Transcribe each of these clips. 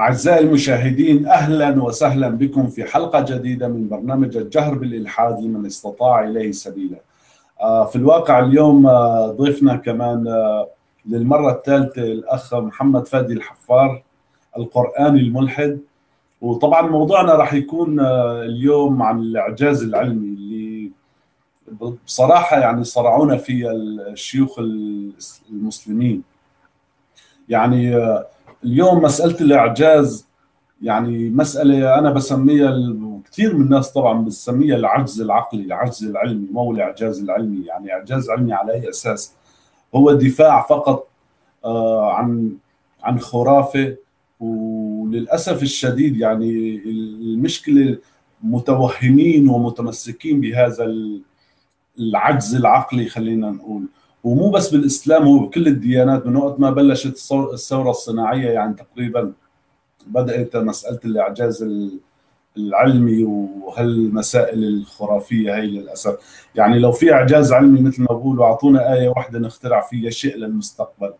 أعزائي المشاهدين، أهلا وسهلا بكم في حلقة جديدة من برنامج الجهر بالالحاد لمن استطاع إليه سبيلا. في الواقع اليوم ضيفنا كمان للمرة الثالثة الأخ محمد فادي الحفار القرآني الملحد، وطبعا موضوعنا راح يكون اليوم عن الإعجاز العلمي اللي بصراحة يعني صرعونا فيه الشيوخ المسلمين. يعني اليوم مسألة الإعجاز يعني مسألة أنا بسميها، كثير من الناس طبعا بتسميها العجز العقلي، العجز العلمي. ما هو الإعجاز العلمي؟ يعني إعجاز علمي على أي أساس؟ هو دفاع فقط عن خرافة. وللأسف الشديد يعني المشكلة متوهمين ومتمسكين بهذا العجز العقلي، خلينا نقول، ومو بس بالاسلام، هو بكل الديانات. من وقت ما بلشت الثوره الصناعيه يعني تقريبا بدات مساله الاعجاز العلمي وهالمسائل الخرافيه هي للاسف. يعني لو في اعجاز علمي مثل ما بقولوا اعطونا ايه واحده نخترع فيها شيء للمستقبل،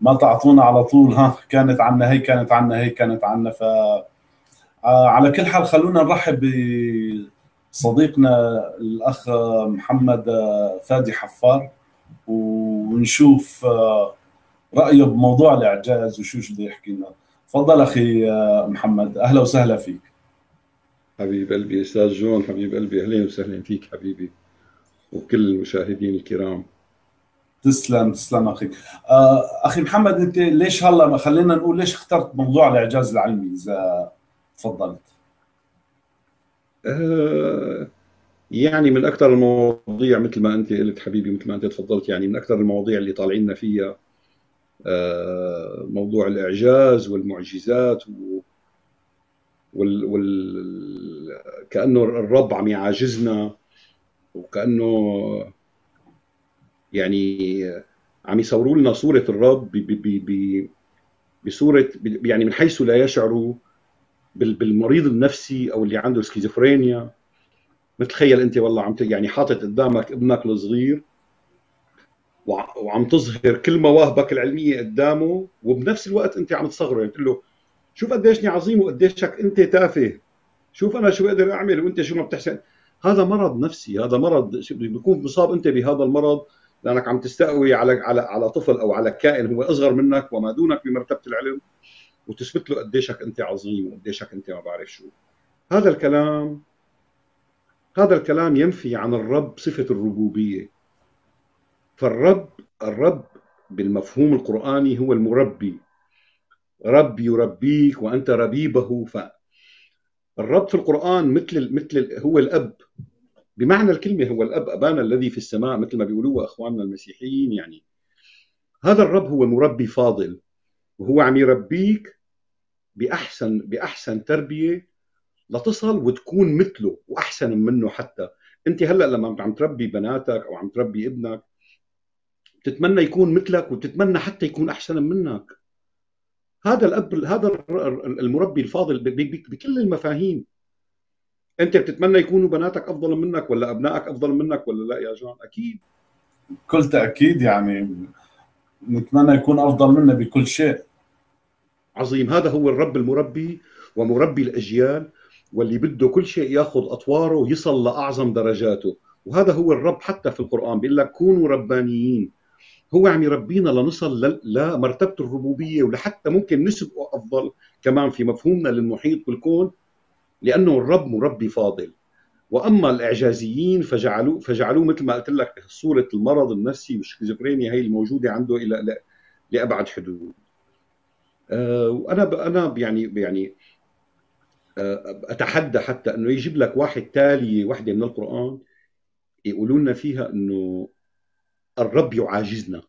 ما تعطونا على طول ها كانت عنا هي كانت عنا هي كانت عنا. ف على كل حال خلونا نرحب بصديقنا الاخ محمد فادي حفار ونشوف رأيه بموضوع الإعجاز وشو بده يحكي لنا. تفضل أخي محمد، أهلا وسهلا فيك. حبيب قلبي أستاذ جون، حبيب قلبي، أهلا وسهلا فيك حبيبي وكل المشاهدين الكرام. تسلم تسلم أخي. أخي محمد، أنت ليش هلا، خلينا نقول ليش اخترت موضوع الإعجاز العلمي إذا تفضلت؟ يعني من أكثر المواضيع مثل ما أنت قلت حبيبي، مثل ما أنت تفضلت، يعني من أكثر المواضيع اللي طالعين فيها موضوع الإعجاز والمعجزات كأنه الرب عم يعاجزنا، وكأنه يعني عم يصوروا لنا صورة الرب بصورة يعني من حيث لا يشعروا بالمريض النفسي أو اللي عنده سكيزوفرينيا. متخيل انت والله عم يعني حاطط قدامك ابنك الصغير وعم تظهر كل مواهبك العلميه قدامه، وبنفس الوقت انت عم تصغره، يعني بتقول له شوف قديشني عظيم وقديشك انت تافه، شوف انا شو قادر اعمل وانت شو ما بتحسن. هذا مرض نفسي، هذا مرض بيكون مصاب انت بهذا المرض لانك عم تستقوي على طفل او على كائن هو اصغر منك وما دونك بمرتبه العلم، وتثبت له قديشك انت عظيم وقديشك انت ما بعرف شو. هذا الكلام ينفي عن الرب صفة الربوبية. فالرب بالمفهوم القرآني هو المربي، رب يربيك وأنت ربيبه. فالرب في القرآن مثل هو الأب بمعنى الكلمة، هو الأب أبانا الذي في السماء مثل ما بيقولوه أخواننا المسيحيين. يعني هذا الرب هو مربي فاضل، وهو عم يربيك بأحسن تربية لتصل وتكون مثله واحسن منه. حتى انت هلا لما عم تربي بناتك او عم تربي ابنك بتتمنى يكون مثلك، وبتتمنى حتى يكون احسن منك. هذا الاب، هذا المربي الفاضل بكل المفاهيم. انت بتتمنى يكونوا بناتك افضل منك ولا ابنائك افضل منك ولا لا يا جون؟ اكيد، بكل تاكيد يعني نتمنى يكون افضل منا بكل شيء عظيم. هذا هو الرب المربي ومربي الاجيال، واللي بده كل شيء ياخذ اطواره ويصل لاعظم درجاته. وهذا هو الرب، حتى في القران بيقول لك كونوا ربانيين. هو عم يربينا لنصل لمرتبه الربوبيه، ولحتى ممكن نسبقه افضل كمان في مفهومنا للمحيط بالكون، لانه الرب مربي فاضل. واما الاعجازيين فجعلوه مثل ما قلت لك صوره المرض النفسي والشيزوفرينيا هي الموجوده عنده الى لابعد حدود. وانا يعني اتحدى حتى انه يجيب لك واحد تالي وحده من القران يقولوا لنا فيها انه الرب يعاجزنا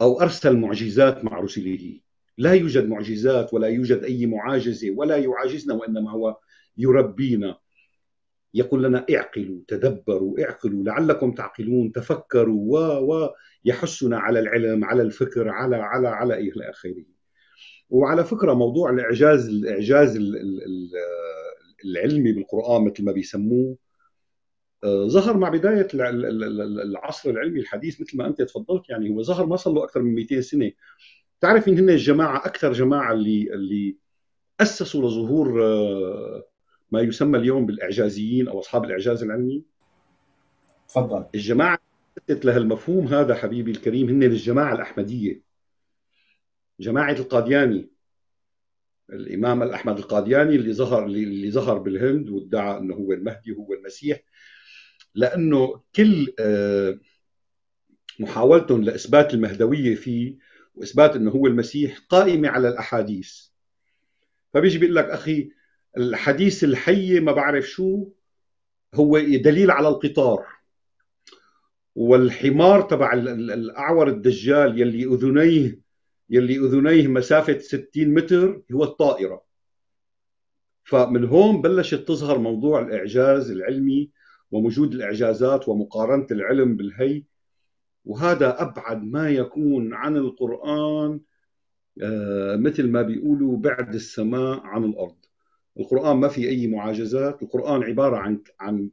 او ارسل معجزات مع رسله. لا يوجد معجزات ولا يوجد اي معاجزه، ولا يعاجزنا، وانما هو يربينا، يقول لنا اعقلوا، تدبروا، اعقلوا لعلكم تعقلون، تفكروا، يحثنا على العلم، على الفكر، على على على الى اخره. وعلى فكرة موضوع الإعجاز العلمي بالقرآن مثل ما بيسموه ظهر مع بداية العصر العلمي الحديث مثل ما أنت تفضلت. يعني هو ظهر ما صار له أكثر من 200 سنة. تعرف إن هن الجماعة، أكثر جماعة اللي أسسوا لظهور ما يسمى اليوم بالإعجازيين أو أصحاب الإعجاز العلمي. تفضل. الجماعة أسست لها المفهوم هذا حبيبي الكريم هن الجماعة الأحمدية، جماعة القادياني، الإمام الأحمد القادياني اللي ظهر بالهند وادعى أنه هو المهدي هو المسيح، لأنه كل محاولتهم لإثبات المهدوية فيه وإثبات أنه هو المسيح قائمة على الأحاديث. فبيجي بيقول لك أخي الحديث الحي ما بعرف شو هو دليل على القطار، والحمار تبع الأعور الدجال يلي أذنيه مسافة 60 متر هو الطائرة. فمن هون بلشت تظهر موضوع الإعجاز العلمي ووجود الإعجازات ومقارنة العلم بالهي، وهذا أبعد ما يكون عن القرآن، مثل ما بيقولوا بعد السماء عن الأرض. القرآن ما في أي معاجزات، القرآن عبارة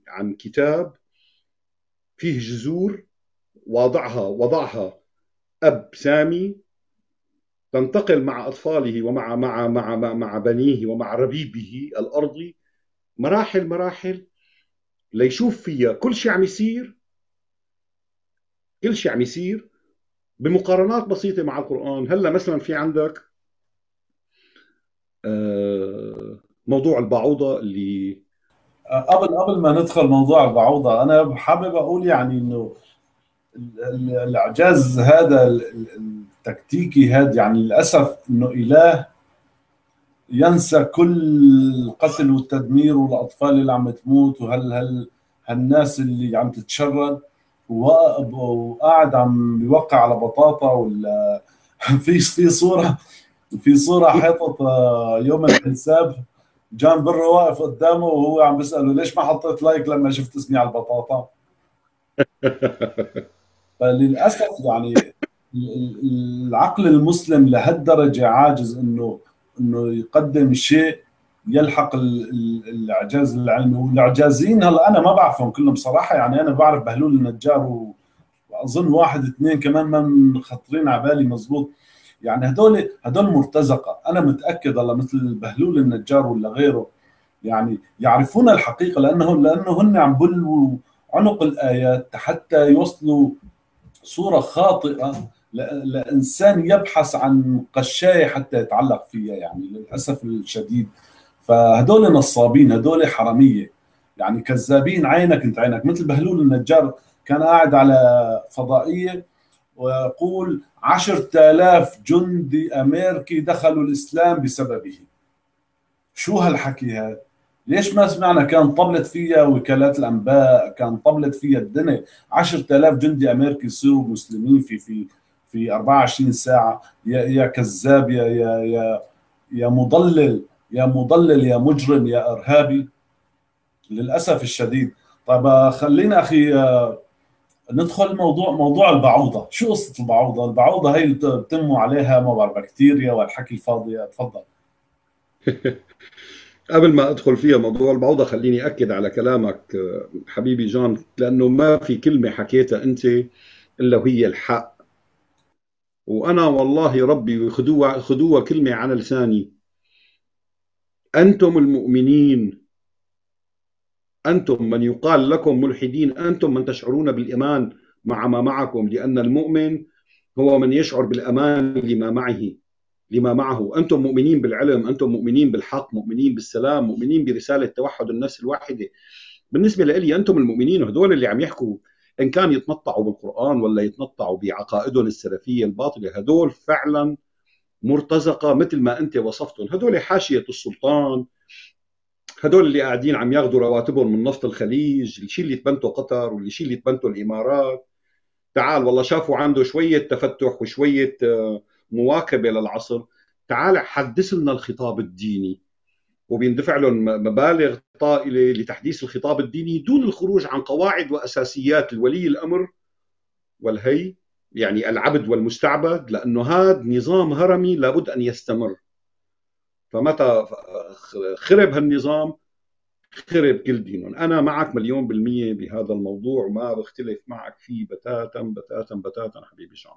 عن كتاب فيه جذور وضعها أب سامي تنتقل مع أطفاله ومع مع مع مع بنيه ومع ربيبه الأرضي مراحل مراحل ليشوف فيها كل شيء عم يصير بمقارنات بسيطة مع القرآن. هلا مثلا في عندك موضوع البعوضة اللي قبل ما ندخل موضوع البعوضة، أنا حابب أقول يعني إنه الإعجاز هذا التكتيكي هذا يعني للأسف إنه إله ينسى كل القتل والتدمير والأطفال اللي عم تموت وهالناس اللي عم تتشرد، وقاعد عم بيوقع على بطاطا ولا في صورة حاطط يوم الحساب جان برو واقف قدامه وهو عم بيسأله ليش ما حطيت لايك لما شفت اسمي على البطاطا. فللأسف يعني العقل المسلم لهالدرجة عاجز انه يقدم شيء يلحق الاعجاز العلمي. والاعجازيين هلا انا ما بعرفهم كلهم صراحه، يعني انا بعرف بهلول النجار واظن واحد اثنين كمان ما خطرين على بالي مضبوط، يعني هدول مرتزقه. انا متاكد هلا مثل بهلول النجار ولا غيره يعني يعرفون الحقيقه لانه هن عم بلوا عنق الايات حتى يوصلوا صوره خاطئه لانسان يبحث عن قشايه حتى يتعلق فيها، يعني للاسف الشديد. فهدول نصابين، هدول حراميه يعني كذابين عينك مثل بهلول النجار كان قاعد على فضائيه ويقول 10,000 جندي امريكي دخلوا الاسلام بسببه. شو هالحكي هذا؟ ليش ما سمعنا؟ كان طبلت فيها وكالات الانباء، كان طبلت فيها الدنيا. 10,000 جندي امريكي يصيروا مسلمين في 24 ساعه. يا كذاب، يا يا يا يا مضلل، يا مضلل، يا مجرم، يا إرهابي، للأسف الشديد. طيب خلينا أخي ندخل موضوع البعوضة. شو قصة البعوضة؟ البعوضة هي اللي بتموا عليها موضوع البكتيريا والحكي الفاضي. تفضل. قبل ما أدخل فيها موضوع البعوضة خليني أكد على كلامك حبيبي جون، لأنه ما في كلمة حكيتها أنت إلا وهي الحق، وأنا والله ربي خدوها كلمة عن لساني. أنتم المؤمنين، أنتم من يقال لكم ملحدين، أنتم من تشعرون بالإيمان مع ما معكم، لأن المؤمن هو من يشعر بالأمان لما معه. أنتم مؤمنين بالعلم، أنتم مؤمنين بالحق، مؤمنين بالسلام، مؤمنين برسالة توحد النفس الواحدة. بالنسبة لي أنتم المؤمنين، هدول اللي عم يحكوا إن كان يتنطعوا بالقرآن ولا يتنطعوا بعقائدهم السلفية الباطلة، هدول فعلاً مرتزقة مثل ما أنت وصفتهم. هدول حاشية السلطان، هدول اللي قاعدين عم ياخذوا رواتبهم من نفط الخليج، الشيء اللي تبنته قطر والشيء اللي تبنته الإمارات. تعال والله شافوا عنده شوية تفتح وشوية مواكبة للعصر، تعال حدث لنا الخطاب الديني، وبيندفع لهم مبالغ طائلة لتحديث الخطاب الديني دون الخروج عن قواعد وأساسيات الولي الأمر والهي، يعني العبد والمستعبد، لأنه هذا نظام هرمي لابد أن يستمر. فمتى خرب هالنظام خرب كل دينهم. أنا معك 1,000,000% بهذا الموضوع، ما بختلف معك فيه بتاتا حبيبي شام.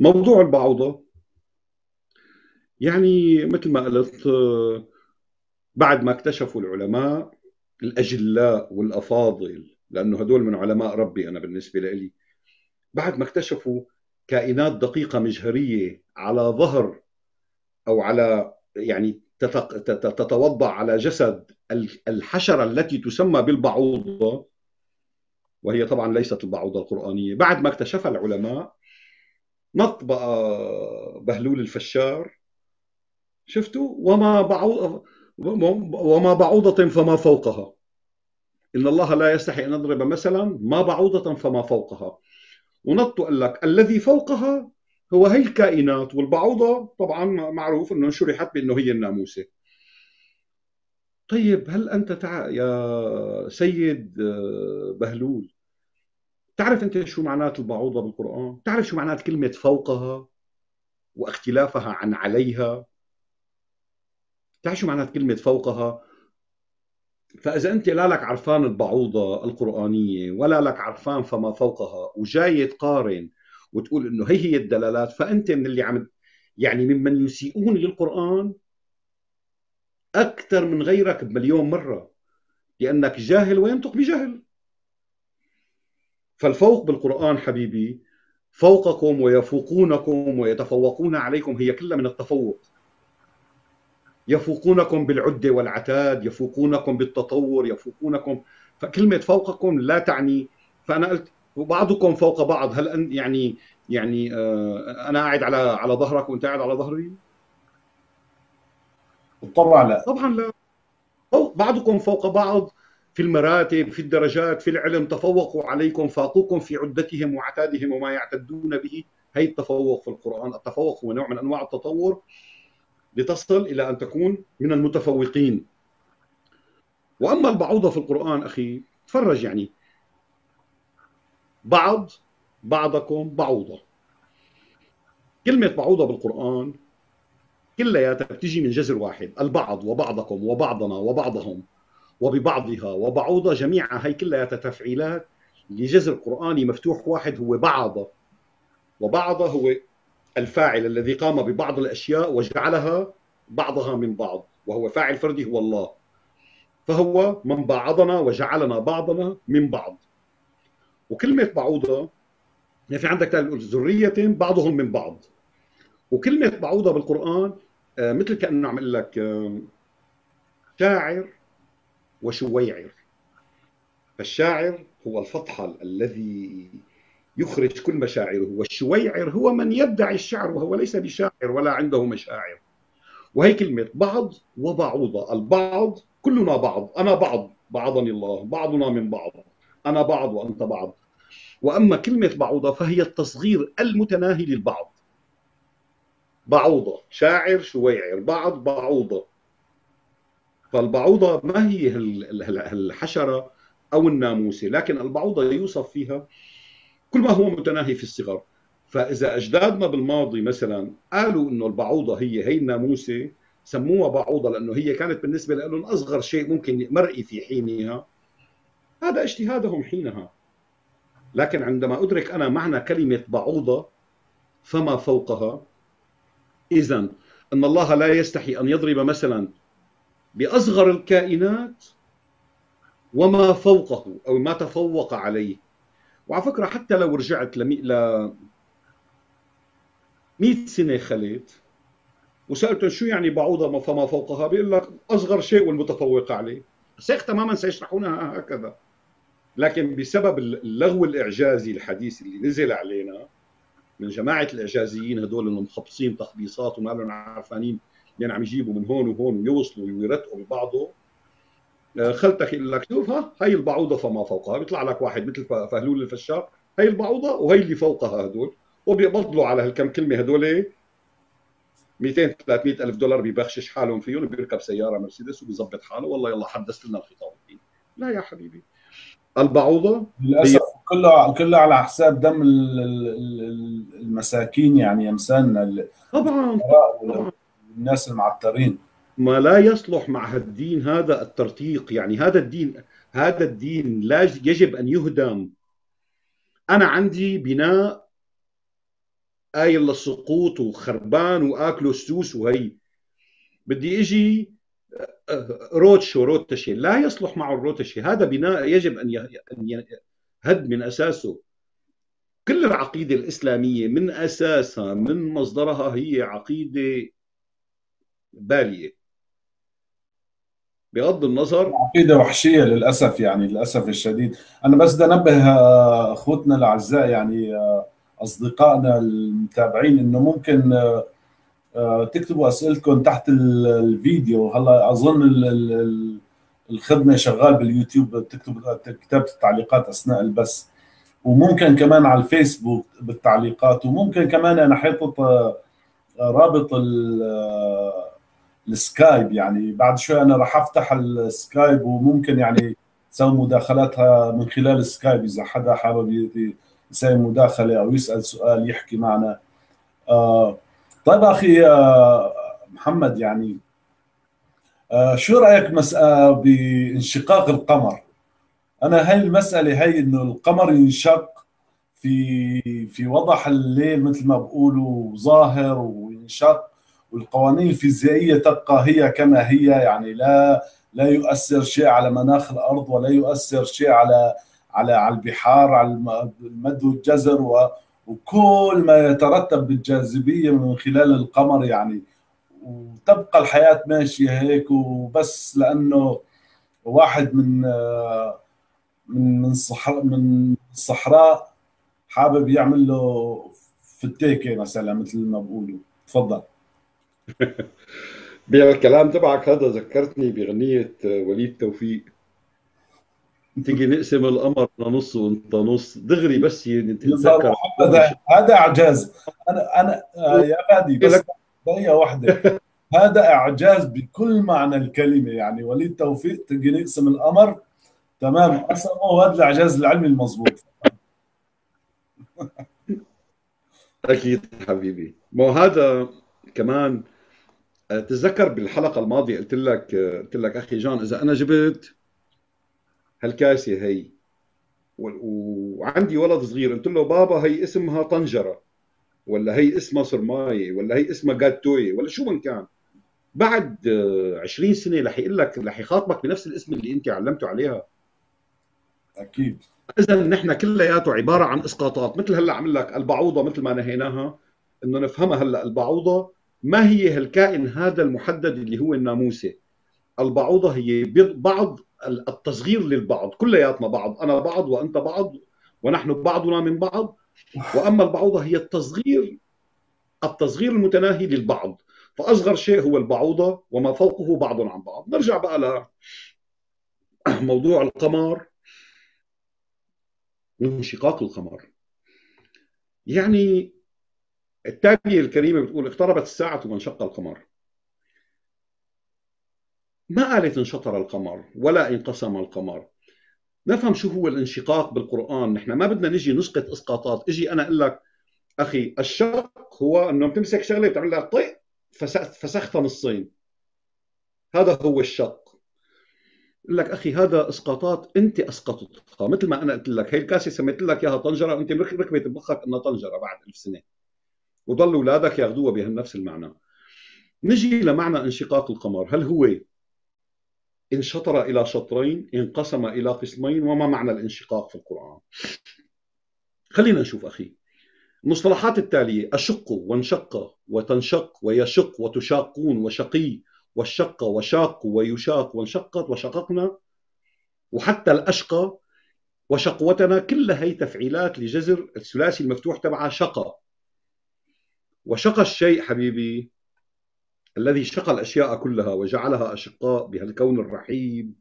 موضوع البعوضة يعني مثل ما قلت، بعد ما اكتشفوا العلماء الأجلاء والأفاضل، لأنه هدول من علماء ربي أنا بالنسبة لي، بعد ما اكتشفوا كائنات دقيقة مجهرية على ظهر أو على يعني تتوضع على جسد الحشرة التي تسمى بالبعوضة، وهي طبعا ليست البعوضة القرآنية، بعد ما اكتشفها العلماء نط بقى بهلول الفشار، شفتوا؟ وما بعوضة فما فوقها، إن الله لا يستحي أن يضرب مثلا ما بعوضة فما فوقها، ونط قال لك الذي فوقها هو هي الكائنات، والبعوضة طبعا معروف أنه شرحت بأنه هي الناموسة. طيب هل أنت يا سيد بهلول تعرف أنت شو معنات البعوضة بالقرآن؟ تعرف شو معنات كلمة فوقها واختلافها عن عليها؟ تعرف شو معنات كلمة فوقها؟ فإذا أنت لا لك عرفان البعوضة القرآنية ولا لك عرفان فما فوقها، وجاي تقارن وتقول إنه هي الدلالات، فأنت من اللي عم يعني ممن يسيئون للقرآن أكثر من غيرك بمليون مرة، لأنك جاهل وينطق بجهل. فالفوق بالقرآن حبيبي فوقكم ويفوقونكم ويتفوقون عليكم، هي كلها من التفوق، يفوقونكم بالعدة والعتاد، يفوقونكم بالتطور، يفوقونكم. فكلمة فوقكم لا تعني، فأنا قلت وبعضكم فوق بعض، هل يعني أنا قاعد على ظهرك وأنت قاعد على ظهري؟ طبعا لا، طبعا لا. بعضكم فوق بعض في المراتب، في الدرجات، في العلم، تفوقوا عليكم، فاقوكم في عدتهم وعتادهم وما يعتدون به، هي التفوق في القرآن. التفوق هو نوع من أنواع التطور لتصل إلى أن تكون من المتفوقين. وأما البعوضة في القرآن أخي تفرج، يعني بعض بعضكم بعوضة. كلمة بعوضة بالقرآن كلياتها بتجي من جذر واحد، البعض وبعضكم وبعضنا وبعضهم وببعضها وبعوضة، جميعها هي كلياتها تفعيلات لجذر قرآني مفتوح واحد هو بعضة، وبعضة هو الفاعل الذي قام ببعض الأشياء وجعلها بعضها من بعض، وهو فاعل فردي هو الله، فهو من بعضنا وجعلنا بعضنا من بعض. وكلمة بعوضة يعني في عندك ذرية بعضهم من بعض، وكلمة بعوضة بالقرآن مثل كأنه عم أقول لك شاعر وشويعر. فالشاعر هو الفطحل الذي يخرج كل مشاعره، والشويعر هو من يدعي الشعر وهو ليس بشاعر ولا عنده مشاعر. وهي كلمة بعض وبعوضة، البعض كلنا بعض، أنا بعض بعضني الله، بعضنا من بعض، أنا بعض وأنت بعض. وأما كلمة بعوضة فهي التصغير المتناهي للبعض، بعوضة شاعر شويعر بعض بعوضة. فالبعوضة ما هي الحشرة أو الناموسة، لكن البعوضة يوصف فيها كل ما هو متناهي في الصغر. فإذا أجدادنا بالماضي مثلا قالوا إنه البعوضة هي الناموسة، سموها بعوضة لأنه هي كانت بالنسبة لهم أصغر شيء ممكن مرئي في حينها، هذا اجتهادهم حينها. لكن عندما أدرك أنا معنى كلمة بعوضة فما فوقها، إذن أن الله لا يستحي أن يضرب مثلا بأصغر الكائنات وما فوقه أو ما تفوق عليه. وعلى فكرة حتى لو رجعت ل 100 سنة خليت وسألتهم شو يعني بعوضة فما فوقها، بيقول لك أصغر شيء والمتفوق عليه، سيخ تماما سيشرحونها هكذا. لكن بسبب اللغو الإعجازي الحديث اللي نزل علينا من جماعة الإعجازيين هدول اللي مخبصين تخبيصات وما لهم عرفانين، يعني عم يجيبوا من هون وهون ويوصلوا ويرتقوا ببعضه، خلتك يقول لك شوف ها هي البعوضة فما فوقها، بيطلع لك واحد مثل فهلول الفشار، هي البعوضة وهي اللي فوقها هدول، وبيقبضوا على هالكم كلمة هدول 200 300 ألف دولار ببخشش حالهم فيهم، وبيركب سيارة مرسيدس وبيظبط حاله، والله يلا حدثت لنا الخطاب. لا يا حبيبي، البعوضة للأسف كلها على حساب دم المساكين، يعني أمثالنا طبعا الناس المعترين، ما لا يصلح مع الدين هذا الترتيق. يعني هذا الدين لا يجب أن يهدم. أنا عندي بناء اي اللي سقوط وخربان واكله سوس وهي بدي اجي روتشو روتشي. لا يصلح معه الروتشي، هذا بناء يجب ان يهد من اساسه. كل العقيده الاسلاميه من اساسها من مصدرها هي عقيده باليه بغض النظر، عقيده وحشيه للاسف، يعني للاسف الشديد. انا بس بدي انبه اخوتنا الاعزاء، يعني اصدقائنا المتابعين، انه ممكن تكتبوا اسئلتكم تحت الفيديو. هلا اظن الخدمه شغال باليوتيوب، بتكتب كتابة التعليقات اثناء البث، وممكن كمان على الفيسبوك بالتعليقات، وممكن كمان انا حاطط رابط السكايب، يعني بعد شوي انا راح افتح السكايب وممكن يعني تسوي مداخلاتها من خلال السكايب اذا حدا حابب يسوي مداخله او يسال سؤال يحكي معنا. طيب اخي محمد، يعني شو رايك مساله بانشقاق القمر؟ انا هاي المساله هي انه القمر ينشق في وضح الليل مثل ما بقولوا، ظاهر وينشق، والقوانين الفيزيائيه تبقى هي كما هي، يعني لا يؤثر شيء على مناخ الارض، ولا يؤثر شيء على البحار، على المد والجزر وكل ما يترتب بالجاذبيه من خلال القمر، يعني وتبقى الحياه ماشيه هيك. وبس لانه واحد من الصحراء حابب يعمل له فتيكه مثلا مثل ما بقولوا. تفضل. بالكلام تبعك هذا ذكرتني بغنية وليد توفيق، تيجي نقسم القمر لنص وانت نص، دغري بس نتذكر هذا اعجاز. انا يا غادي بس دقيقة واحدة، هذا اعجاز بكل معنى الكلمة، يعني وليد توفيق تيجي نقسم القمر، تمام، قسمه، هذا الاعجاز العلمي المضبوط. اكيد حبيبي، ما هذا كمان تتذكر بالحلقه الماضيه قلت لك اخي جون، اذا انا جبت هالكاسه هي وعندي ولد صغير قلت له بابا هي اسمها طنجره، ولا هي اسمها صرمايه، ولا هي اسمها جاتويه، ولا شو من كان، بعد 20 سنه رح يقول لك، رح يخاطبك بنفس الاسم اللي انت علمته عليها. اكيد. اذا نحن كلياته عباره عن اسقاطات، مثل هلا عمل لك البعوضه مثل ما نهيناها، انه نفهمها هلا. البعوضه ما هي هالكائن هذا المحدد اللي هو الناموسي. البعوضه هي بعض، التصغير للبعض، كلياتنا بعض، انا بعض وانت بعض ونحن بعضنا من بعض. واما البعوضه هي التصغير المتناهي للبعض، فاصغر شيء هو البعوضه وما فوقه بعض عن بعض. نرجع بقى لموضوع القمر وانشقاق القمر. يعني التالية الكريمة بتقول اقتربت الساعة وانشق القمر. ما قالت انشطر القمر ولا انقسم القمر. نفهم شو هو الانشقاق بالقرآن، نحن ما بدنا نجي نسقط اسقاطات. اجي انا اقول لك اخي الشق هو انه بتمسك شغلة بتعمل لها طيق فسختها نصين، هذا هو الشق. اقول لك اخي هذا اسقاطات انت اسقطتها، مثل ما انا قلت لك هي الكاسة سميت لك اياها طنجرة، وانت ركبت بمخك انها طنجرة بعد 1000 سنة، وضل اولادك ياخذوها بهالنفس المعنى. نجي لمعنى انشقاق القمر، هل هو انشطر الى شطرين، انقسم الى قسمين، وما معنى الانشقاق في القرآن؟ خلينا نشوف اخي المصطلحات التالية: اشق وانشق وتنشق ويشق وتشاقون وشقي والشق وشاق ويشاق وانشقت وشققنا وحتى الاشقى وشقوتنا، كلها هي تفعيلات لجذر الثلاثي المفتوح تبعها شقى. وشقى الشيء حبيبي الذي شقى الأشياء كلها وجعلها أشقاء بهالكون الرحيب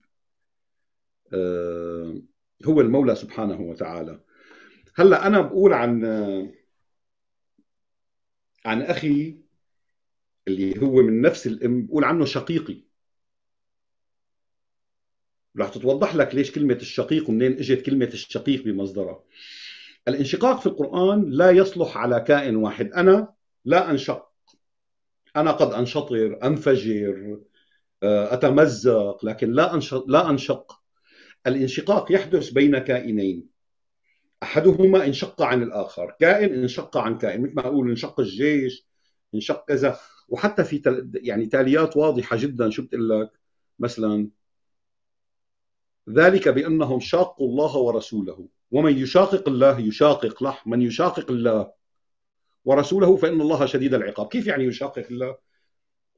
هو المولى سبحانه وتعالى. هلا أنا بقول عن أخي اللي هو من نفس الأم، بقول عنه شقيقي. رح تتوضح لك ليش كلمة الشقيق ومنين إجت كلمة الشقيق بمصدرها. الانشقاق في القرآن لا يصلح على كائن واحد. أنا لا أنشق، أنا قد أنشطر، أنفجر، أتمزق، لكن لا أنشق. الانشقاق يحدث بين كائنين، أحدهما انشق عن الآخر، كائن انشق عن كائن، مثل ما أقول انشق الجيش، انشق كذا، وحتى في يعني تاليات واضحة جدا. شو بتقول لك مثلا؟ ذلك بأنهم شاقوا الله ورسوله، ومن يشاقق الله يشاقق من يشاقق الله ورسوله فإن الله شديد العقاب. كيف يعني يشاقق الله؟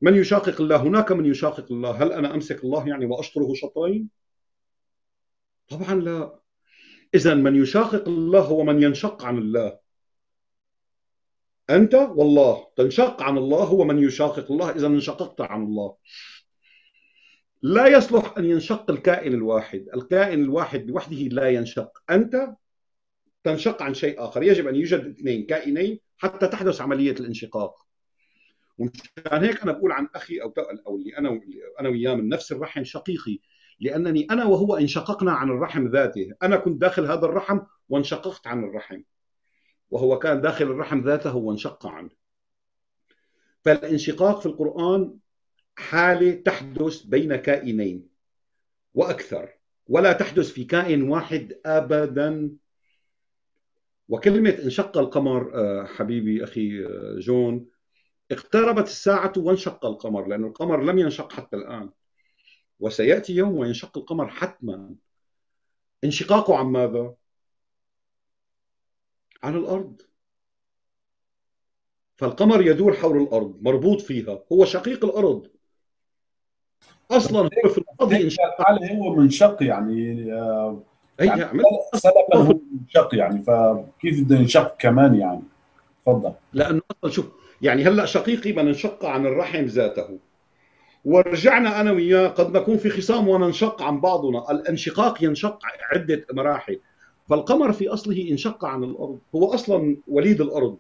من يشاقق الله، هناك من يشاقق الله، هل أنا أمسك الله يعني وأشطره شطرين؟ طبعا لا. إذا من يشاقق الله هو من ينشق عن الله. أنت والله تنشق عن الله، هو من يشاقق الله، إذا انشققت عن الله. لا يصلح أن ينشق الكائن الواحد، الكائن الواحد بوحده لا ينشق، أنت تنشق عن شيء آخر، يجب أن يوجد اثنين كائنين حتى تحدث عملية الانشقاق. ومشان هيك أنا بقول عن أخي أو اللي أنا وياه من نفس الرحم شقيقي، لأنني أنا وهو انشققنا عن الرحم ذاته، أنا كنت داخل هذا الرحم وانشققت عن الرحم، وهو كان داخل الرحم ذاته وانشق عنه. فالانشقاق في القرآن حالة تحدث بين كائنين وأكثر، ولا تحدث في كائن واحد أبدا. وكلمة انشق القمر حبيبي أخي جون، اقتربت الساعة وانشق القمر، لأن القمر لم ينشق حتى الآن، وسيأتي يوم وينشق القمر حتما. انشقاقه عن ماذا؟ عن الأرض. فالقمر يدور حول الأرض، مربوط فيها، هو شقيق الأرض أصلا، هو في الماضي انشق. هو منشق يعني، سببا هو منشق يعني، فكيف بده ينشق كمان يعني؟ تفضل. لأنه أصلا شوف يعني هلا شقيقي من انشق عن الرحم ذاته، ورجعنا أنا وياه قد نكون في خصام وننشق عن بعضنا، الانشقاق ينشق عدة مراحل. فالقمر في أصله انشق عن الأرض، هو أصلا وليد الأرض،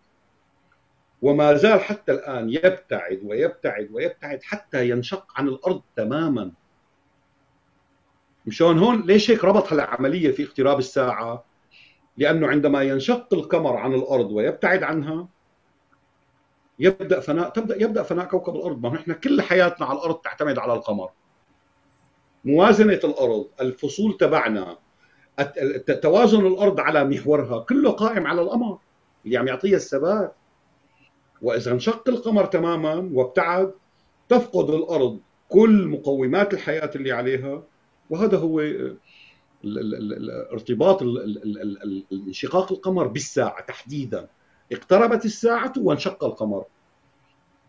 وما زال حتى الآن يبتعد ويبتعد ويبتعد حتى ينشق عن الأرض تماما. مشان هون ليش هيك ربط هالعملية في اقتراب الساعة؟ لأنه عندما ينشق القمر عن الأرض ويبتعد عنها يبدأ فناء كوكب الأرض. ما نحن كل حياتنا على الأرض تعتمد على القمر، موازنة الأرض، الفصول تبعنا، توازن الأرض على محورها كله قائم على القمر اللي عم يعطيها الثبات. وإذا انشق القمر تماما وابتعد تفقد الأرض كل مقومات الحياة اللي عليها، وهذا هو ارتباط انشقاق القمر بالساعة تحديدا. اقتربت الساعة وانشق القمر،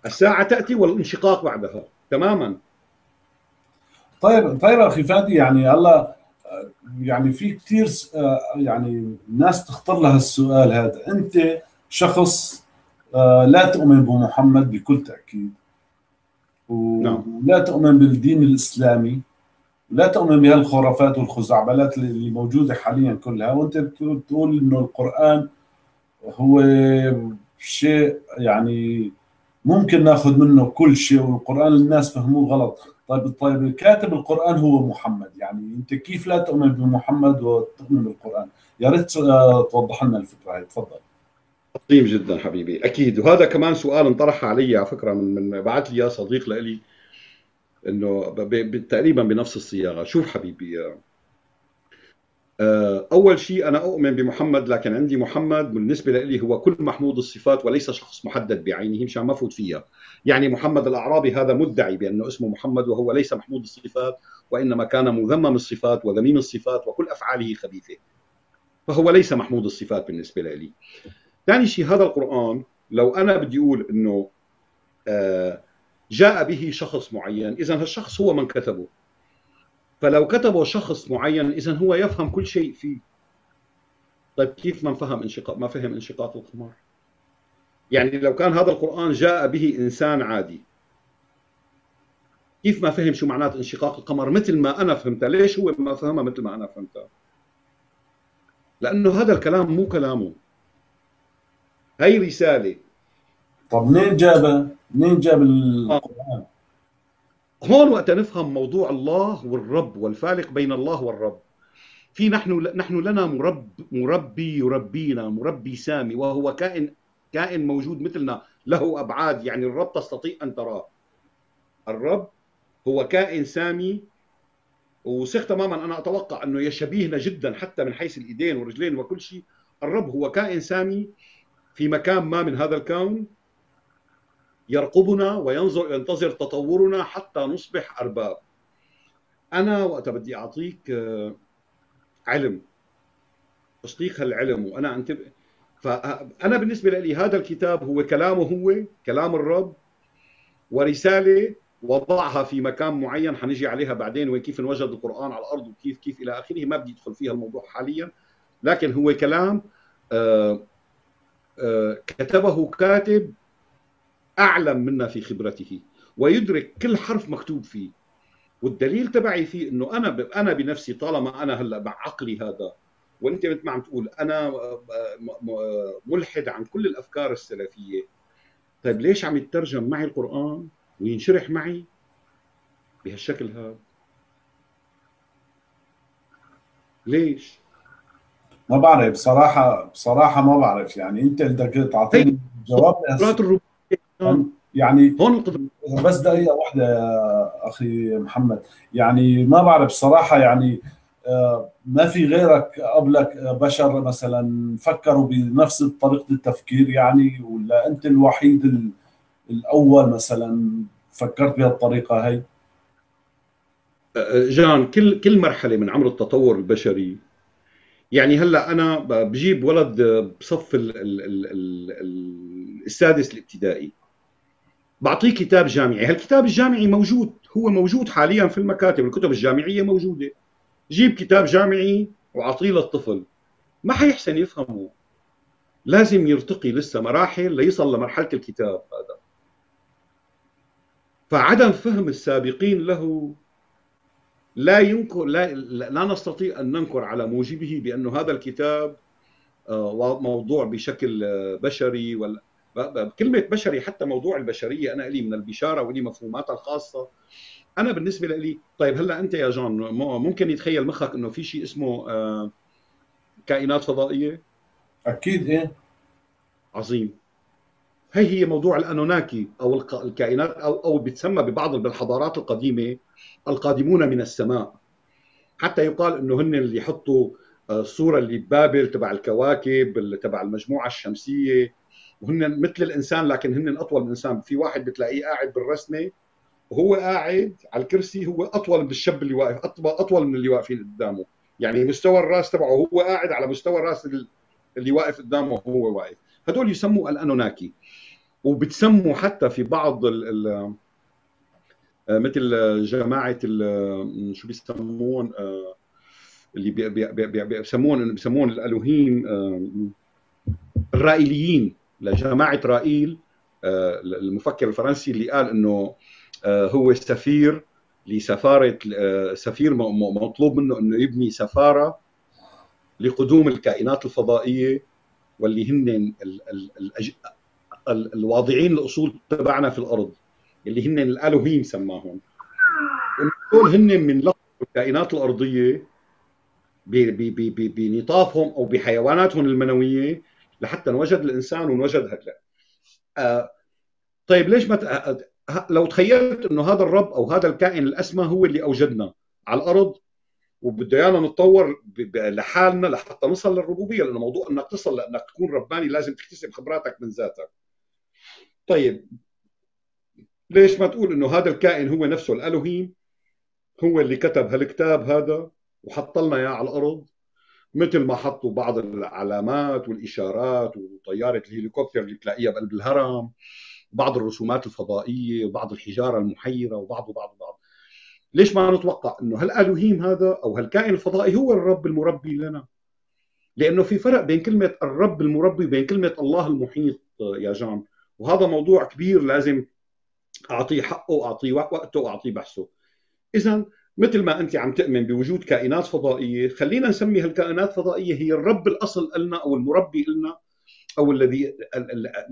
الساعة تأتي والانشقاق بعدها تماما. طيب أخي فادي، يعني هلا يعني في كثير يعني ناس تخطر لها السؤال هذا، أنت شخص لا تؤمن بمحمد بكل تأكيد، ولا تؤمن بالدين الإسلامي، ولا تؤمن بهالخرافات والخزعبلات اللي موجودة حاليا كلها، وأنت بتقول إنه القرآن هو شيء يعني ممكن ناخذ منه كل شيء، والقرآن الناس فهموه غلط. طيب كاتب القرآن هو محمد، يعني أنت كيف لا تؤمن بمحمد وتؤمن بالقرآن؟ يا ريت توضح لنا الفكرة هي، تفضل. عظيم جدا حبيبي، اكيد. وهذا كمان سؤال انطرح علي على فكره، من بعث لي اياه صديق لي، انه تقريبا بنفس الصياغه. شوف حبيبي، اول شيء انا اؤمن بمحمد، لكن عندي محمد بالنسبه لي هو كل محمود الصفات وليس شخص محدد بعينه، مشان ما فوت فيها. يعني محمد الاعرابي هذا مدعي بانه اسمه محمد وهو ليس محمود الصفات، وانما كان مذمم الصفات وذميم الصفات وكل افعاله خبيثه، فهو ليس محمود الصفات بالنسبه لي. ثاني شيء، هذا القرآن لو أنا بدي أقول إنه جاء به شخص معين، إذا هالشخص هو من كتبه، فلو كتبه شخص معين إذا هو يفهم كل شيء فيه. طيب كيف ما فهم انشقاق القمر؟ يعني لو كان هذا القرآن جاء به إنسان عادي، كيف ما فهم شو معنات انشقاق القمر مثل ما أنا فهمتها؟ ليش هو ما فهمها مثل ما أنا فهمتها؟ لأنه هذا الكلام مو كلامه، هي رسالة. طب منين جابها؟ منين جاب القرآن؟ هون وقت نفهم موضوع الله والرب والفالق بين الله والرب. في نحن لنا مربي يربينا، مربي سامي، وهو كائن موجود مثلنا، له أبعاد، يعني الرب تستطيع أن تراه. الرب هو كائن سامي، وثق تماما، أنا أتوقع أنه يشبيهنا جدا حتى من حيث الإيدين والرجلين وكل شيء، الرب هو كائن سامي في مكان ما من هذا الكون يرقبنا وينتظر تطورنا حتى نصبح أرباب. أنا وقت بدي أعطيك علم تصديق هالعلم وأنا أنتبه. فأنا بالنسبة لي هذا الكتاب هو كلامه، هو كلام الرب ورسالة وضعها في مكان معين، حنجي عليها بعدين وكيف انوجد القرآن على الأرض وكيف كيف إلى آخره، ما بدي أدخل فيها الموضوع حاليا. لكن هو كلام كتبه كاتب أعلم منا في خبرته ويدرك كل حرف مكتوب فيه. والدليل تبعي فيه إنه أنا بنفسي طالما أنا هلا مع عقلي هذا، وأنت مثل ما عم تقول أنا ملحد عن كل الأفكار السلفية، طيب ليش عم يترجم معي القرآن وينشرح معي بهالشكل هذا؟ ليش؟ ما بعرف بصراحة ما بعرف. يعني أنت بدك تعطيني جواب يعني بس دقيقة واحدة يا أخي محمد. يعني ما بعرف بصراحة، يعني ما في غيرك قبلك بشر مثلا فكروا بنفس طريقة التفكير يعني، ولا أنت الوحيد الأول مثلا فكرت بهالطريقة هي؟ جان كل مرحلة من عمر التطور البشري، يعني هلا أنا بجيب ولد بصف السادس الابتدائي بعطيه كتاب جامعي، هالكتاب الجامعي موجود، هو موجود حاليا في المكاتب، الكتب الجامعية موجودة. جيب كتاب جامعي وعطيه للطفل ما حيحسن يفهمه، لازم يرتقي لسه مراحل ليصل لمرحلة الكتاب هذا. فعدم فهم السابقين له لا ينكر، لا نستطيع أن ننكر على موجبه بأنه هذا الكتاب موضوع بشكل بشري. كلمة بشري حتى موضوع البشرية أنا إلي من البشارة وإلي مفهوماتها الخاصة. أنا بالنسبة لي طيب هلا أنت يا جون ممكن يتخيل مخك إنه في شيء اسمه كائنات فضائية؟ أكيد إيه. عظيم. هي موضوع الأنوناكي أو الكائنات أو بتسمى ببعض بالحضارات القديمة القادمون من السماء، حتى يقال إنه هن اللي يحطوا الصورة اللي ببابل تبع الكواكب تبع المجموعة الشمسية، وهن مثل الإنسان لكن هن أطول من الإنسان. في واحد بتلاقيه قاعد بالرسمة وهو قاعد على الكرسي هو أطول من الشاب اللي واقف، أطول من اللي واقفين قدامه، يعني مستوى الراس تبعه هو قاعد على مستوى الراس اللي واقف قدامه وهو واقف. هدول يسموا الأنوناكي، وبتسموا حتى في بعض مثل جماعة شو بيسمون اللي بيسمون الألوهيم الرائيليين، لجماعة رائيل المفكر الفرنسي اللي قال إنه هو سفير لسفارة، سفير مطلوب منه إنه يبني سفارة لقدوم الكائنات الفضائية، واللي هن الواضعين الأصول تبعنا في الأرض اللي هن الألوهيم سماهم. دول هن من لقب الكائنات الأرضية بنطافهم أو بحيواناتهم المنوية لحتى نوجد الإنسان ونوجد هكذا. طيب ليش ما لو تخيلت إنه هذا الرب أو هذا الكائن الأسمى هو اللي أوجدنا على الأرض وبده يانا نتطور لحالنا لحتى نصل للربوبية، لأنه موضوع إنك تصل لأنك تكون رباني لازم تكتسب خبراتك من ذاتك. طيب ليش ما تقول إنه هذا الكائن هو نفسه الألوهيم هو اللي كتب هالكتاب هذا وحط لنا إياه على الأرض، مثل ما حطوا بعض العلامات والإشارات وطيارة الهليكوبتر اللي تلاقيها بقلب الهرم، بعض الرسومات الفضائية وبعض الحجارة المحيرة وبعض. ليش ما نتوقع إنه هالألوهيم هذا أو هالكائن الفضائي هو الرب المربي لنا؟ لأنه في فرق بين كلمة الرب المربي وبين كلمة الله المحيط يا جان، وهذا موضوع كبير لازم أعطيه حقه أعطيه وقته أعطيه بحثه. إذا مثل ما أنت عم تؤمن بوجود كائنات فضائية، خلينا نسمي هالكائنات الفضائية هي الرب الأصل لنا أو المربي لنا أو الذي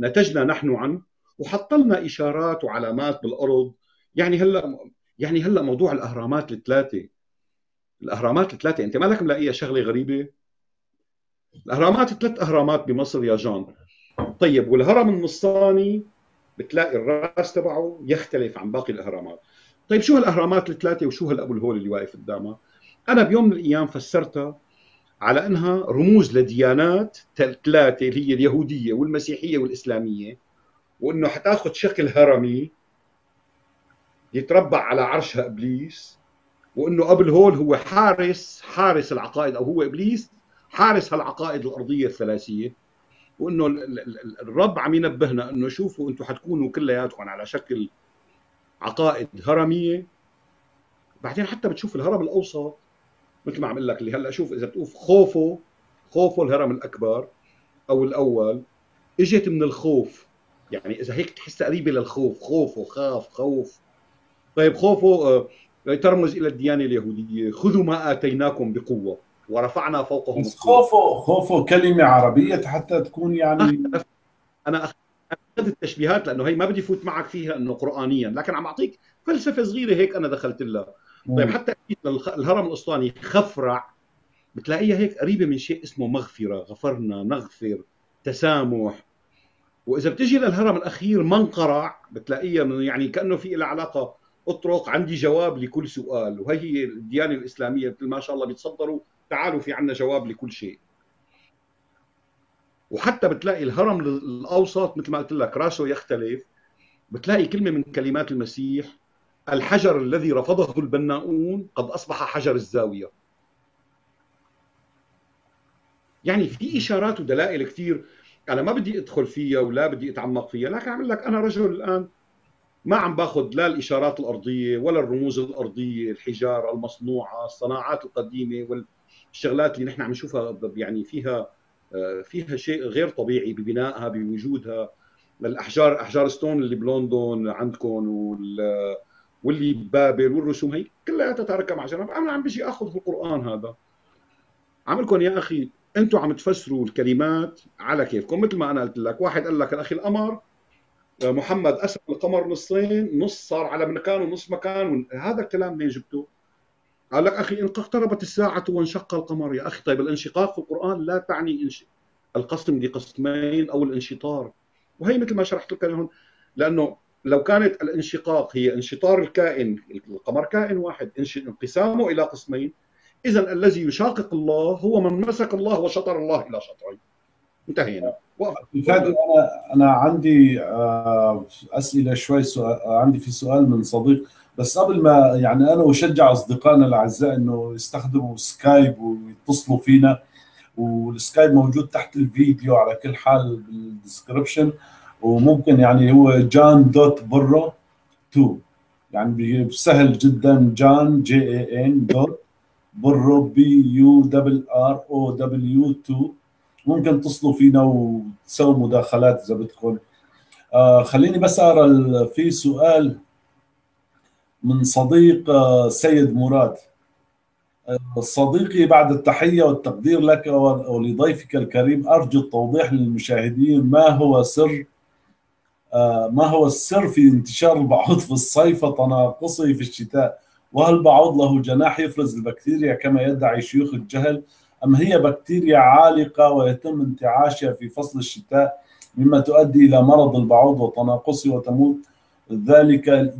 نتجنا نحن عنه، وحط لنا إشارات وعلامات بالأرض. يعني هلا موضوع الأهرامات الثلاثة، أنت مالك ملاقيها شغلة غريبة؟ الأهرامات ثلاث أهرامات بمصر يا جان. طيب والهرم النصاني بتلاقي الراس تبعه يختلف عن باقي الأهرامات. طيب شو هالأهرامات الثلاثة وشو هالأبو الهول اللي واقف قدامها؟ أنا بيوم من الأيام فسرتها على أنها رموز لديانات ثلاثة اللي هي اليهودية والمسيحية والإسلامية، وأنه حتاخد شكل هرمي يتربع على عرشها إبليس، وأنه قبل هول هو حارس العقائد، أو هو إبليس حارس هالعقائد الأرضية الثلاثية، وأنه الرب عم ينبهنا أنه شوفوا أنتم حتكونوا كلياتكم على شكل عقائد هرمية. بعدين حتى بتشوف الهرم الأوسط مثل ما عم اقول لك اللي هلا، شوف اذا بتقول خوفه الهرم الاكبر او الاول اجت من الخوف، يعني اذا هيك تحس قريبه للخوف، خوفه خاف خوف. طيب خوفه ترمز الى الديانه اليهوديه، خذوا ما اتيناكم بقوه ورفعنا فوقهم. بس خوفه كلمه عربيه حتى تكون يعني انا اخذت التشبيهات لانه هي ما بدي فوت معك فيها انه قرانيا، لكن عم اعطيك فلسفه صغيره هيك انا دخلت لها. طيب حتى الهرم الاسطاني خفرع بتلاقيها هيك قريبه من شيء اسمه مغفره، غفرنا نغفر تسامح. واذا بتجي للهرم الاخير منقرع بتلاقيها من يعني كانه في لها علاقه اطرق عندي جواب لكل سؤال، وهي هي الديانه الاسلاميه مثل ما شاء الله بيتصدروا تعالوا في عندنا جواب لكل شيء. وحتى بتلاقي الهرم الاوسط مثل ما قلت لك راسه يختلف، بتلاقي كلمه من كلمات المسيح الحجر الذي رفضه البناؤون قد أصبح حجر الزاوية. يعني في إشارات ودلائل كثير أنا ما بدي أدخل فيها ولا بدي أتعمق فيها، لكن أعمل لك أنا رجل الآن ما عم باخذ لا الإشارات الأرضية ولا الرموز الأرضية، الحجارة المصنوعة، الصناعات القديمة والشغلات اللي نحن عم نشوفها يعني فيها شيء غير طبيعي ببنائها بوجودها، أحجار ستون اللي بلندن عندكم واللي ببابل والرسوم هي كلها تتركب على جنب. انا عم بيجي اخذ في القران هذا عم لكم يا اخي انتم عم تفسروا الكلمات على كيفكم. مثل ما انا قلت لك واحد قال لك الاخي القمر، محمد قسم القمر نصين، نص صار على مكان ونص مكان، هذا الكلام اللي جبته. قال لك اخي ان اقتربت الساعه وانشق القمر. يا اخي طيب الانشقاق في القران لا تعني القسم لقسمين او الانشطار، وهي مثل ما شرحت لك هون، لانه لو كانت الانشقاق هي انشطار الكائن، القمر كائن واحد انقسامه إلى قسمين، إذا الذي يشاقق الله هو من مسك الله وشطر الله إلى شطرين. انتهينا. أنا عندي أسئلة شوي، عندي في سؤال من صديق، بس قبل ما يعني أنا أشجع أصدقائنا الأعزاء إنه يستخدموا سكايب ويتصلوا فينا، والسكايب موجود تحت الفيديو على كل حال بالديسكربشن، وممكن يعني هو جان دوت برو 2، يعني سهل جدا، جان JAN دوت برو BURROW 2. ممكن تصلوا فينا وتسووا مداخلات اذا بدكم. خليني بس اقرا في سؤال من صديق سيد مراد. صديقي بعد التحية والتقدير لك ولضيفك الكريم، أرجو التوضيح للمشاهدين ما هو السر في انتشار البعوض في الصيف وتناقصه في الشتاء؟ وهل البعوض له جناح يفرز البكتيريا كما يدعي شيوخ الجهل، أم هي بكتيريا عالقة ويتم انتعاشها في فصل الشتاء مما تؤدي إلى مرض البعوض وتناقصه وتموت ذلك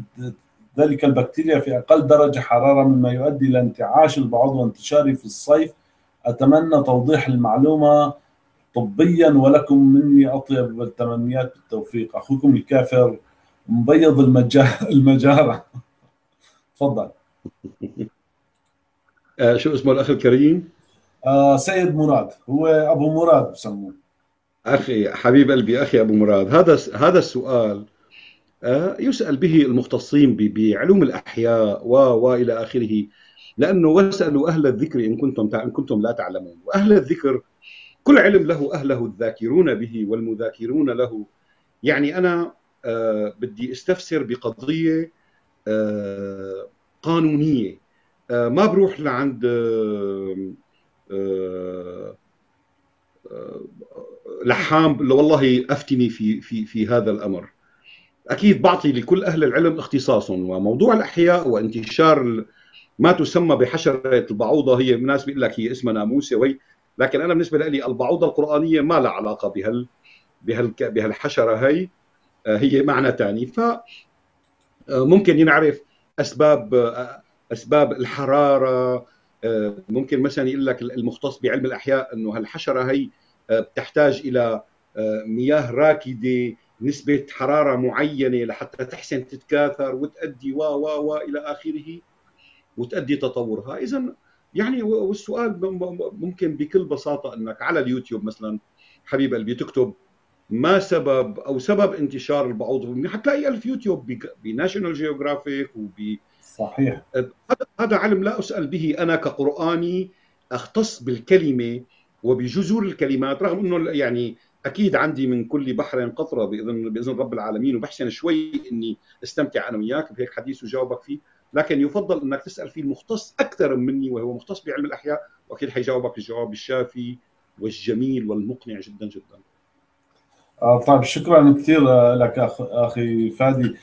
البكتيريا في أقل درجة حرارة مما يؤدي إلى انتعاش البعوض وانتشاره في الصيف؟ أتمنى توضيح المعلومة طبيا، ولكم مني أطيب التمنيات بالتوفيق. أخوكم الكافر مبيض المجارة. تفضل. شو اسمه الأخ الكريم؟ سيد مراد، هو أبو مراد بسموه. أخي حبيب قلبي، أخي أبو مراد، هذا السؤال يسأل به المختصين بعلوم الأحياء وإلى آخره، لأنه واسألوا أهل الذكر إن كنتم لا تعلمون. وأهل الذكر كل علم له أهله الذاكرون به والمذاكرون له. يعني أنا بدي استفسر بقضية قانونية، ما بروح لعند لحام والله أفتني في هذا الأمر. أكيد بعطي لكل أهل العلم اختصاصهم، وموضوع الأحياء وانتشار ما تسمى بحشرة البعوضة، هي الناس بيقول لك هي اسمها ناموسة وهي، لكن أنا بالنسبة لي البعوضة القرآنية ما لها علاقة بهالحشرة، هي معنى ثاني. فممكن ينعرف أسباب الحرارة، ممكن مثلا يقول لك المختص بعلم الأحياء أنه هالحشرة هي بتحتاج إلى مياه راكدة، نسبة حرارة معينة لحتى تحسن تتكاثر وتؤدي و إلى آخره وتؤدي تطورها. إذا يعني والسؤال ممكن بكل بساطة أنك على اليوتيوب مثلا حبيب قلبي تكتب ما سبب أو سبب انتشار البعوض، حتلاقي 1000 يوتيوب بناشونال جيوغرافيك صحيح. هذا علم لا أسأل به، أنا كقرآني أختص بالكلمة وبجذور الكلمات، رغم أنه يعني أكيد عندي من كل بحر قطرة بإذن رب العالمين، وبحسن شوي أني استمتع أنا وياك بهيك حديث وجاوبك فيه، لكن يفضل أنك تسأل فيه المختص أكثر مني وهو مختص بعلم الأحياء، وأكيد حيجاوبك الجواب الشافي والجميل والمقنع جدا جدا. طيب شكرا كثير لك أخي فادي.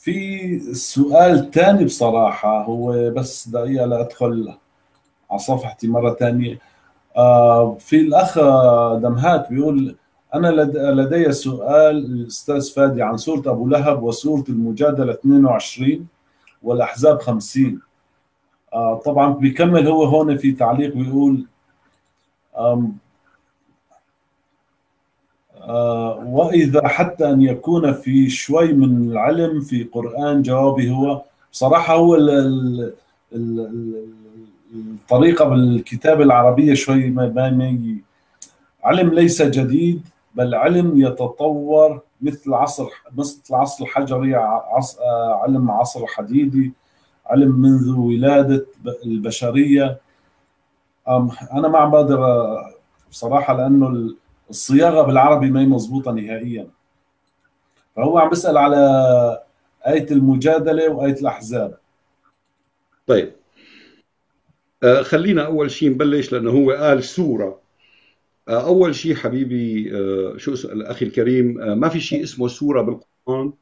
في سؤال ثاني بصراحة، هو بس دقيقة لأدخل على صفحتي مرة ثانية. في الأخ دمهات بيقول أنا لدي سؤال أستاذ فادي عن سورة أبو لهب وسورة المجادلة 22 والأحزاب 50. طبعا بيكمل هو هون في تعليق بيقول وإذا حتى أن يكون في شوي من العلم في قرآن. جوابي هو بصراحة هو الطريقة بالكتابة العربية شوي ما علم ليس جديد، بل علم يتطور مثل عصر الحجري، علم عصر حديدي، علم منذ ولادة البشرية. أنا ما عم بقدر بصراحة لأنه الصياغة بالعربي ما هي مضبوطة نهائيا، فهو عم بيسأل على آية المجادلة وآية الأحزاب. طيب خلينا أول شيء نبلش لأنه هو قال سورة. أول شيء حبيبي أخي الكريم، ما في شيء اسمه سورة بالقرآن،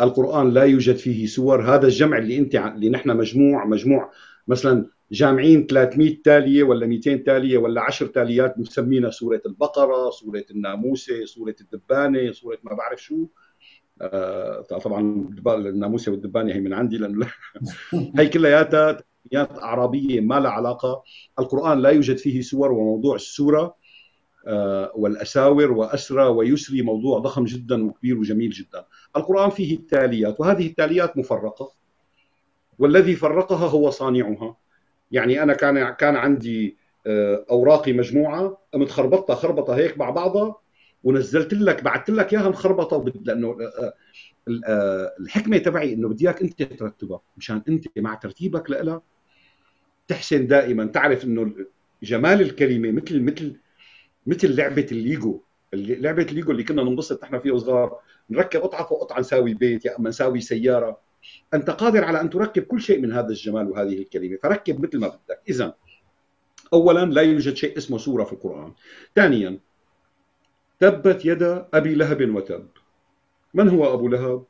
القرآن لا يوجد فيه سور. هذا الجمع اللي نحن مجموع مثلا جامعين 300 تالية ولا 200 تالية ولا 10 تاليات مسمينا سورة البقرة، سورة الناموسة، سورة الدبانة، سورة ما بعرف شو. طبعا الناموسة والدبانة هي من عندي لأنه هي كلياتها تسميات أعرابية ما لها علاقة. القرآن لا يوجد فيه سور، وموضوع السورة والأساور وأسرى ويسري موضوع ضخم جدا وكبير وجميل جدا. القرآن فيه التاليات، وهذه التاليات مفرقة والذي فرقها هو صانعها. يعني أنا كان عندي أوراقي مجموعة متخربطة خربطة هيك مع بعضها، ونزلت لك بعثت لك إياها مخربطة، لأنه الحكمة تبعي إنه بدي إياك أنت ترتبها، مشان أنت مع ترتيبك لها تحسن دائما. تعرف إنه جمال الكلمة مثل لعبة الليجو، اللي كنا ننبسط نحن فيه وصغار، نركب قطعة فوق قطعة، نساوي بيت يا أما نساوي سيارة. أنت قادر على أن تركب كل شيء من هذا الجمال وهذه الكلمة، فركب مثل ما بدك. إذا أولا لا يوجد شيء اسمه سورة في القرآن. ثانيا تبت يد أبي لهب وتب، من هو أبو لهب؟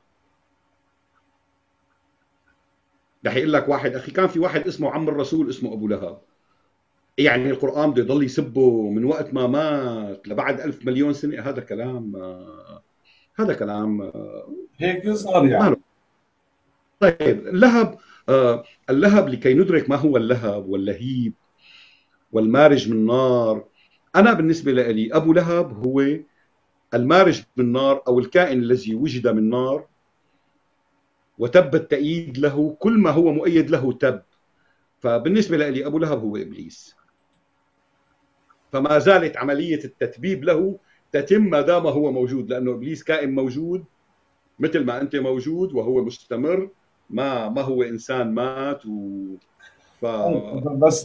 رح يقول لك واحد أخي كان في واحد اسمه عم الرسول اسمه أبو لهب، يعني القرآن بده يضل يسبه من وقت ما مات لبعد 1000 مليون سنة؟ هذا كلام هيك يظهر يعني. طيب اللهب لكي ندرك ما هو اللهب واللهيب والمارج من النار. أنا بالنسبة لي أبو لهب هو المارج من النار أو الكائن الذي وجد من نار، وتب التأييد له، كل ما هو مؤيد له تب. فبالنسبة لي أبو لهب هو إبليس، فما زالت عملية التتبيب له تتم ما دام هو موجود، لأنه إبليس كائن موجود مثل ما أنت موجود، وهو مستمر ما هو إنسان مات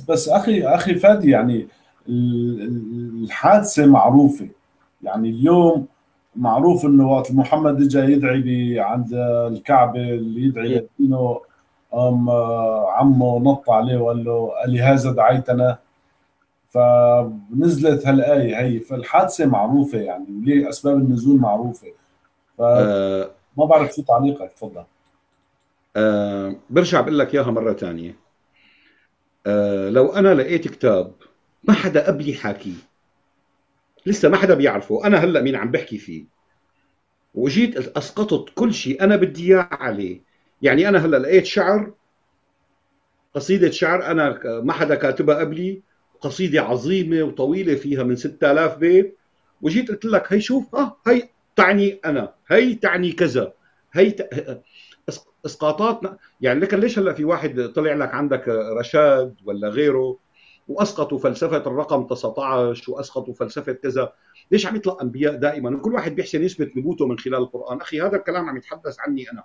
بس أخي فادي، يعني الحادثة معروفة، يعني اليوم معروف إنه وقت محمد إجا يدعي عند الكعبة اللي يدعي لدينه، عمه نط عليه وقال له لهذا دعيتنا، فنزلت هالآية هي. فالحادثة معروفة يعني، وليه أسباب النزول معروفة. ما بعرف شو تعليقك، تفضل. برجع بقول لك اياها مره ثانيه. لو انا لقيت كتاب ما حدا قبلي حاكيه، لسه ما حدا بيعرفه، انا هلا مين عم بحكي فيه، وجيت اسقطت كل شيء انا بدي اياه عليه. يعني انا هلا لقيت شعر قصيدة شعر أنا ما حدا كاتبها قبلي، قصيدة عظيمة وطويلة فيها من 6000 بيت، وجيت قلت لك هي شوف هي تعني أنا، هي تعني كذا، هي اسقاطاتنا يعني. لكن ليش هلا في واحد طلع لك عندك رشاد ولا غيره واسقطوا فلسفه الرقم 19 واسقطوا فلسفه كذا؟ ليش عم يطلق انبياء دائما؟ وكل واحد بيحسن يثبت نبوته من خلال القران. اخي هذا الكلام عم يتحدث عني انا،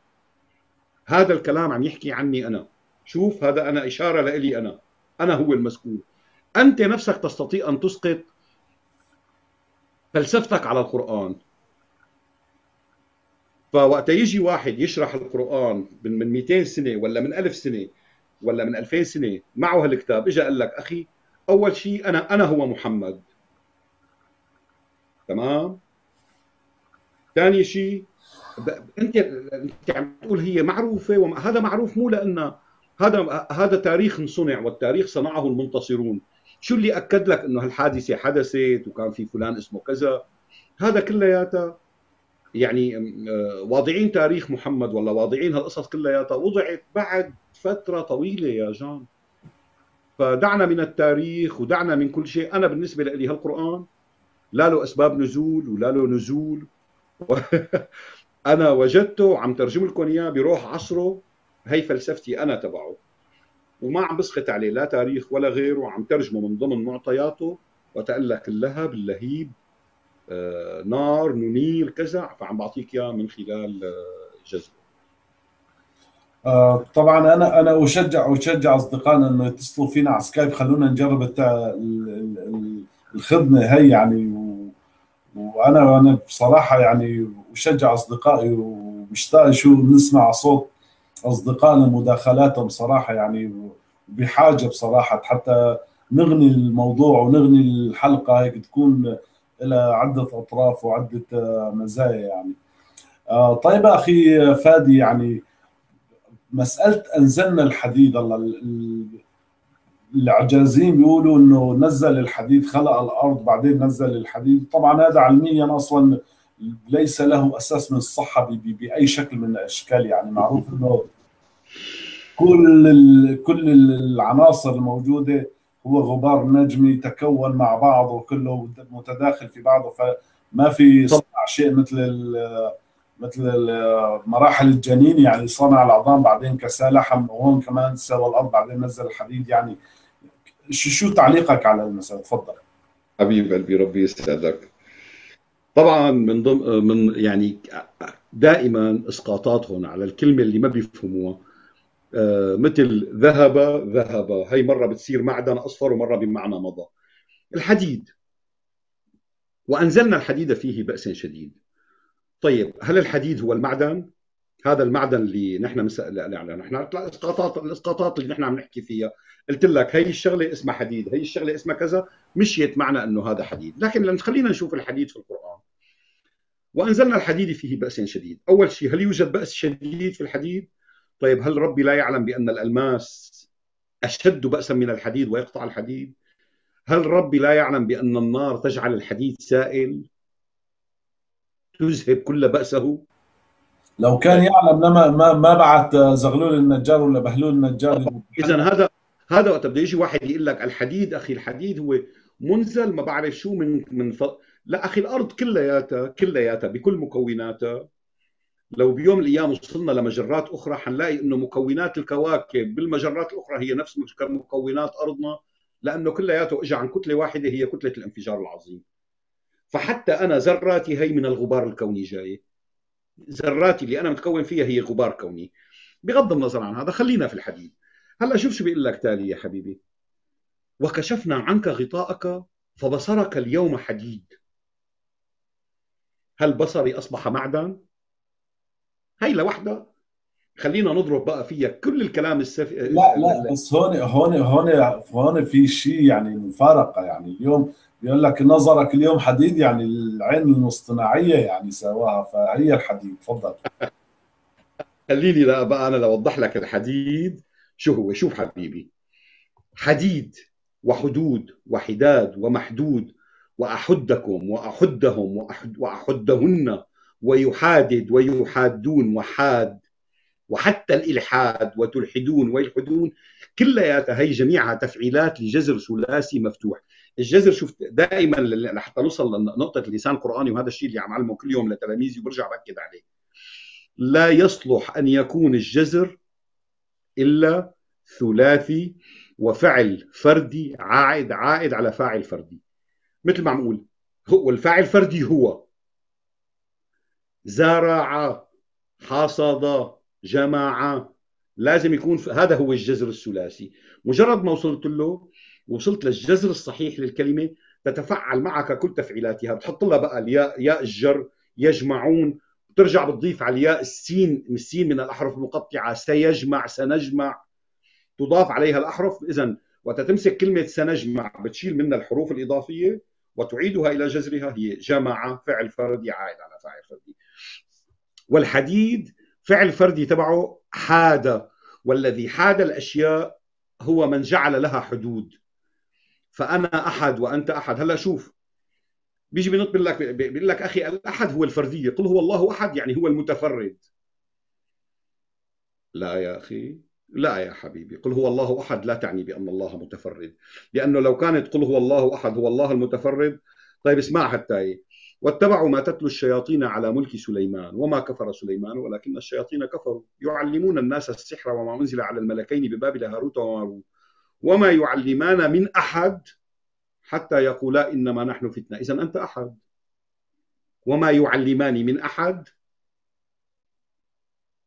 هذا الكلام عم يحكي عني انا. شوف هذا انا اشاره لإلي انا هو المسؤول. انت نفسك تستطيع ان تسقط فلسفتك على القران. فوقت يجي واحد يشرح القرآن من 200 سنة ولا من 1000 سنة ولا من 2000 سنة معه هالكتاب، اجى قال لك أخي أول شيء أنا هو محمد، تمام؟ ثاني شيء أنت عم تقول هي معروفة، وهذا معروف مو لأنه هذا تاريخ صنع، والتاريخ صنعه المنتصرون. شو اللي أكد لك إنه هالحادثة حدثت وكان في فلان اسمه كذا؟ هذا كلياته يعني واضعين تاريخ محمد ولا واضعين هالقصص كلياتها وضعت بعد فترة طويلة يا جان. فدعنا من التاريخ ودعنا من كل شيء. أنا بالنسبة لي هالقرآن لا له أسباب نزول ولا له نزول أنا وجدته عم ترجم لكم إياه بروح عصره، هي فلسفتي أنا تبعه، وما عم بسخط عليه لا تاريخ ولا غيره، عم ترجمه من ضمن معطياته وتقلها كلها باللهيب نار منير كذا، فعم بعطيك اياه من خلال جذبه. طبعا انا اشجع اصدقائنا انه يتصلوا فينا على سكايب، خلونا نجرب الخدمه هي يعني. وانا بصراحه يعني اشجع اصدقائي ومشتاق شو نسمع صوت اصدقائنا مداخلاتهم صراحه يعني، بحاجه بصراحه حتى نغني الموضوع ونغني الحلقه هيك تكون إلى عدة أطراف وعدة مزايا يعني. طيب أخي فادي، يعني مسألة أنزلنا الحديد، الله العجازين بيقولوا إنه نزل الحديد، خلق الأرض بعدين نزل الحديد. طبعا هذا علميا أصلا ليس له أساس من الصحة بأي شكل من الأشكال يعني. معروف إنه كل العناصر الموجودة هو غبار نجمي تكون مع بعضه وكله متداخل في بعضه، فما في صنع شيء مثل مراحل الجنين يعني، صنع العظام بعدين كساه لحم وهون كمان سوى الارض بعدين نزل الحديد يعني. شو تعليقك على المسألة؟ تفضل حبيب قلبي، ربي يسعدك. طبعا من يعني دائما اسقاطاتهم على الكلمه اللي ما بيفهموها، مثل ذهب هي مرة بتصير معدن أصفر ومرة بمعنى مضى. الحديد، وأنزلنا الحديد فيه بأس شديد. طيب هل الحديد هو المعدن؟ هذا المعدن اللي نحن نحن الإسقاطات اللي نحن عم نحكي فيها، قلت لك هي الشغلة اسمها حديد، هي الشغلة اسمها كذا، مشيت معنا أنه هذا حديد. لكن خلينا نشوف الحديد في القرآن. وأنزلنا الحديد فيه بأس شديد. أول شيء هل يوجد بأس شديد في الحديد؟ طيب هل ربي لا يعلم بأن الألماس أشد بأسا من الحديد ويقطع الحديد؟ هل ربي لا يعلم بأن النار تجعل الحديد سائل تذهب كل بأسه؟ لو كان يعلم لما ما بعت زغلول النجار ولا بهلول النجار. إذا هذا وقت بده يجي واحد يقول لك الحديد، أخي الحديد هو منزل ما بعرف شو لا أخي، الأرض كلياتها بكل مكوناتها، لو بيوم من الايام وصلنا لمجرات اخرى حنلاقي انه مكونات الكواكب بالمجرات الاخرى هي نفس مكونات ارضنا، لانه كلياته اجى عن كتله واحده هي كتله الانفجار العظيم. فحتى انا ذراتي هي من الغبار الكوني جايه، ذراتي اللي انا متكون فيها هي غبار كوني. بغض النظر عن هذا خلينا في الحديد. هلا شوف شو بيقول لك تالي يا حبيبي: وكشفنا عنك غطاءك فبصرك اليوم حديد. هل بصري اصبح معدن؟ هي لوحدها. خلينا نضرب بقى فيها كل الكلام السفي. لا بس هون في شيء يعني مفارقه يعني. اليوم بيقول لك نظرك اليوم حديد، يعني العين الاصطناعيه يعني سواها، فهي الحديد. تفضل. خليني لا بقى انا لوضح لك الحديد شو هو. شوف حبيبي، حديد وحدود وحداد ومحدود، واحدكم واحدهم واحدهن، ويحادد ويحادون، وحاد وحتى الإلحاد وتلحدون ويلحدون كلها هي جميعها تفعيلات لجذر ثلاثي مفتوح. الجذر شفت دائما لحتى نوصل لنقطة اللسان القرآني، وهذا الشيء اللي عم علمه كل يوم لتلاميذي وبرجع بأكد عليه، لا يصلح أن يكون الجذر إلا ثلاثي وفعل فردي عائد عائد على فاعل فردي، مثل ما عم قول والفاعل الفردي هو زرع حصد جمع، لازم يكون هذا هو الجذر الثلاثي. مجرد ما وصلت له وصلت للجذر الصحيح للكلمة تتفعل معك كل تفعيلاتها، بتحط لها بقى الياء ياء الجر يجمعون، بترجع بتضيف على الياء السين، السين من الأحرف المقطعة سيجمع سنجمع، تضاف عليها الأحرف. إذن وتتمسك كلمة سنجمع بتشيل منها الحروف الإضافية وتعيدها إلى جذرها، هي جمع فعل فردي عائد على فاعل فردي. والحديد فعل فردي تبعه حاد، والذي حاد الأشياء هو من جعل لها حدود، فأنا أحد وأنت أحد. هلا شوف بيجي بينط بيقول لك أخي الأحد هو الفردية، قل هو الله أحد يعني هو المتفرد. لا يا أخي، لا يا حبيبي، قل هو الله أحد لا تعني بأن الله متفرد، لأنه لو كانت قل هو الله أحد هو الله المتفرد. طيب اسمع حتى إيه، واتبعوا ما تتلو الشياطين على ملك سليمان وما كفر سليمان ولكن الشياطين كفروا يعلمون الناس السحر وما أنزل على الملكين ببابل هاروت وماروت وما يعلمان من أحد حتى يقولا إنما نحن فتنة. إذن أنت أحد، وما يعلمان من أحد،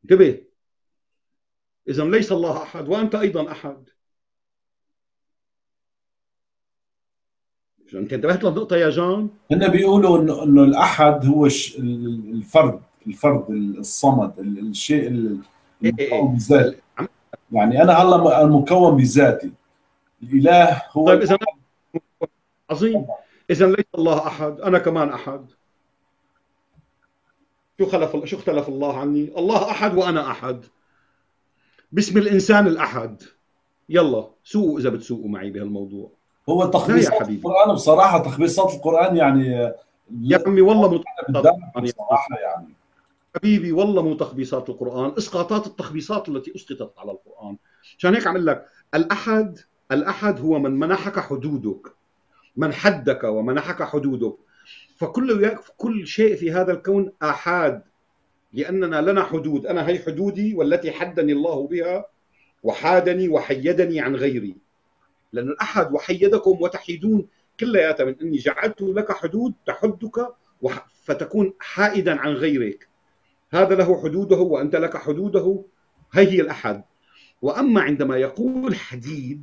انتبه، إذن ليس الله أحد وأنت أيضا أحد. انت انتبهت للنقطة يا جون؟ هن بيقولوا انه الأحد هو الفرد الصمد، الشيء المكون بذاته. يعني أنا هلا المكون بذاتي. الإله هو طيب إذا عظيم، إذا ليس الله أحد، أنا كمان أحد. شو اختلف الله عني؟ الله أحد وأنا أحد. باسم الإنسان الأحد. يلا سوقوا إذا بتسوقوا معي بهالموضوع. هو تخبيصات القرآن بصراحة، تخبيصات القرآن يعني يا عمي والله مو بصراحة يعني حبيبي والله مو تخبيصات القرآن، اسقاطات التخبيصات التي اسقطت على القرآن. عشان هيك عم لك الأحد هو من منحك حدودك، من حدك ومنحك حدودك، فكل شيء في هذا الكون أحاد، لأننا لنا حدود. أنا هي حدودي والتي حدني الله بها وحادني وحيدني عن غيري، لأن الأحد وحيدكم وتحيدون كلياتها من أني جعلت لك حدود تحدك فتكون حائدا عن غيرك، هذا له حدوده وأنت لك حدوده، هي الأحد. وأما عندما يقول حديد،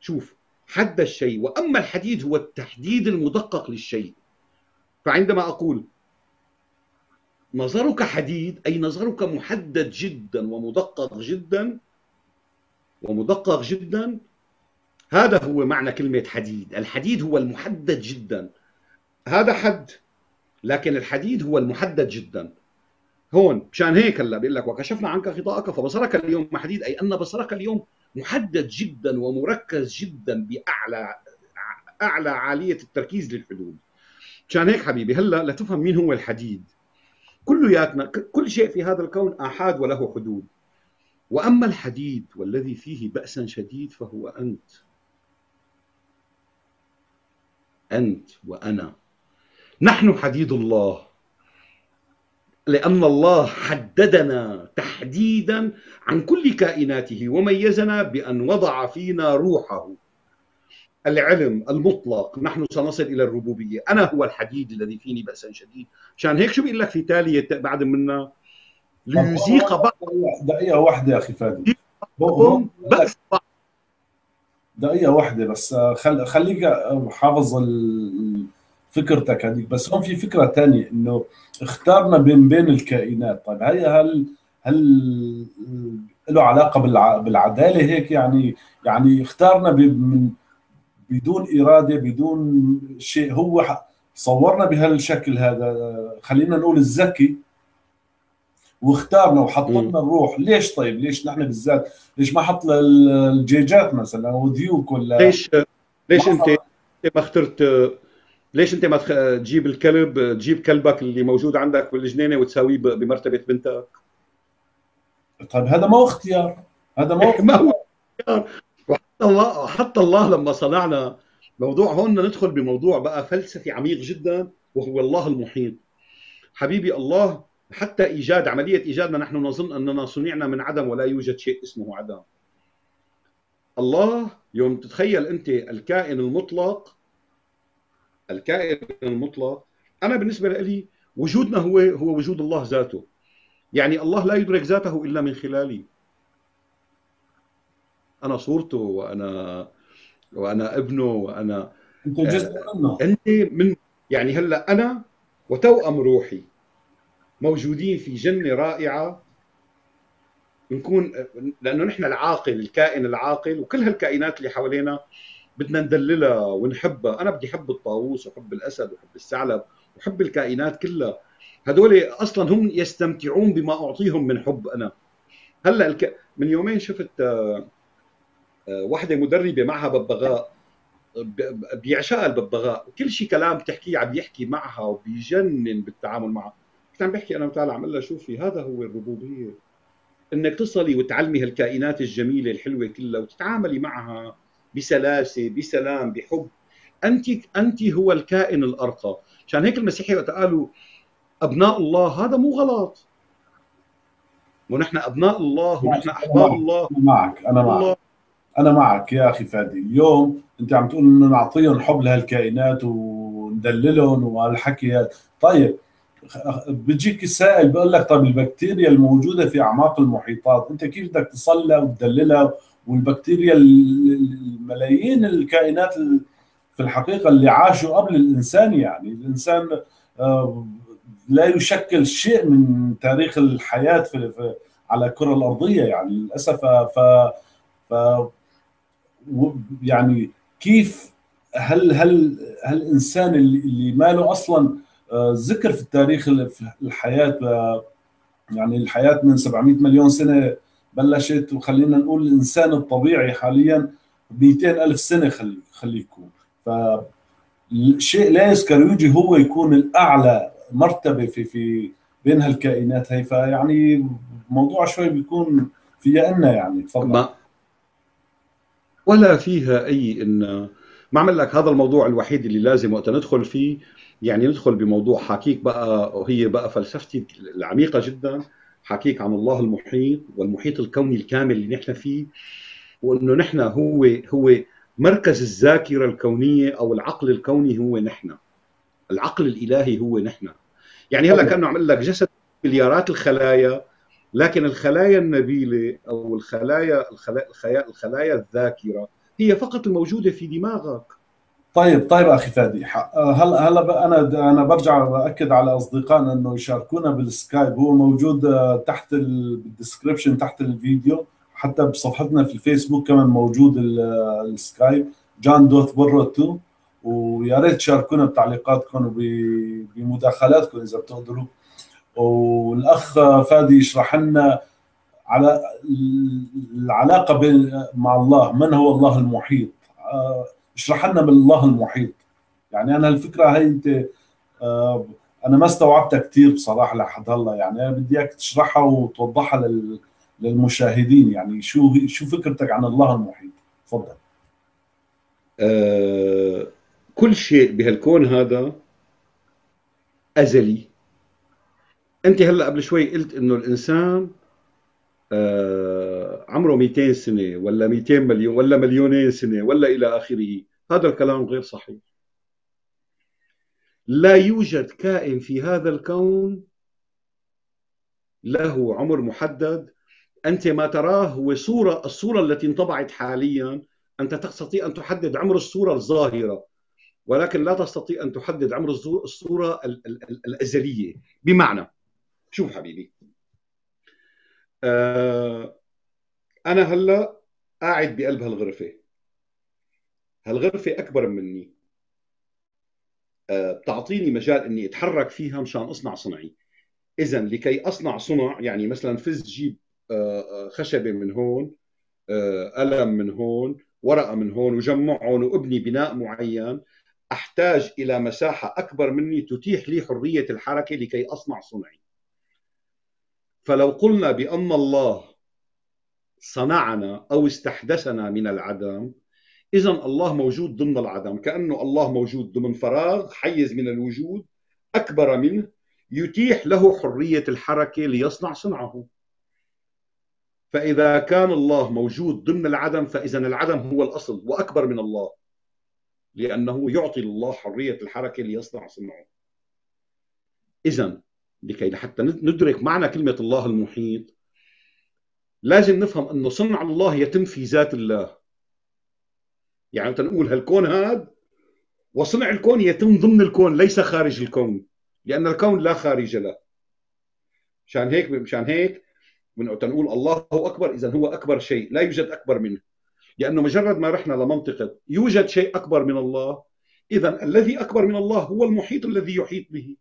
شوف حد الشيء، وأما الحديد هو التحديد المدقق للشيء، فعندما أقول نظرك حديد أي نظرك محدد جدا ومدقق جدا ومدقق جدا، هذا هو معنى كلمة حديد. الحديد هو المحدد جدا، هذا حد، لكن الحديد هو المحدد جدا. هون مشان هيك هلا بيقول لك وكشفنا عنك غطاءك فبصرك اليوم حديد، أي أن بصرك اليوم محدد جدا ومركز جدا بأعلى عالية التركيز للحدود. مشان هيك حبيبي هلا لتفهم مين هو الحديد. كلياتنا كل شيء في هذا الكون آحاد وله حدود، وأما الحديد والذي فيه بأسا شديد فهو أنت، أنت وأنا، نحن حديد الله، لأن الله حددنا تحديدا عن كل كائناته وميزنا بأن وضع فينا روحه، العلم المطلق. نحن سنصل إلى الربوبية، أنا هو الحديد الذي فيني بأسا شديد. عشان هيك شو بيقول لك في تالية بعد منا ليذيق بعضهم، دقيقة واحدة يا أخي فادي، بأس بعض، دقيقة واحدة بس، خليك حافظ فكرتك هذيك. بس هون في فكرة ثانية، إنه اختارنا بين الكائنات. طيب هل له علاقة بالعدالة هيك؟ يعني اختارنا بدون إرادة، بدون شيء، هو صورنا بهالشكل هذا، خلينا نقول الذكي، واختارنا وحطوا لنا الروح. ليش طيب؟ ليش نحن بالذات؟ ليش ما حط الجيجات مثلا او ديوك ولا ليش انت ما اخترت؟ ليش انت ما تجيب تجيب كلبك اللي موجود عندك بالجنينه وتساويه بمرتبه بنتك؟ طيب هذا ما هو اختيار، هذا ما هو اختيار. وحتى الله لما صنعنا موضوع هون ندخل بموضوع بقى فلسفي عميق جدا وهو الله المحيط. حبيبي الله حتى ايجاد عمليه ايجادنا نحن نظن اننا صنعنا من عدم ولا يوجد شيء اسمه عدم. الله يوم تتخيل انت الكائن المطلق، الكائن المطلق، انا بالنسبه لي وجودنا هو وجود الله ذاته. يعني الله لا يدرك ذاته الا من خلالي. انا صورته وانا ابنه وانا انت جزء منه. انت من يعني هلا انا وتوأم روحي موجودين في جنة رائعة نكون، لأنه نحن العاقل، الكائن العاقل، وكل هالكائنات اللي حوالينا بدنا ندللها ونحبها. أنا بدي حب الطاووس وحب الأسد وحب الثعلب وحب الكائنات كلها، هدول أصلا هم يستمتعون بما أعطيهم من حب. أنا هلأ من يومين شفت واحدة مدربة معها ببغاء، بيعشقها الببغاء وكل شيء كلام بتحكيه عم يحكي معها وبيجنن بالتعامل معها. كنت عم بحكي انا وتعالى عم قلها شوفي هذا هو الربوبيه، انك تصلي وتعلمي هالكائنات الجميله الحلوه كلها وتتعاملي معها بسلاسه بسلام بحب. انت هو الكائن الارقى. عشان هيك المسيحيه وقت قالوا ابناء الله هذا مو غلط، ونحن ابناء الله ونحن احباب الله. انا معك يا اخي فادي. اليوم انت عم تقول انه نعطيهم حب لهالكائنات وندللهم وهالحكي هذا. طيب بيجيك السائل بيقول لك طب البكتيريا الموجوده في اعماق المحيطات انت كيف بدك تصلها وتدللها؟ والبكتيريا الملايين الكائنات في الحقيقه اللي عاشوا قبل الانسان، يعني الانسان لا يشكل شيء من تاريخ الحياه على الكره الارضيه يعني للاسف. ف يعني كيف هل الانسان اللي ما له اصلا ذكر في التاريخ في الحياه، يعني الحياه من 700 مليون سنه بلشت، وخلينا نقول الانسان الطبيعي حاليا 200 ألف سنه خليه يكون، فالشيء لا يذكر يجي هو يكون الاعلى مرتبه في بين هالكائنات هي. فيعني موضوع شوي بيكون في إنا يعني تفضل ولا فيها اي ان ما عمل لك. هذا الموضوع الوحيد اللي لازم وقت ندخل فيه يعني ندخل بموضوع حكيك بقى، وهي بقى فلسفتي العميقه جدا، حكيك عن الله المحيط والمحيط الكوني الكامل اللي نحن فيه، وانه نحن هو مركز الذاكره الكونيه او العقل الكوني هو نحن، العقل الالهي هو نحن. يعني هلا كانه عمل لك جسد مليارات الخلايا، لكن الخلايا النبيله او الخلايا الذاكره هي فقط الموجوده في دماغك. طيب اخي فادي، هلا انا برجع باكد على اصدقائنا انه يشاركونا بالسكايب، هو موجود تحت الديسكربشن تحت الفيديو، حتى بصفحتنا في الفيسبوك كمان موجود السكايب جان دوت برو 2. ويا ريت تشاركونا بتعليقاتكم وبمداخلاتكم اذا بتقدروا. والاخ فادي يشرح لنا على العلاقه مع الله، من هو الله المحيط؟ اشرح لنا بالله المحيط. يعني انا الفكره هي انت انا ما استوعبتها كثير بصراحه لحد هلا، يعني انا بدي اياك تشرحها وتوضحها للمشاهدين، يعني شو فكرتك عن الله المحيط؟ تفضل. كل شيء بهالكون هذا ازلي. انت هلا قبل شوي قلت انه الانسان عمره 200 سنه ولا 200 مليون ولا مليونين سنه ولا الى اخره. هذا الكلام غير صحيح. لا يوجد كائن في هذا الكون له عمر محدد. انت ما تراه هو الصوره التي انطبعت حاليا. انت تستطيع ان تحدد عمر الصوره الظاهره، ولكن لا تستطيع ان تحدد عمر الصوره الازليه. بمعنى شوف حبيبي، أنا هلأ قاعد بقلب هالغرفة، هالغرفة أكبر مني، بتعطيني مجال أني أتحرك فيها مشان أصنع صنعي. إذا لكي أصنع صنع يعني مثلا فز جيب خشبة من هون، قلم من هون، ورقة من هون، وجمعهم وأبني بناء معين، أحتاج إلى مساحة أكبر مني تتيح لي حرية الحركة لكي أصنع صنعي. فلو قلنا بأن الله صنعنا أو استحدثنا من العدم، إذن الله موجود ضمن العدم، كأنه الله موجود ضمن فراغ، حيز من الوجود أكبر منه يتيح له حرية الحركة ليصنع صنعه. فإذا كان الله موجود ضمن العدم فإذن العدم هو الأصل وأكبر من الله، لأنه يعطي الله حرية الحركة ليصنع صنعه. إذن لكي حتى ندرك معنى كلمة الله المحيط لازم نفهم أنه صنع الله يتم في ذات الله. يعني تنقول هالكون هذا وصنع الكون يتم ضمن الكون ليس خارج الكون، لأن الكون لا خارج له. مشان هيك تنقول الله هو أكبر، إذن هو أكبر شيء لا يوجد أكبر منه، لأنه مجرد ما رحنا لمنطقة يوجد شيء أكبر من الله، إذن الذي أكبر من الله هو المحيط الذي يحيط به،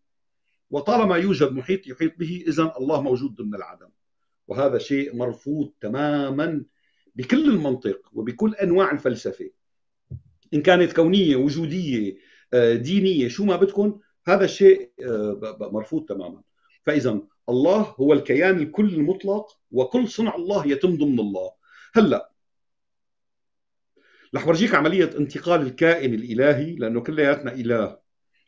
وطالما يوجد محيط يحيط به إذن الله موجود ضمن العدم. وهذا شيء مرفوض تماما بكل المنطق وبكل أنواع الفلسفة، إن كانت كونية وجودية دينية شو ما بدكم، هذا الشيء مرفوض تماما. فإذا الله هو الكيان الكل المطلق، وكل صنع الله يتم ضمن الله. هلأ رح ورجيك عملية انتقال الكائن الإلهي، لأنه كلياتنا إله،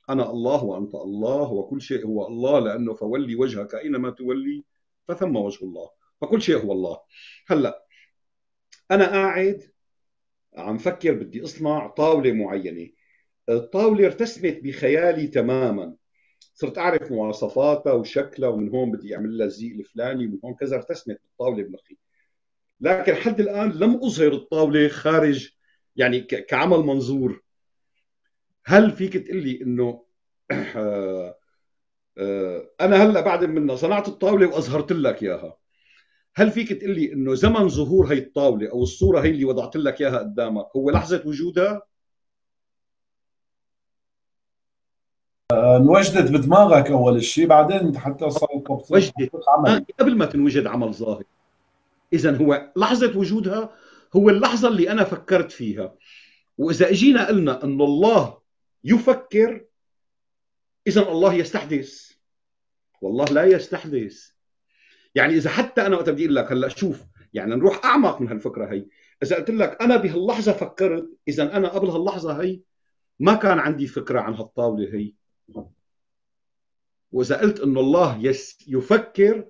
أنا الله وأنت الله وكل شيء هو الله، لأنه فولي وجهك أينما تولي فثم وجه الله، فكل شيء هو الله. هلأ أنا قاعد عم فكر بدي أصنع طاولة معينة، الطاولة ارتسمت بخيالي تماما، صرت أعرف مواصفاتها وشكلها، ومن هون بدي أعمل لها الزي الفلاني، ومن هون كذا، ارتسمت الطاولة بمخي. لكن حد الآن لم أظهر الطاولة خارج، يعني كعمل منظور. هل فيك تقول لي إنه أنا هلأ بعد منها صنعت الطاولة وأظهرت لك إياها، هل فيك تقول لي إنه زمن ظهور هي الطاولة أو الصورة هي اللي وضعت لك إياها قدامك هو لحظة وجودها؟ انوجدت بدماغك أول شيء، بعدين حتى صارت وجدت قبل ما تنوجد عمل ظاهر. إذن هو لحظة وجودها هو اللحظة اللي أنا فكرت فيها. وإذا أجينا قلنا أن الله يفكر، إذن الله يستحدث. والله لا يستحدث. يعني إذا حتى أنا وقت بدي أقول لك هلأ شوف، يعني نروح أعمق من هالفكرة هي، إذا قلت لك أنا بهاللحظة فكرت، إذن أنا قبل هاللحظة هي ما كان عندي فكرة عن هالطاولة هي. وإذا قلت أن الله يفكر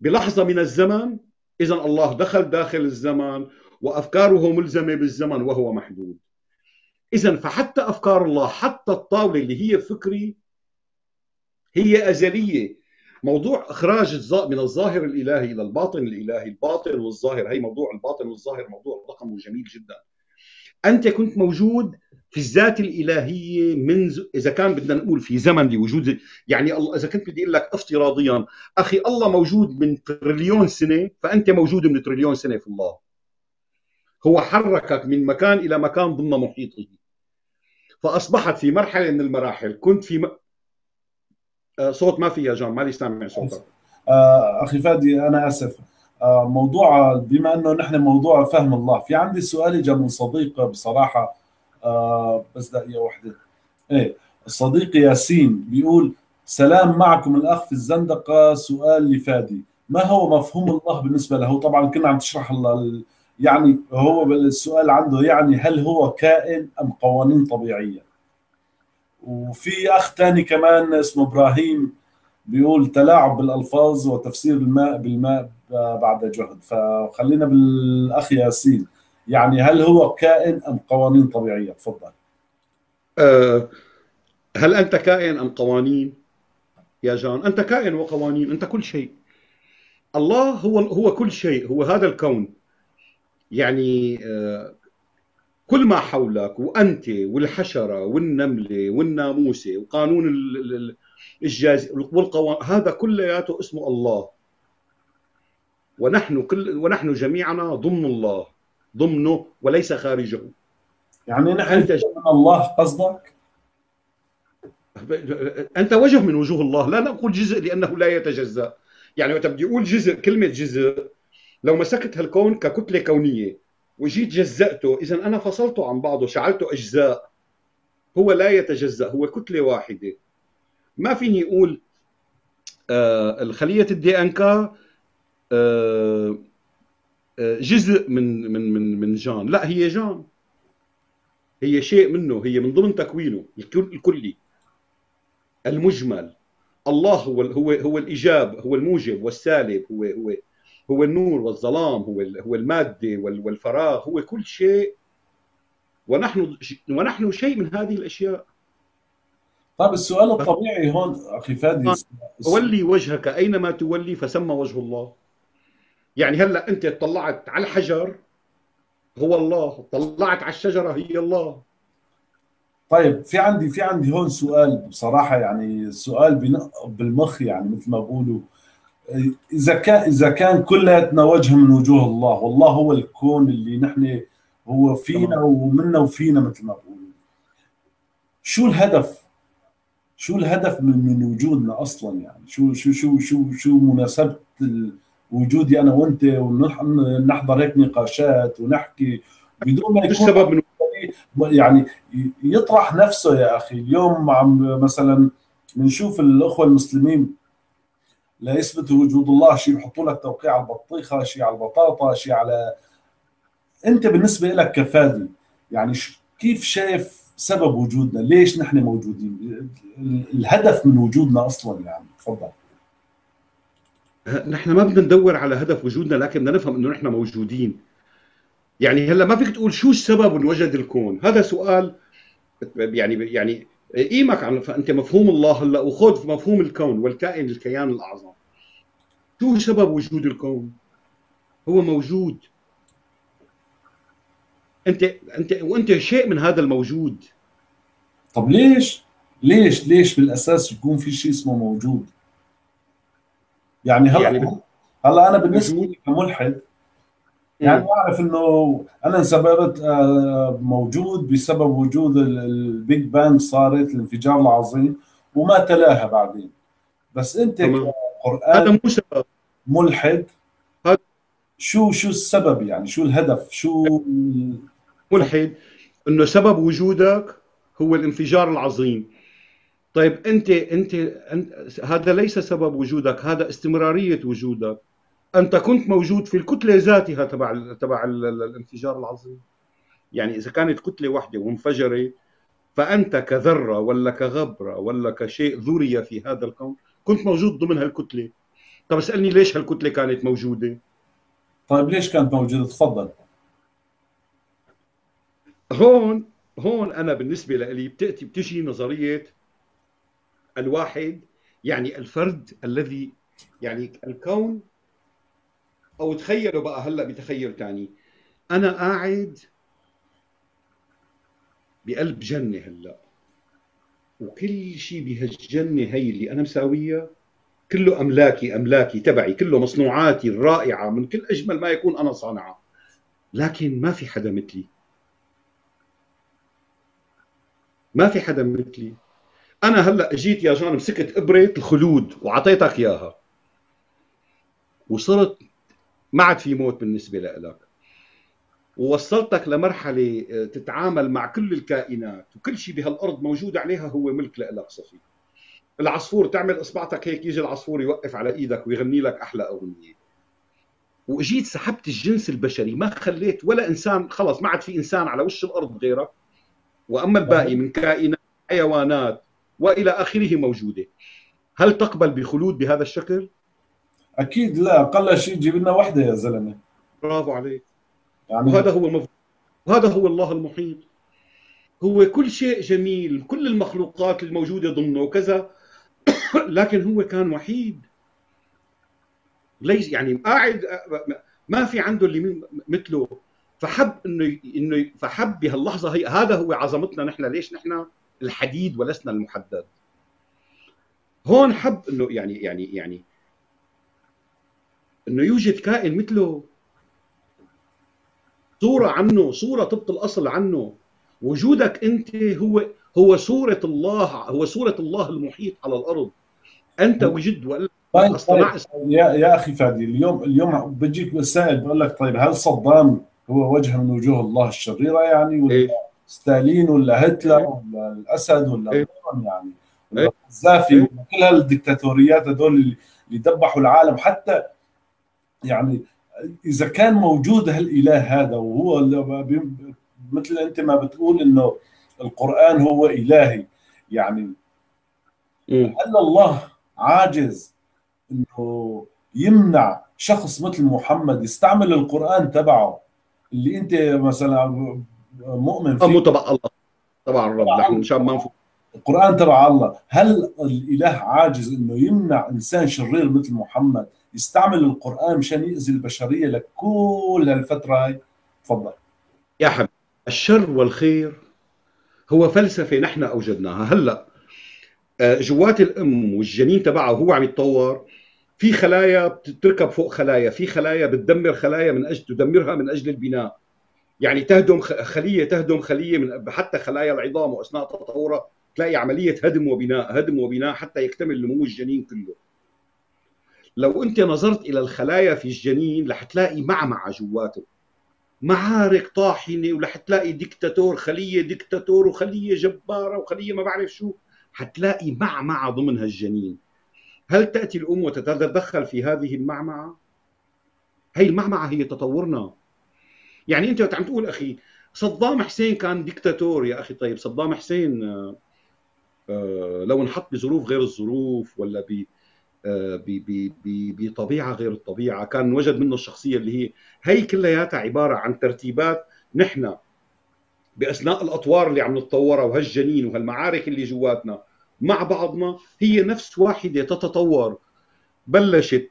بلحظة من الزمن، إذن الله دخل داخل الزمن وأفكاره ملزمة بالزمن وهو محدود. إذن فحتى أفكار الله، حتى الطاولة اللي هي فكري، هي أزلية. موضوع إخراج من الظاهر الإلهي إلى الباطن الإلهي، الباطن والظاهر، هي موضوع الباطن والظاهر موضوع ضخم وجميل جدا. أنت كنت موجود في الذات الإلهية منذ، إذا كان بدنا نقول في زمن لوجود، يعني إذا كنت بدي أقول لك افتراضيا أخي الله موجود من تريليون سنة، فأنت موجود من تريليون سنة في الله. هو حركك من مكان إلى مكان ضمن محيطه، فأصبحت في مرحلة من المراحل كنت في صوت ما فيها جون، مالي سامع صوتك. أخي فادي أنا آسف. موضوع بما أنه نحن موضوع فهم الله، في عندي سؤال جاء من صديق بصراحة، بس دقيقة واحدة. إيه صديقي ياسين بيقول سلام معكم الأخ في الزندقة، سؤال لفادي ما هو مفهوم الله بالنسبة له؟ طبعا كنا عم تشرح الله، يعني هو بالسؤال عنده يعني هل هو كائن أم قوانين طبيعية؟ وفي أخ تاني كمان اسمه إبراهيم بيقول تلاعب بالألفاظ وتفسير الماء بالماء بعد جهد. فخلينا بالأخ ياسين، يعني هل هو كائن أم قوانين طبيعية؟ تفضل. هل أنت كائن أم قوانين يا جان؟ أنت كائن وقوانين، أنت كل شيء. الله هو كل شيء، هو هذا الكون. يعني كل ما حولك، وأنت والحشرة والنملة والناموسة وقانون الجاذبية والقوانين، هذا كلياته اسمه الله. ونحن جميعنا ضمن الله، ضمنه وليس خارجه. يعني نحن الله قصدك؟ أنت وجه من وجوه الله، لا نقول جزء لأنه لا يتجزأ. يعني وقت بدي أقول جزء، كلمة جزء لو مسكت هالكون ككتلة كونية وجيت جزأته، إذن أنا فصلته عن بعضه، شعلته أجزاء. هو لا يتجزأ، هو كتلة واحدة. ما فيني أقول الخلية الدي إن كا جزء من من من من جان، لا هي جان، هي شيء منه، هي من ضمن تكوينه الكلي المجمل. الله هو الإيجاب، هو الموجب والسالب، هو النور والظلام، هو المادة والفراغ، هو كل شيء، ونحن شيء من هذه الأشياء. طيب السؤال الطبيعي هون أخي فادي، ولي وجهك أينما تولي فثم وجه الله. يعني هلا أنت طلعت على الحجر هو الله، طلعت على الشجرة هي الله. طيب في عندي هون سؤال بصراحة، يعني سؤال بالمخ، يعني مثل ما بقولوا، إذا كان كلياتنا وجه من وجوه الله، والله هو الكون اللي نحن هو فينا ومنا وفينا مثل ما بقولوا، شو الهدف من وجودنا أصلا؟ يعني شو مناسبة وجودي أنا وأنت، ونحضر هيك نقاشات ونحكي بدون ما يكون السبب من يعني يطرح نفسه. يا اخي اليوم عم مثلا بنشوف الاخوه المسلمين ليثبتوا وجود الله شيء بحطوا لك توقيع على البطيخه، شيء على البطاطا، شيء على، انت بالنسبه لك كفادي يعني كيف شايف سبب وجودنا؟ ليش نحن موجودين؟ الهدف من وجودنا اصلا يعني، تفضل. نحن ما بدنا ندور على هدف وجودنا، لكن بدنا نفهم انه نحن موجودين. يعني هلا ما فيك تقول شو السبب وجد الكون، هذا سؤال يعني قيمك عن انت مفهوم الله هلا، وخذ مفهوم الكون والكائن الكيان الاعظم. شو سبب وجود الكون؟ هو موجود. انت شيء من هذا الموجود. طب ليش بالاساس يكون في شيء اسمه موجود؟ يعني هلا انا بالنسبه لي كملحد يعني بعرف انه انا انسببت موجود بسبب وجود البيج بانج، صارت الانفجار العظيم وما تلاها بعدين. بس انت كقرآن هذا مو سبب، ملحد هذا شو السبب؟ يعني شو الهدف؟ شو ملحد انه سبب وجودك هو الانفجار العظيم. طيب انت هذا ليس سبب وجودك، هذا استمرارية وجودك. أنت كنت موجود في الكتلة ذاتها تبع الانفجار العظيم. يعني إذا كانت كتلة واحدة وانفجرت، فأنت كذرة ولا كغبرة ولا كشيء ذري في هذا الكون كنت موجود ضمن هالكتلة. طب اسألني ليش هالكتلة كانت موجودة؟ طيب ليش كانت موجودة؟ تفضل. هون أنا بالنسبة لي بتجي نظرية الواحد، يعني الفرد الذي يعني الكون. أو تخيلوا بقى هلأ بتخيل تاني، أنا قاعد بقلب جنة هلأ، وكل شيء بهالجنة هي اللي أنا مساويها كله أملاكي تبعي، كله مصنوعاتي الرائعة من كل أجمل ما يكون أنا صانعة، لكن ما في حدا مثلي. أنا هلأ جيت يا جان مسكت إبرة الخلود وعطيتك إياها، وصرت ما عاد في موت بالنسبة لك، ووصلتك لمرحلة تتعامل مع كل الكائنات، وكل شيء بهالأرض موجود عليها هو ملك لك صفي. العصفور تعمل إصبعتك هيك يجي العصفور يوقف على إيدك ويغني لك أحلى أغنية. وإجيت سحبت الجنس البشري، ما خليت ولا إنسان، خلص ما عاد في إنسان على وش الأرض غيرك، وأما الباقي من كائنات حيوانات وإلى آخره موجودة. هل تقبل بخلود بهذا الشكل؟ اكيد لا، اقل شيء تجيب لنا وحده يا زلمه. برافو عليك. يعني وهذا هو وهذا هو الله المحيط، هو كل شيء جميل، كل المخلوقات الموجوده ضمنه وكذا، لكن هو كان وحيد. ليس يعني قاعد ما في عنده اللي مثله، فحب انه فحب بهاللحظه هي. هذا هو عظمتنا نحن، ليش نحن الحديد ولسنا المحدد. هون حب انه يعني انه يوجد كائن مثله، صورة عنه، صورة طبق الاصل عنه. وجودك انت هو صورة الله، هو صورة الله المحيط على الارض. انت وجد ولا طيب. يا اخي فادي اليوم بتجيك وسائل بقول لك طيب هل صدام هو وجه من وجوه الله الشريرة يعني، ولا إيه؟ ستالين ولا هتلر ولا الاسد ولا إيه؟ يعني ولا القذافي إيه؟ ولا كل هالديكتاتوريات هذول اللي دبحوا العالم، حتى يعني إذا كان موجود هالإله هذا وهو مثل أنت ما بتقول إنه القرآن هو إلهي، يعني هل الله عاجز إنه يمنع شخص مثل محمد يستعمل القرآن تبعه اللي أنت مثلا مؤمن فيه؟ تبع الله طبعا، رب نحن مشان ما نفوت القرآن تبع الله. هل الإله عاجز إنه يمنع إنسان شرير مثل محمد يستعمل القرآن مشان يأذي البشرية لكل هالفترة هاي؟ تفضل يا حبيبي. الشر والخير هو فلسفة نحن أوجدناها. هلا جوات الأم والجنين تبعه هو عم يتطور، في خلايا بتركب فوق خلايا، في خلايا بتدمر خلايا من أجل تدمرها من أجل البناء، يعني تهدم خلية تهدم خلية من حتى خلايا العظام، وأثناء تطورها تلاقي عملية هدم وبناء هدم وبناء حتى يكتمل نمو الجنين كله. لو أنت نظرت إلى الخلايا في الجنين رح تلاقي معمعة جواته، معارك طاحنة، ورح تلاقي ديكتاتور خلية ديكتاتور وخلية جبارة وخلية ما بعرف شو، حتلاقي معمعة ضمن هالجنين. هل تأتي الأم وتتدخل في هذه المعمعة؟ هي المعمعة هي تطورنا. يعني أنت عم تقول أخي صدام حسين كان ديكتاتور، يا أخي طيب صدام حسين لو انحط بظروف غير الظروف ولا بطبيعة غير الطبيعة كان وجد منه الشخصية اللي هي كلياتها عبارة عن ترتيبات نحن بأثناء الأطوار اللي عم نتطورها وهالجنين وهالمعارك اللي جواتنا مع بعضنا هي نفس واحدة تتطور. بلشت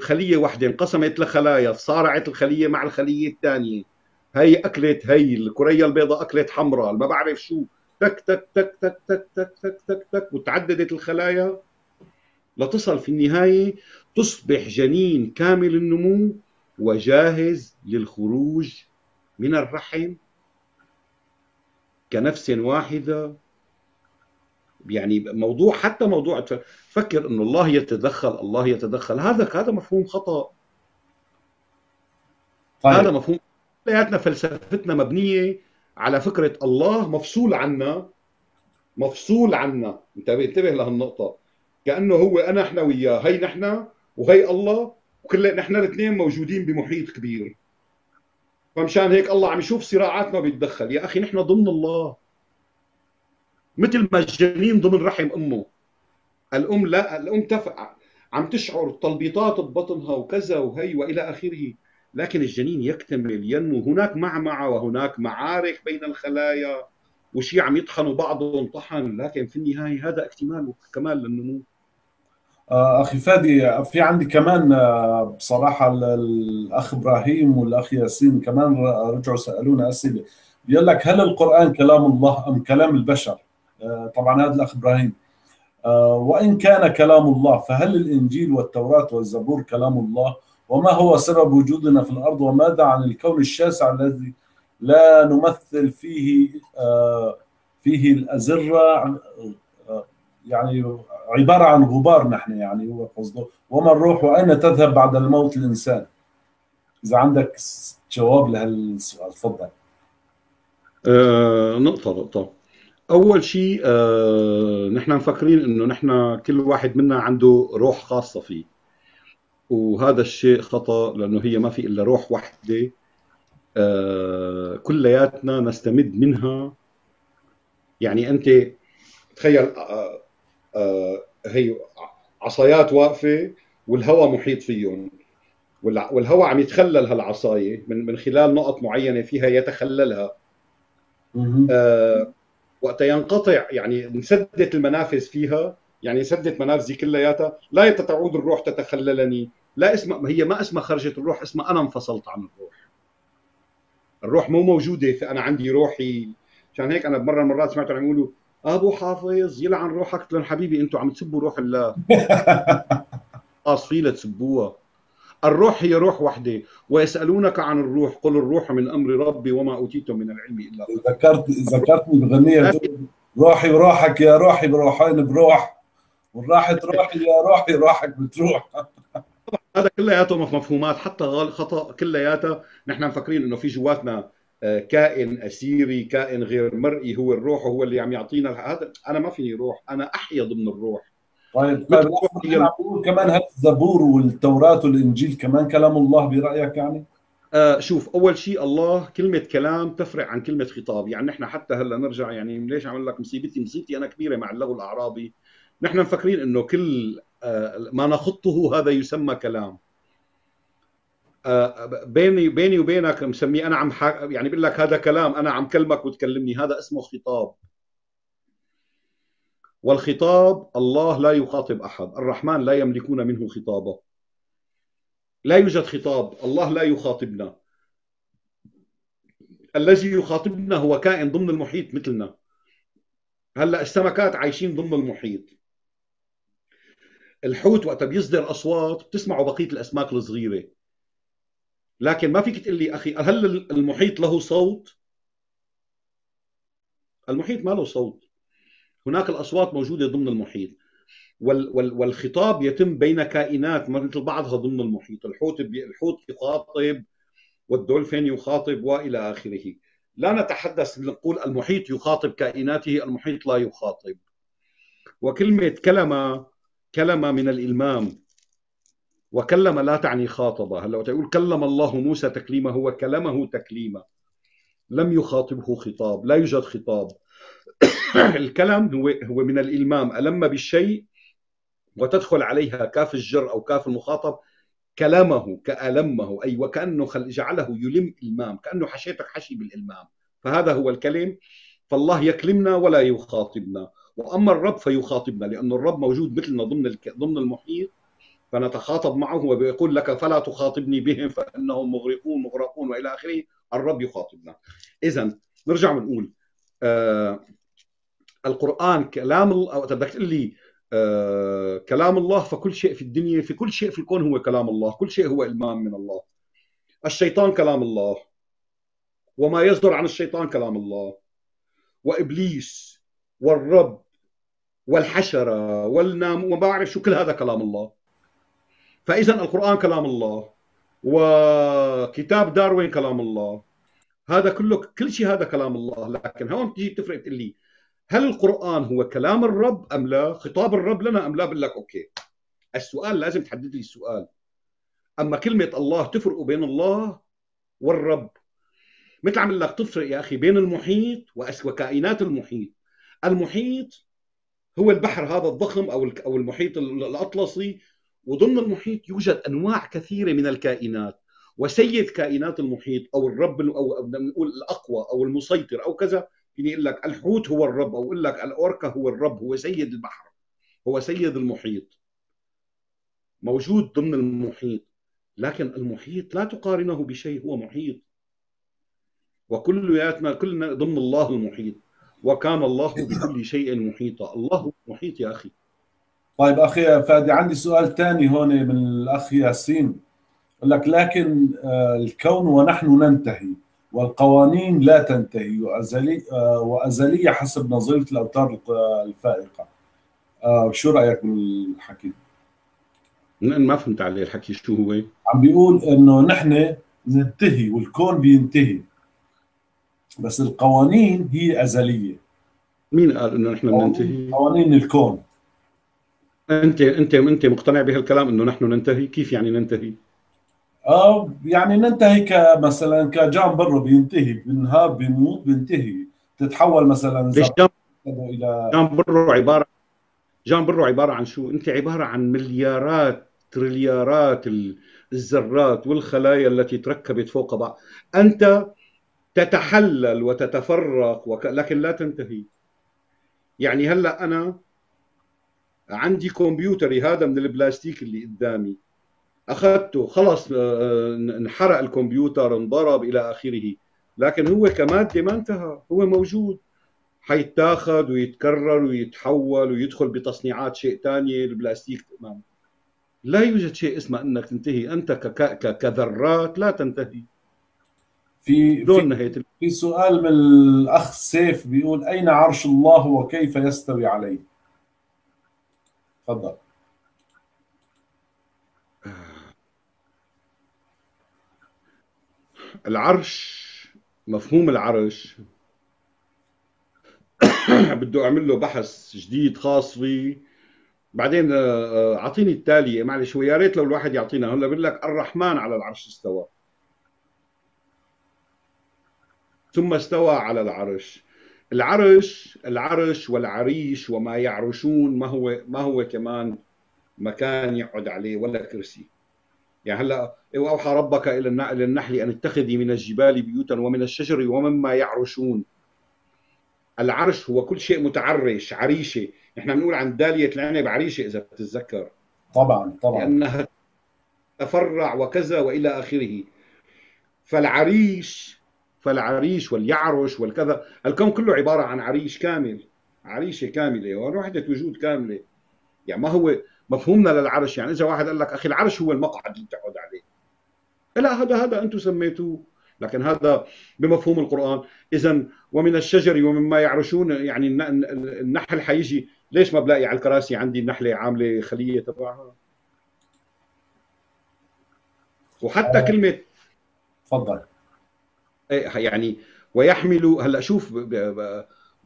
خلية واحدة انقسمت لخلايا، صارعت الخلية مع الخلية الثانية، هي أكلت هي، الكرية البيضاء أكلت حمراء، ما بعرف شو، تك تك تك تك تك تك تك تك تك، وتعددت الخلايا لتصل في النهاية تصبح جنين كامل النمو وجاهز للخروج من الرحم كنفس واحدة. يعني موضوع حتى موضوع تفكر انه الله يتدخل، الله يتدخل، هذا مفهوم خطأ. طيب. هذا مفهوم حياتنا، فلسفتنا مبنية على فكرة الله مفصول عنا، مفصول عنا، انتبه لهالنقطة، كأنه هو أنا احنا وياه، هي نحن وهي الله، وكلنا نحن الاثنين موجودين بمحيط كبير. فمشان هيك الله عم يشوف صراعاتنا وبيتدخل. يا أخي نحن ضمن الله، مثل ما الجنين ضمن رحم أمه. الأم لا، الأم عم تشعر تلبيطات ببطنها وكذا وهي وإلى آخره، لكن الجنين يكتمل ينمو، هناك معمعة وهناك معارك بين الخلايا وشي عم يطحنوا بعضهم طحن، لكن في النهاية هذا اكتمال وكمال للنمو. أخي فادي، في عندي كمان بصراحة الأخ إبراهيم والأخ ياسين كمان رجعوا سألونا أسئلة، بيقول لك هل القرآن كلام الله أم كلام البشر؟ طبعا هذا الأخ إبراهيم. وإن كان كلام الله فهل الإنجيل والتوراة والزبور كلام الله؟ وما هو سبب وجودنا في الأرض؟ وماذا عن الكون الشاسع الذي لا نمثل فيه الأزرة، يعني عبارة عن غبار نحن، يعني هو قصده. وما الروح وأين تذهب بعد الموت الإنسان؟ إذا عندك جواب لهالسؤال تفضل. نقطة أول شيء، نحن مفكرين إنه نحن كل واحد منا عنده روح خاصة فيه، وهذا الشيء خطأ، لأنه هي ما في إلا روح واحدة، كلياتنا نستمد منها. يعني أنت تخيل هي عصايات واقفة والهواء محيط فيهم، والهواء عم يتخلل هالعصاية من خلال نقط معينة فيها يتخللها، وقت ينقطع يعني انسدت المنافذ فيها، يعني انسدت منافذي كلياتها، لا تعود الروح تتخللني، لا اسمها، هي ما اسمها خرجت الروح، اسمها أنا انفصلت عن الروح. الروح مو موجودة، فأنا عندي روحي. عشان هيك أنا بمرة مرات سمعت عم يقولوا أبو حافظ يلعن روحك، قلت لهم حبيبي أنتم عم تسبوا روح الله، أصفيلة تسبوها. الروح هي روح وحده، ويسألونك عن الروح قل الروح من أمر ربي وما أوتيتم من العلم إلا. ذكرتني بغنية روحي وروحك يا روحي بروحين بروح، وراحت روحي يا روحي روحك بتروح. طبعا هذا كلياته مفهومات حتى خطأ، كلياتها نحن مفكرين انه في جواتنا كائن اسيري، كائن غير مرئي، هو الروح وهو اللي عم يعطينا هذا. انا ما فيني روح، انا احيا ضمن الروح، طيب كمان هل الزبور والتوراة والإنجيل كمان كلام الله برأيك يعني؟ شوف، أول شيء الله كلمة كلام تفرق عن كلمة خطاب. يعني نحن حتى هلا نرجع، يعني ليش عمل لك مصيبتي أنا كبيرة مع اللغو الأعرابي. نحن مفكرين إنه كل ما نخطه هذا يسمى كلام. بيني وبينك مسميه أنا عم يعني بقول لك هذا كلام، أنا عم كلمك وتكلمني، هذا اسمه خطاب. والخطاب الله لا يخاطب أحد، الرحمن لا يملكون منه خطابا. لا يوجد خطاب، الله لا يخاطبنا. الذي يخاطبنا هو كائن ضمن المحيط مثلنا. هلا السمكات عايشين ضمن المحيط. الحوت وقت بيصدر أصوات بتسمعوا بقية الأسماك الصغيرة. لكن ما فيك تقول لي أخي هل المحيط له صوت؟ المحيط ما له صوت. هناك الأصوات موجودة ضمن المحيط. والخطاب يتم بين كائنات مثل بعضها ضمن المحيط. الحوت يخاطب، والدولفين يخاطب، وإلى آخره. لا نتحدث نقول المحيط يخاطب كائناته، المحيط لا يخاطب. وكلمة كلمة من الإلمام، وكلمة لا تعني خاطبة. هلا تقول كلم الله موسى تكليما، هو كلمه تكليما، لم يخاطبه خطاب، لا يوجد خطاب. الكلام هو من الإلمام، ألم بالشيء وتدخل عليها كاف الجر أو كاف المخاطب، كلامه كألمه، أي وكأنه جعله يلم إلمام، كأنه حشيتك حشي بالإلمام، فهذا هو الكلم. فالله يكلمنا ولا يخاطبنا. وأما الرب فيخاطبنا، لأن الرب موجود مثلنا ضمن المحيط، فنتخاطب معه. ويقول لك فلا تخاطبني بهم فإنهم مغرقون وإلى آخره. الرب يخاطبنا. إذن نرجع ونقول القرآن كلام الله. أو بدك تقول لي كلام الله، فكل شيء في الدنيا، في كل شيء في الكون هو كلام الله، كل شيء هو إلمام من الله. الشيطان كلام الله، وما يصدر عن الشيطان كلام الله، وإبليس والرب والحشرة والنام وما بعرف شو، كل هذا كلام الله. فإذا القرآن كلام الله، وكتاب داروين كلام الله، هذا كله كل شيء هذا كلام الله. لكن هون بتجي بتفرق تقول لي هل القرآن هو كلام الرب أم لا؟ خطاب الرب لنا أم لا؟ بقول لك أوكي، السؤال لازم تحدد لي السؤال. أما كلمة الله تفرق بين الله والرب، مثل عم لك تفرق يا أخي بين المحيط وكائنات المحيط. المحيط هو البحر هذا الضخم أو المحيط الأطلسي، وضمن المحيط يوجد أنواع كثيرة من الكائنات. وسيد كائنات المحيط أو الرب أو بنقول الأقوى أو المسيطر أو كذا، يعني يقول لك الحوت هو الرب، أو يقول لك الأوركا هو الرب، هو سيد البحر، هو سيد المحيط، موجود ضمن المحيط. لكن المحيط لا تقارنه بشيء، هو محيط، كلنا ضمن الله المحيط، وكان الله بكل شيء محيطا. الله محيط يا أخي. طيب أخي فادي، عندي سؤال ثاني هون من الأخ ياسين، يقول لك لكن الكون ونحن ننتهي والقوانين لا تنتهي وأزلية حسب نظرية الأوتار الفائقة. شو رأيك بالحكي؟ ما فهمت عليه الحكي، شو هو؟ عم بيقول إنه نحن ننتهي والكون بينتهي، بس القوانين هي أزلية. مين قال إنه نحن بننتهي؟ قوانين الكون. أنت مقتنع بهالكلام إنه نحن ننتهي؟ كيف يعني ننتهي؟ يعني ننتهي مثلا كجام بره بينتهي، بينهار، بيموت، بينتهي، تتحول مثلا الى جام بره عباره عن شو؟ انت عباره عن مليارات تريليارات الذرات والخلايا التي تركبت فوق بعض. انت تتحلل وتتفرق لكن لا تنتهي. يعني هلا انا عندي كمبيوتري هذا من البلاستيك اللي قدامي، أخذته خلص انحرق الكمبيوتر، انضرب إلى آخره، لكن هو كمادة ما انتهى، هو موجود، حيتاخد ويتكرر ويتحول ويدخل بتصنيعات شيء ثاني، البلاستيك تمام. لا يوجد شيء اسمه أنك تنتهي، أنت كذرات لا تنتهي. في سؤال من الأخ سيف بيقول أين عرش الله وكيف يستوي عليه؟ تفضل. العرش، مفهوم العرش بده اعمل له بحث جديد خاص فيه، بعدين اعطيني التاليه معلش، ويا ريت لو الواحد يعطينا. هلا بقول لك الرحمن على العرش استوى، ثم استوى على العرش. العرش والعريش وما يعرشون، ما هو كمان مكان يقعد عليه ولا كرسي. يعني هلا واوحى ربك الى النحل ان اتخذي من الجبال بيوتا ومن الشجر ومما يعرشون. العرش هو كل شيء متعرش، عريشه. نحن بنقول عن داليه العنب عريشه اذا بتتذكر. طبعا طبعا، لانها تفرع وكذا والى اخره. فالعريش واليعرش والكذا، الكون كله عباره عن عريش كامل، عريشه كامله ووحده وجود كامله. يعني ما هو مفهومنا للعرش. يعني اذا واحد قال لك اخي العرش هو المقعد اللي بتقعد عليه، لا، هذا انتم سميتوه، لكن هذا بمفهوم القرآن. إذا ومن الشجر ومما يعرشون، يعني النحل حيجي، ليش ما بلاقي على الكراسي عندي النحلة عاملة خلية تبعها؟ وحتى كلمة تفضل يعني ويحمل، هلا شوف،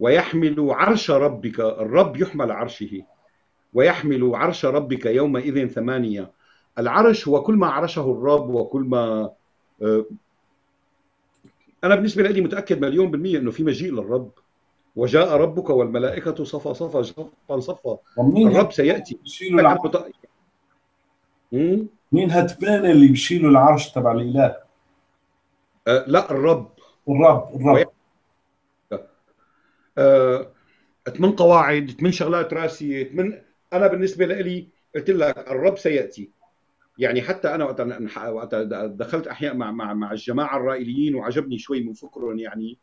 ويحمل عرش ربك، الرب يحمل عرشه، ويحمل عرش ربك يومئذ ثمانية. العرش هو كل ما عرشه الرب، وكل ما أنا بالنسبة لي متأكد 100% إنه في مجيء للرب، وجاء ربك والملائكة صفا صفا صفا صفا، الرب سيأتي. مين هتبان اللي بيشيلوا العرش تبع الإله؟ لا، الرب. 8 قواعد، 8 شغلات راسية، 8. أنا بالنسبة لي قلت لك الرب سيأتي. يعني حتى انا وقت دخلت احياء مع الجماعه الرائيليين، وعجبني شوي من فكرهم. يعني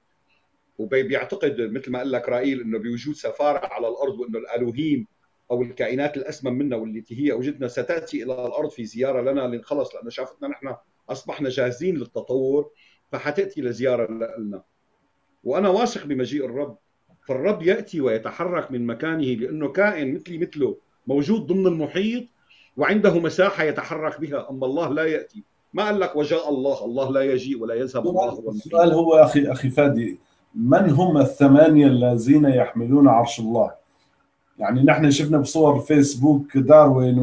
وبيعتقد مثل ما قال لك رائيل انه بوجود سفاره على الارض، وانه الألوهيم او الكائنات الاسمى منا والتي هي اوجدنا ستاتي الى الارض في زياره لنا لنخلص، لانه شافتنا نحن اصبحنا جاهزين للتطور، فحتاتي لزياره لنا. وانا واثق بمجيء الرب، فالرب ياتي ويتحرك من مكانه، لانه كائن مثلي مثله موجود ضمن المحيط وعنده مساحة يتحرك بها. أما الله لا يأتي، ما قال لك وجاء الله، الله لا يجيء ولا يذهب. الله السؤال هو أخي فادي، من هم الثمانية الذين يحملون عرش الله؟ يعني نحن شفنا بصور فيسبوك داروين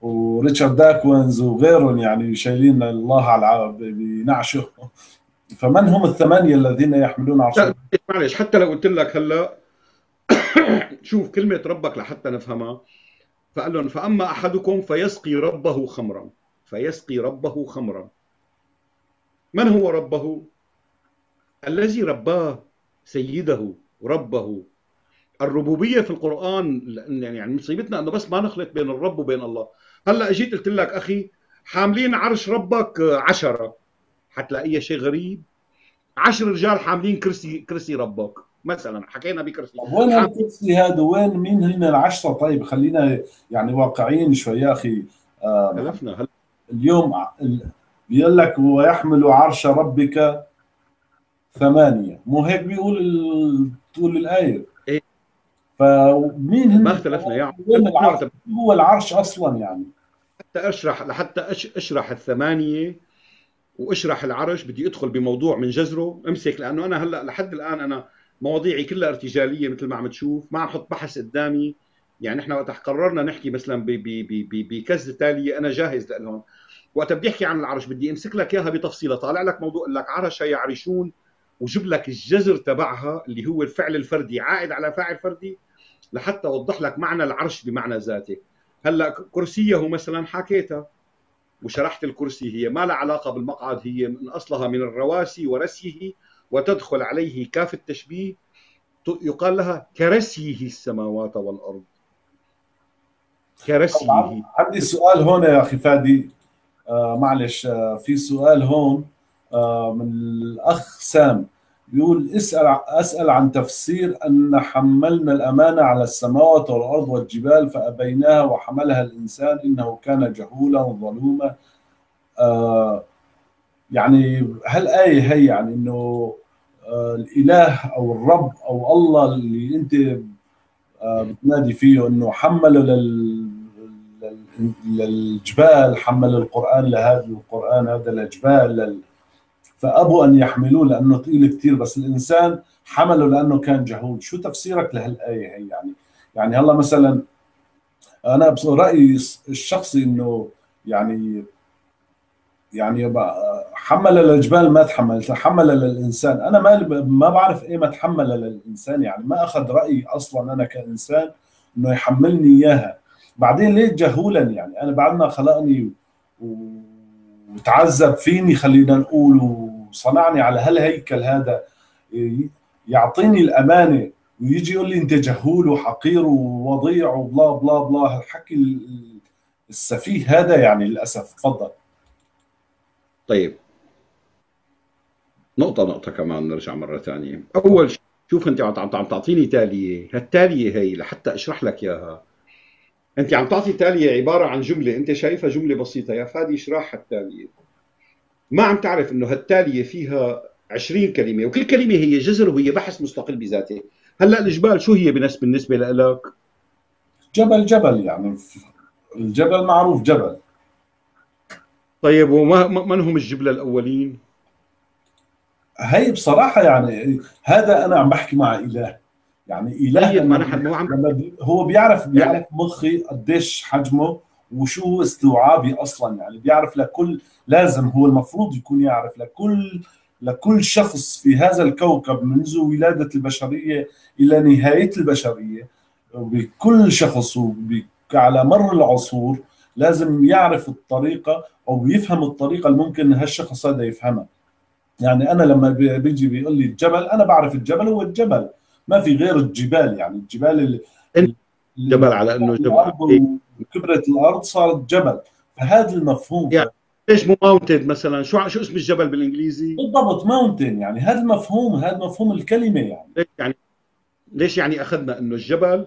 وريتشارد داكوينز وغيرهم، يعني شايلين الله على بنعشه. فمن هم الثمانية الذين يحملون عرش الله؟ معلش، حتى لو قلت لك هلا شوف كلمة ربك لحتى نفهمها، فقال لهم فأما أحدكم فيسقي ربه خمرا، فيسقي ربه خمرا. من هو ربه؟ الذي رباه، سيده، ربه. الربوبية في القرآن، يعني مصيبتنا أنه بس ما نخلط بين الرب وبين الله. هلأ جيت قلت لك أخي حاملين عرش ربك 10، حتلاقي شيء غريب، 10 رجال حاملين كرسي ربك مثلا، حكينا بكرسي. وين الكرسي هذا؟ وين مين هن ال10؟ طيب خلينا يعني واقعيين شوي يا اخي. خلفنا اليوم بيقول لك ويحمل عرش ربك 8، مو هيك بيقول طول الايه؟ ايه، فمين هن؟ ما اختلفنا يعني هو العرش اصلا. يعني حتى اشرح، اشرح ال8 واشرح العرش، بدي ادخل بموضوع من جذره. امسك، لانه انا هلا لحد الان انا مواضيعي كلها ارتجاليه مثل ما عم تشوف، ما عم حط بحث قدامي. يعني احنا وقت قررنا نحكي مثلا بكذا تاليه انا جاهز لهم. وقت بدي احكي عن العرش بدي امسك لك اياها بتفصيله، طالع لك موضوع لك عرش يعرشون، وجيب لك الجذر تبعها اللي هو الفعل الفردي عائد على فاعل فردي، لحتى اوضح لك معنى العرش بمعنى ذاته. هلا كرسيه مثلا حكيتها وشرحت الكرسي، هي ما لها علاقه بالمقعد، هي من اصلها من الرواسي ورسيه، وتدخل عليه كاف التشبيه، يقال لها كرسيه السماوات والأرض. كرسيه. عندي سؤال هون يا أخي فادي، معلش، في سؤال هون من الأخ سام، بيقول أسأل عن تفسير أن حملنا الأمانة على السماوات والأرض والجبال فأبيناها وحملها الإنسان إنه كان جهولا ظلوما. يعني هالآية هي يعني إنه الإله أو الرب أو الله اللي أنت بتنادي فيه، إنه حمله للجبال، حمل القرآن لهذا القرآن هذا للجبال فأبوا أن يحملوه لأنه ثقيل كثير، بس الإنسان حمله لأنه كان جهول. شو تفسيرك لهالآية هي؟ يعني هلا مثلا انا رايي الشخصي انه يعني حمل للجبال ما تحمل، تحمل للانسان. انا ما بعرف ايه ما تحمل للانسان، يعني ما اخذ رايي اصلا انا كانسان انه يحملني اياها. بعدين ليه جهولا؟ يعني انا بعد ما خلقني وتعذب فيني خلينا نقول وصنعني على هالهيكل هذا، يعطيني الامانه ويجي يقول لي انت جهول وحقير ووضيع وبلا بلا بلا هالحكي السفيه هذا، يعني للاسف. تفضل. طيب نقطة كمان نرجع مرة ثانية. أول شيء شوف أنت عم تعطيني تالية، هالتالية هي لحتى أشرح لك إياها. أنت عم تعطي تالية عبارة عن جملة أنت شايفها جملة بسيطة، يا فادي اشرح هالتالية. ما عم تعرف إنه هالتالية فيها 20 كلمة، وكل كلمة هي جزر وهي بحث مستقل بذاته. هلا الجبال شو هي بالنسبة لك؟ جبل، يعني الجبل معروف جبل. طيب وما من هم الجبلة الأولين؟ هي بصراحة يعني هذا أنا عم بحكي مع إله، يعني إله هو بيعرف مخي قديش حجمه وشو استوعابي أصلا، يعني بيعرف لكل، لازم هو المفروض يكون يعرف لكل شخص في هذا الكوكب منذ ولادة البشرية إلى نهاية البشرية، بكل شخص على مر العصور لازم يعرف الطريقة أو يفهم الطريقة اللي ممكن هالشخص هذا يفهمها. يعني أنا لما بيجي بيقول لي الجبل، أنا بعرف الجبل هو الجبل، ما في غير الجبال، يعني الجبال الجبل على إنه جبل، كبرت الأرض صارت جبل، فهذا المفهوم. يعني ليش مو ماونتن مثلا؟ شو اسم الجبل بالإنجليزي؟ بالضبط ماونتن، يعني هذا المفهوم، هذا مفهوم الكلمة. يعني ليش يعني أخذنا إنه الجبل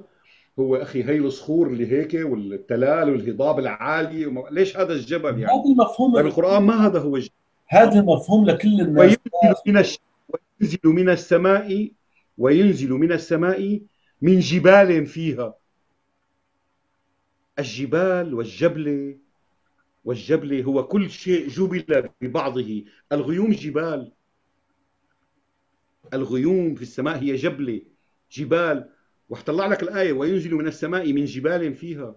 هو اخي هي الصخور اللي هيك والتلال والهضاب العالي ليش هذا الجبل؟ يعني هذا المفهوم بالقران، ما هذا هو الجبل، هذا المفهوم لكل الناس. وينزل من السماء من جبال فيها. الجبال والجبل هو كل شيء جبل ببعضه. الغيوم جبال، الغيوم في السماء هي جبال. وحطلع لك الآية وينزل من السماء من جبال فيها.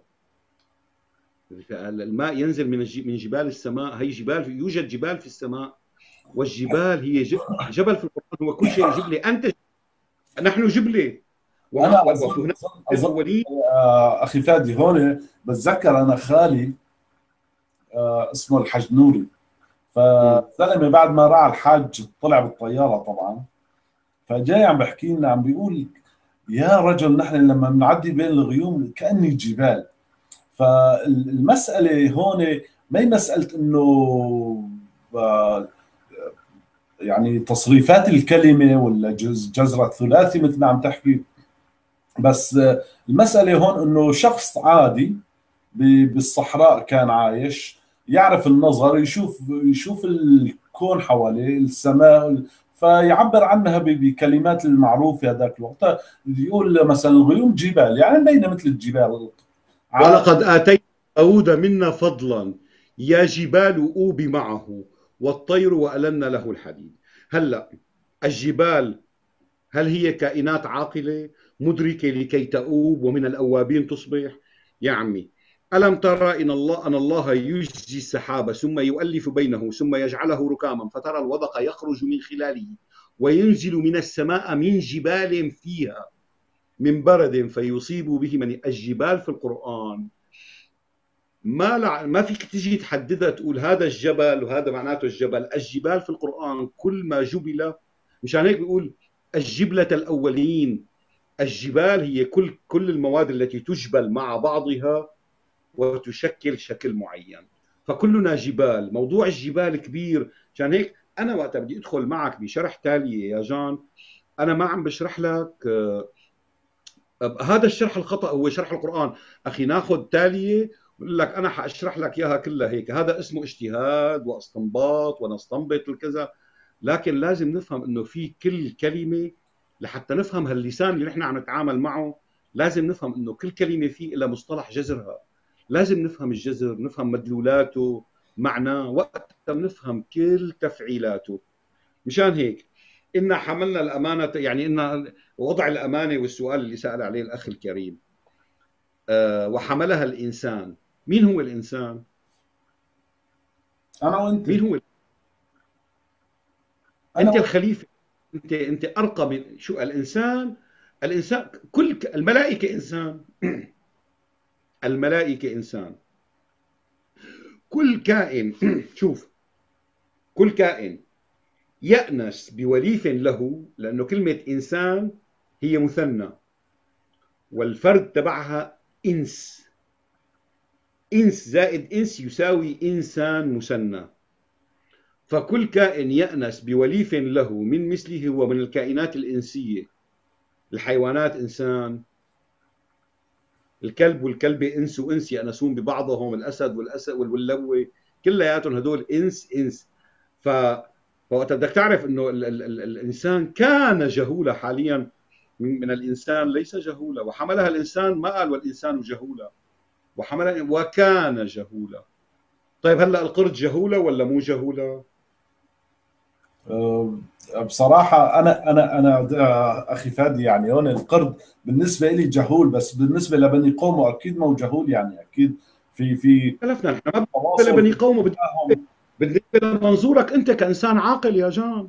الماء ينزل من جبال السماء، هي جبال، يوجد جبال في السماء. والجبال هي جبل في القرآن هو كل شيء جبلة. أنت نحن جبلة. أنا أظن أخي فادي هون بتذكر أنا خالي اسمه الحاج نوري، فزلمة بعد ما راعى الحاج طلع بالطيارة طبعا، فجاي عم بحكي لنا، عم بيقول يا رجل نحن لما بنعدي بين الغيوم كأني جبال. فالمسألة هون ما هي مسألة إنه يعني تصريفات الكلمة ولا جزرة ثلاثي مثل ما عم تحكي، بس المسألة هون إنه شخص عادي بالصحراء كان عايش، يعرف النظر، يشوف الكون حواليه، السماء، فيعبر عنها بكلمات المعروفة هذاك الوقت. يقول مثلا الغيوم جبال، يعني بين مثل الجبال. ولقد آتينا داود منا فضلا يا جبال أوبي معه والطير وألنا له الحديد. هلا الجبال هل هي كائنات عاقلة مدركة لكي تؤوب ومن الأوابين تصبح؟ يا عمي ألم ترى أن الله يجزي السحاب ثم يؤلف بينه ثم يجعله ركاما فترى الودق يخرج من خلاله وينزل من السماء من جبال فيها من برد فيصيب به من. الجبال في القرآن ما فيك تجي تحددها تقول هذا الجبل وهذا معناته الجبل. الجبال في القرآن كل ما جبل، مشان هيك بيقول الجبلة الأولين. الجبال هي كل المواد التي تجبل مع بعضها وتشكل شكل معين، فكلنا جبال. موضوع الجبال كبير، عشان هيك انا وقت بدي ادخل معك بشرح تاليه يا جان انا ما عم بشرح لك هذا الشرح الخطا هو شرح القران. اخي ناخذ تاليه بقول لك انا حاشرح لك اياها كلها هيك، هذا اسمه اجتهاد واستنباط ونستنبط الكذا، لكن لازم نفهم انه في كل كلمه لحتى نفهم هاللسان اللي نحن عم نتعامل معه، لازم نفهم انه كل كلمه فيه لها مصطلح جذرها، لازم نفهم الجذر، نفهم مدلولاته، معناه، وقت نفهم كل تفعيلاته. مشان هيك إنا حملنا الأمانة، يعني إن وضع الأمانة والسؤال اللي سأل عليه الأخ الكريم. وحملها الإنسان. مين هو الإنسان؟ أنا وأنت. مين هو؟ أنت الخليفة، أنت أرقى من شو الإنسان. الإنسان كل الملائكة إنسان، الملائكة إنسان، كل كائن شوف كل كائن يأنس بوليف له، لأنه كلمة إنسان هي مثنى والفرد تبعها إنس، إنس زائد إنس يساوي إنسان مثنى، فكل كائن يأنس بوليف له من مثله ومن الكائنات الإنسية. الحيوانات إنسان، الكلب والكلبة إنس وإنس يأنسون ببعضهم، الأسد والأسد واللوة كلياتهم هدول إنس إنس. فوقت بدك تعرف إنه الإنسان كان جهولة، حاليا من الإنسان ليس جهولة، وحملها الإنسان ما قال والإنسان جهولة، وحملها وكان جهولة. طيب هلأ القرد جهولة ولا مو جهولة؟ بصراحة أنا أخي فادي، يعني هون القرد بالنسبة لي جهول، بس بالنسبة لبني قومه أكيد مو جهول، يعني أكيد في خلفنا نحن ما بالنسبة لبني قومه، بالنسبة لمنظورك أنت كإنسان عاقل يا جان.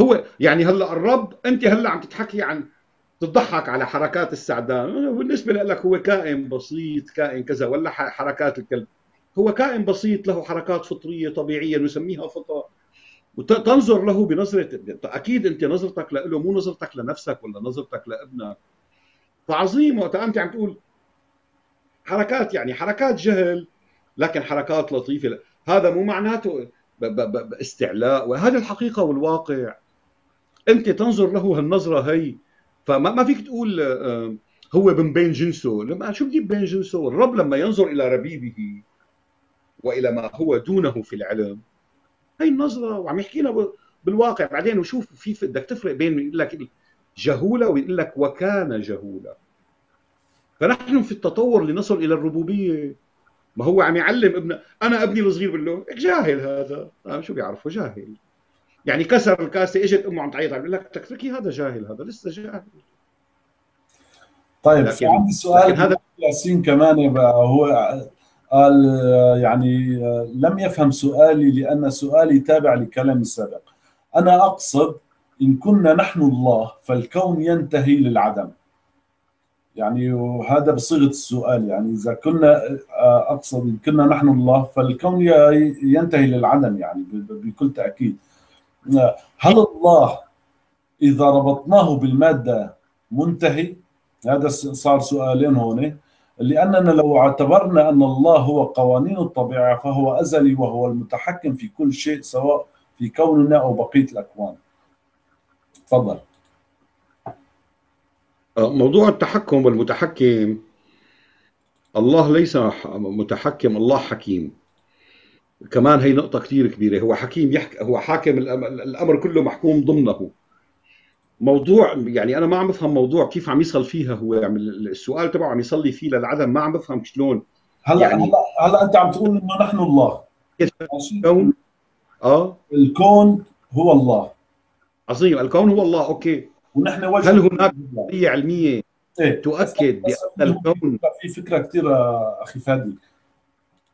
هو يعني هلا الرب، أنت هلا عم تتحكي عن تضحك على حركات السعدان، بالنسبة لك هو كائن بسيط كائن كذا، ولا حركات الكلب، هو كائن بسيط له حركات فطرية طبيعية نسميها فطرة، وتنظر له بنظرة، أكيد أنت نظرتك له مو نظرتك لنفسك ولا نظرتك لابنك. فعظيم وقت أنت عم تقول حركات، يعني حركات جهل لكن حركات لطيفة، هذا مو معناته استعلاء، وهذا الحقيقة والواقع أنت تنظر له هالنظرة هي. فما فيك تقول هو من بين جنسه، لما شو بدي بين جنسه؟ الرب لما ينظر إلى ربيبه وإلى ما هو دونه في العلم، هي النظرة وعم يحكي لنا بالواقع. بعدين وشوف في بدك تفرق بين يقول لك جهولة ويقول لك وكان جهولة. فنحن في التطور لنصل إلى الربوبية. ما هو عم يعلم ابنه، أنا ابني الصغير بقول له جاهل هذا، شو بيعرفه جاهل، يعني كسر الكاسة اجت أمه عم تعيط عم تقول لك تتركي هذا جاهل، هذا لسه جاهل. طيب عندي سؤال هذا ياسين كمان، هو قال يعني لم يفهم سؤالي لأن سؤالي تابع لكلامي السابق. أنا أقصد إن كنا نحن الله فالكون ينتهي للعدم، يعني وهذا بصيغة السؤال، يعني إذا كنا أقصد إن كنا نحن الله فالكون ينتهي للعدم، يعني بكل تأكيد. هل الله إذا ربطناه بالمادة منتهي؟ هذا صار سؤالين هون، لأننا لو اعتبرنا أن الله هو قوانين الطبيعة فهو أزلي وهو المتحكم في كل شيء سواء في كوننا أو بقية الأكوان. تفضل. موضوع التحكم والمتحكم، الله ليس متحكم، الله حكيم. كمان هي نقطة كثير كبيرة، هو حكيم هو حاكم، الأمر كله محكوم ضمنه. موضوع يعني أنا ما عم بفهم موضوع كيف عم يصل فيها، هو السؤال تبعه عم يصلي فيه للعدم، ما عم بفهم شلون. هلا يعني هلا أنت عم تقول إنه نحن الله، الكون الكون هو الله. عظيم، الكون هو الله، أوكي. ونحن هل هناك نظرية علمية تؤكد بأن الكون؟ في فكرة كثير أخي فادي،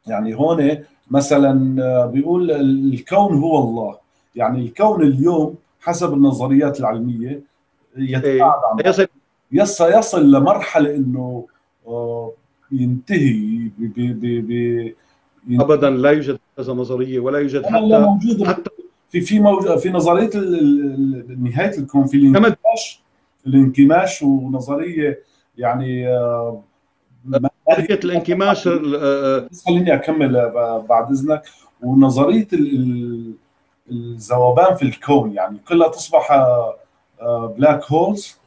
يعني هون مثلا بيقول الكون هو الله، يعني الكون اليوم حسب النظريات العلميه يصل لمرحله انه ينتهي ابدا. لا يوجد هذا نظريه، ولا يوجد حتى في نظريه نهايه الكون، في الانكماش ونظريه يعني نظريه الانكماش. بس خليني اكمل بعد اذنك. ونظريه الذوبان في الكون، يعني كلها تصبح بلاك هولز،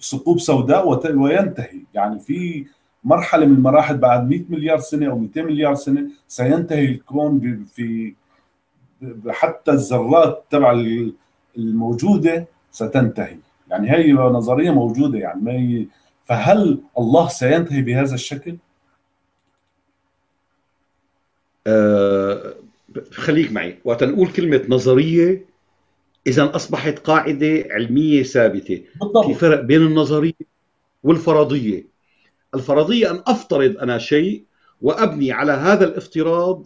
ثقوب سوداء وينتهي، يعني في مرحله من المراحل بعد 100 مليار سنه او 200 مليار سنه سينتهي الكون، في حتى الذرات تبع الموجوده ستنتهي، يعني هي نظريه موجوده، يعني ما هي. فهل الله سينتهي بهذا الشكل؟ خليك معي. وقت نقول كلمة نظرية إذا أصبحت قاعدة علمية ثابتة، في فرق بين النظرية والفرضية. الفرضية أن أفترض أنا شيء وأبني على هذا الافتراض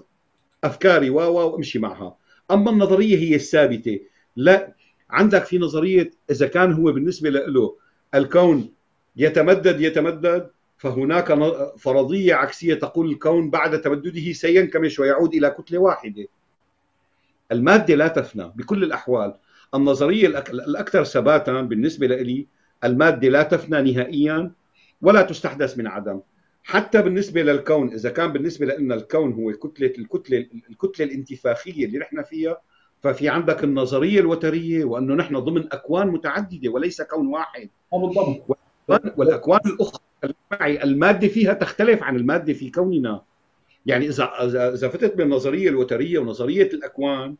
أفكاري وأمشي معها. أما النظرية هي الثابتة. لا، عندك في نظرية إذا كان هو بالنسبة له الكون يتمدد يتمدد، فهناك فرضية عكسية تقول الكون بعد تمدده سينكمش ويعود إلى كتلة واحدة. المادة لا تفنى بكل الأحوال. النظرية الأكثر ثباتا بالنسبة لي المادة لا تفنى نهائيا ولا تستحدث من عدم. حتى بالنسبة للكون، إذا كان بالنسبة لنا الكون هو الكتلة الانتفاخية اللي نحن فيها، ففي عندك النظرية الوترية وأنه نحن ضمن أكوان متعددة وليس كون واحد. والأكوان الأخرى المادة فيها تختلف عن المادة في كوننا. يعني إذا فتت من النظرية الوترية ونظرية الأكوان،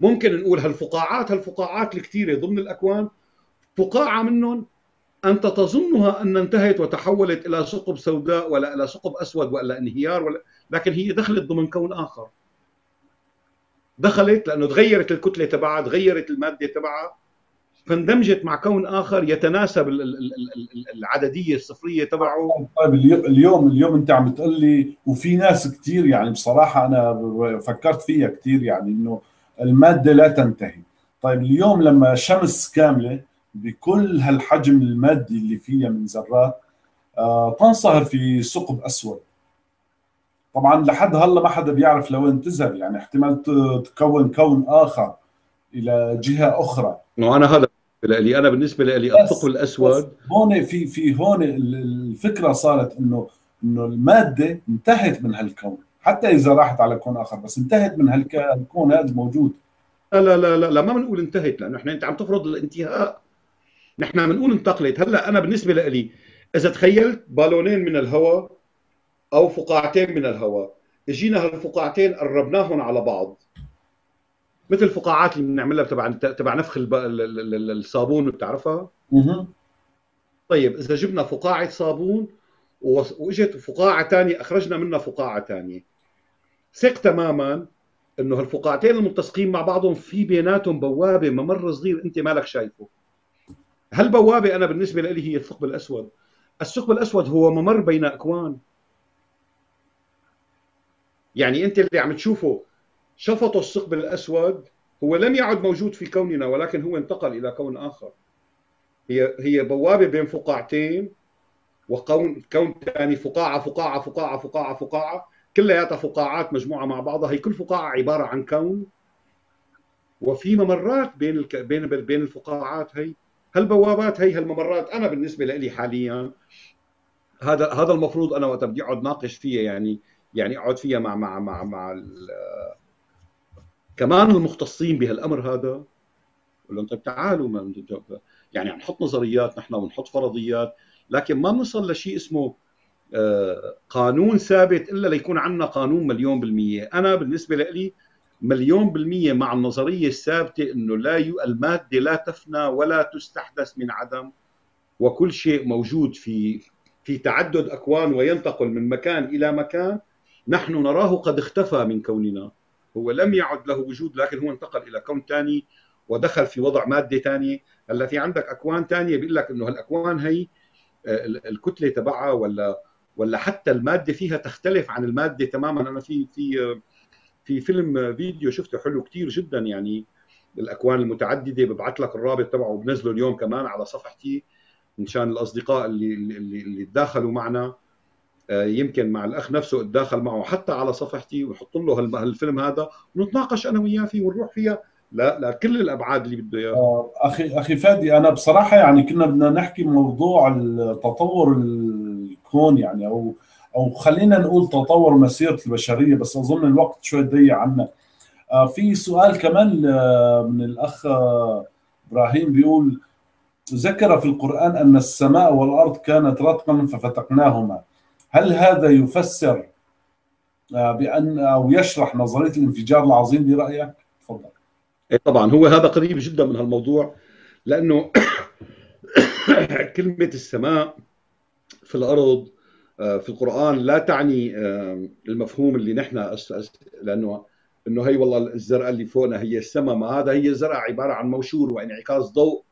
ممكن نقول هالفقاعات الكثيرة ضمن الأكوان، فقاعة منهم أنت تظنها أن انتهت وتحولت إلى ثقب سوداء ولا إلى ثقب أسود ولا انهيار لكن هي دخلت ضمن كون آخر. دخلت لأنه تغيرت الكتلة تبعها، تغيرت المادة تبعها، فاندمجت مع كون آخر يتناسب العددية الصفرية تبعه. طيب اليوم أنت عم تقول لي، وفي ناس كثير يعني بصراحة أنا فكرت فيها كثير، يعني إنه المادة لا تنتهي. طيب اليوم لما شمس كاملة بكل هالحجم المادي اللي فيها من ذرات تنصهر في ثقب أسود، طبعا لحد هلا ما حدا بيعرف لوين تذهب، يعني احتمال تكون كون آخر إلى جهة أخرى. أنا هذا أنا بالنسبة لي الثقب الأسود هون في هون الفكرة صارت إنه المادة انتهت من هالكون، حتى إذا راحت على كون آخر بس انتهت من هالكون هذا الموجود. لا لا لا لا، ما بنقول انتهت، لأنه إحنا أنت عم تفرض الانتهاء. نحن بنقول انتقلت. هلا أنا بالنسبة لي إذا تخيلت بالونين من الهواء أو فقاعتين من الهواء، إجينا هالفقاعتين قربناهم على بعض مثل الفقاعات اللي بنعملها تبع نفخ الصابون، بتعرفها؟ طيب اذا جبنا فقاعه صابون واجت فقاعه ثانيه اخرجنا منها فقاعه ثانيه، ثق تماما انه هالفقاعتين الملتصقين مع بعضهم في بيناتهم بوابه، ممر صغير انت مالك شايفه. هالبوابه انا بالنسبه لي هي الثقب الاسود. الثقب الاسود هو ممر بين اكوان. يعني انت اللي عم تشوفه شفط الثقب الأسود هو لم يعد موجود في كوننا، ولكن هو انتقل إلى كون آخر. هي بوابة بين فقاعتين وكون ثاني، فقاعة فقاعة فقاعة فقاعة فقاعة، كلياتها فقاعات مجموعة مع بعضها، هي كل فقاعة عبارة عن كون، وفي ممرات بين الفقاعات. هي هالبوابات، هي هالممرات. أنا بالنسبة لي حاليا هذا المفروض أنا وقت بدي أقعد ناقش فيها، يعني أقعد فيها مع كمان المختصين بهالامر هذا، بقول لهم طيب تعالوا يعني عم نحط نظريات نحن ونحط فرضيات، لكن ما بنصل لشيء اسمه قانون ثابت الا ليكون عندنا قانون 100%. انا بالنسبه لي 100% مع النظريه الثابته انه الماده لا تفنى ولا تستحدث من عدم، وكل شيء موجود في تعدد اكوان وينتقل من مكان الى مكان. نحن نراه قد اختفى من كوننا، هو لم يعد له وجود، لكن هو انتقل الى كون ثاني ودخل في وضع ماده ثانيه. هلا في عندك اكوان ثانيه، بيقول لك انه هالاكوان هي الكتله تبعها ولا حتى الماده فيها تختلف عن الماده تماما. انا في فيلم فيديو شفته حلو كثير جدا، يعني الاكوان المتعدده، ببعث لك الرابط تبعه وبنزله اليوم كمان على صفحتي مشان الاصدقاء اللي تداخلوا معنا، يمكن مع الاخ نفسه اتداخل معه حتى على صفحتي ونحط له هالفيلم هذا ونتناقش انا وياه فيه ونروح فيها لا كل الابعاد اللي بده اياها. اخي فادي، انا بصراحه يعني كنا بدنا نحكي موضوع التطور الكون، يعني او خلينا نقول تطور مسيره البشريه، بس اظن الوقت شوي ضيق عنا. في سؤال كمان من الاخ ابراهيم بيقول: ذكر في القرآن ان السماء والارض كانت رتقا ففتقناهما، هل هذا يفسر بأن أو يشرح نظرية الانفجار العظيم برأيك؟ تفضل. إيه طبعا، هو هذا قريب جدا من هالموضوع، لأنه كلمة السماء في الأرض في القرآن لا تعني المفهوم اللي نحن لأنه هي والله الزرقاء اللي فوقنا هي السماء، ما هذا هي الزرقاء عبارة عن موشور وانعكاس ضوء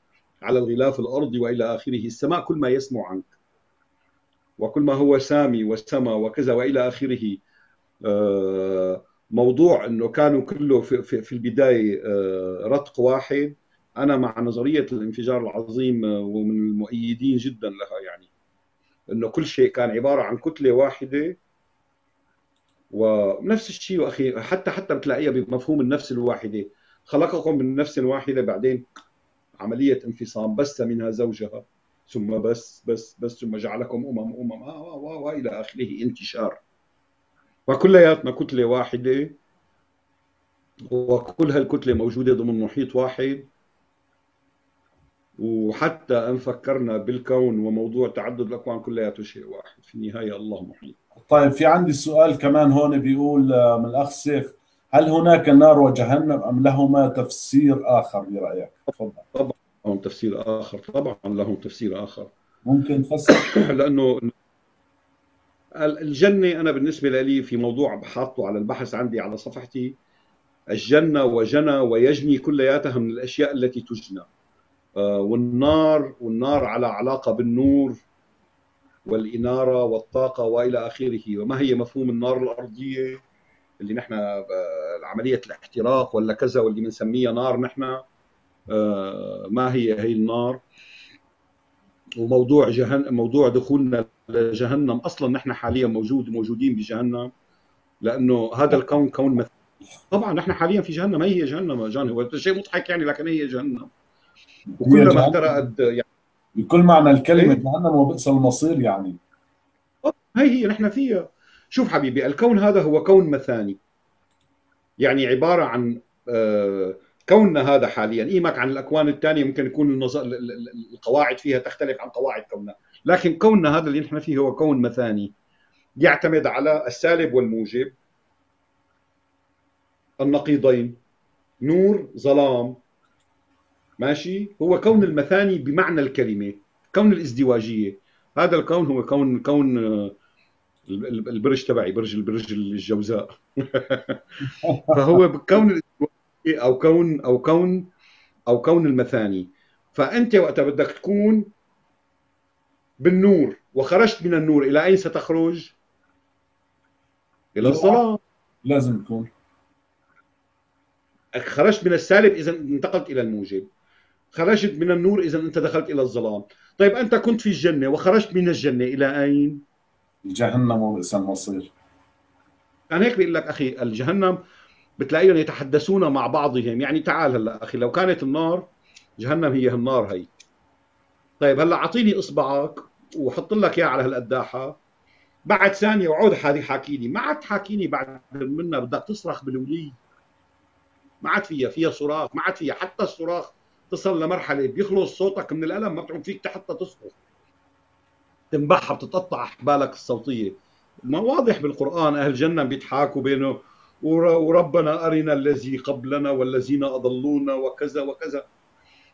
على الغلاف الأرضي وإلى آخره. السماء كل ما يسمع عنك، وكل ما هو سامي وسما وكذا والى اخره. موضوع انه كانوا كله في البدايه رتق واحد، انا مع نظريه الانفجار العظيم ومن المؤيدين جدا لها، يعني انه كل شيء كان عباره عن كتله واحده، ونفس الشيء اخي حتى بتلاقيها بمفهوم النفس الواحده، خلقكم من نفس واحده بعدين عمليه انفصام، بس منها زوجها ثم بس ثم جعلكم والى اخره انتشار، وكلياتنا كتله واحده، وكل هالكتله موجوده ضمن محيط واحد. وحتى ان فكرنا بالكون وموضوع تعدد الاكوان كلياته شيء واحد في النهايه، الله محيط. طيب في عندي سؤال كمان هون بيقول من الاخ سيف، هل هناك نار وجهنم ام لهما تفسير اخر برايك؟ تفضل. طبعا لهم تفسير اخر، طبعا لهم تفسير اخر. ممكن تفسر؟ لانه الجنه انا بالنسبه لي في موضوع بحاطه على البحث عندي على صفحتي، الجنه وجنى ويجني كلياتها من الاشياء التي تجنى، والنار على علاقه بالنور والاناره والطاقه والى اخره، وما هي مفهوم النار الارضيه اللي نحن عمليه الاحتراق ولا كذا واللي بنسميها نار نحن، ما هي النار. وموضوع موضوع دخولنا لجهنم، اصلا نحن حاليا موجودين بجهنم، لانه هذا الكون كون مثل. طبعا نحن حاليا في جهنم، هي جهنم هو شيء مضحك يعني، لكن هي جهنم، وكلما احترقت يعني بكل معنى الكلمه جهنم وبئس المصير يعني. هي نحن فيها. شوف حبيبي، الكون هذا هو كون مثاني، يعني عباره عن كوننا هذا حاليا، ايمك عن الاكوان الثانيه يمكن يكون القواعد فيها تختلف عن قواعد كوننا، لكن كوننا هذا اللي نحن فيه هو كون مثاني يعتمد على السالب والموجب، النقيضين، نور ظلام، ماشي. هو كون المثاني بمعنى الكلمه، كون الازدواجيه. هذا الكون هو كون البرج تبعي، برج الجوزاء فهو كون او كون المثاني. فانت وقت بدك تكون بالنور وخرجت من النور، الى اين ستخرج؟ الى الظلام. لازم تكون خرجت من السالب، اذا انتقلت الى الموجب، خرجت من النور، اذا انت دخلت الى الظلام. طيب انت كنت في الجنه وخرجت من الجنه الى اين؟ جهنم وبئس المصير. يعني هيك بيقول لك اخي الجهنم بتلاقيهم يتحدثون مع بعضهم، يعني تعال هلا اخي لو كانت النار جهنم هي النار هي. طيب هلا اعطيني اصبعك وحط لك اياه على هالقداحه، بعد ثانيه وعود حاكيني، ما عاد تحاكيني بعد منا، بدك تصرخ بالولي. ما عاد فيها صراخ، ما عاد فيها، حتى الصراخ تصل لمرحله بيخلص صوتك من الالم، ما بتعود فيك حتى تصرخ. تنبحها، بتتقطع احبالك الصوتيه. ما واضح بالقران اهل الجنه بيتحاكوا بينه وربنا أرنا الذي قبلنا والذين أضلونا وكذا وكذا.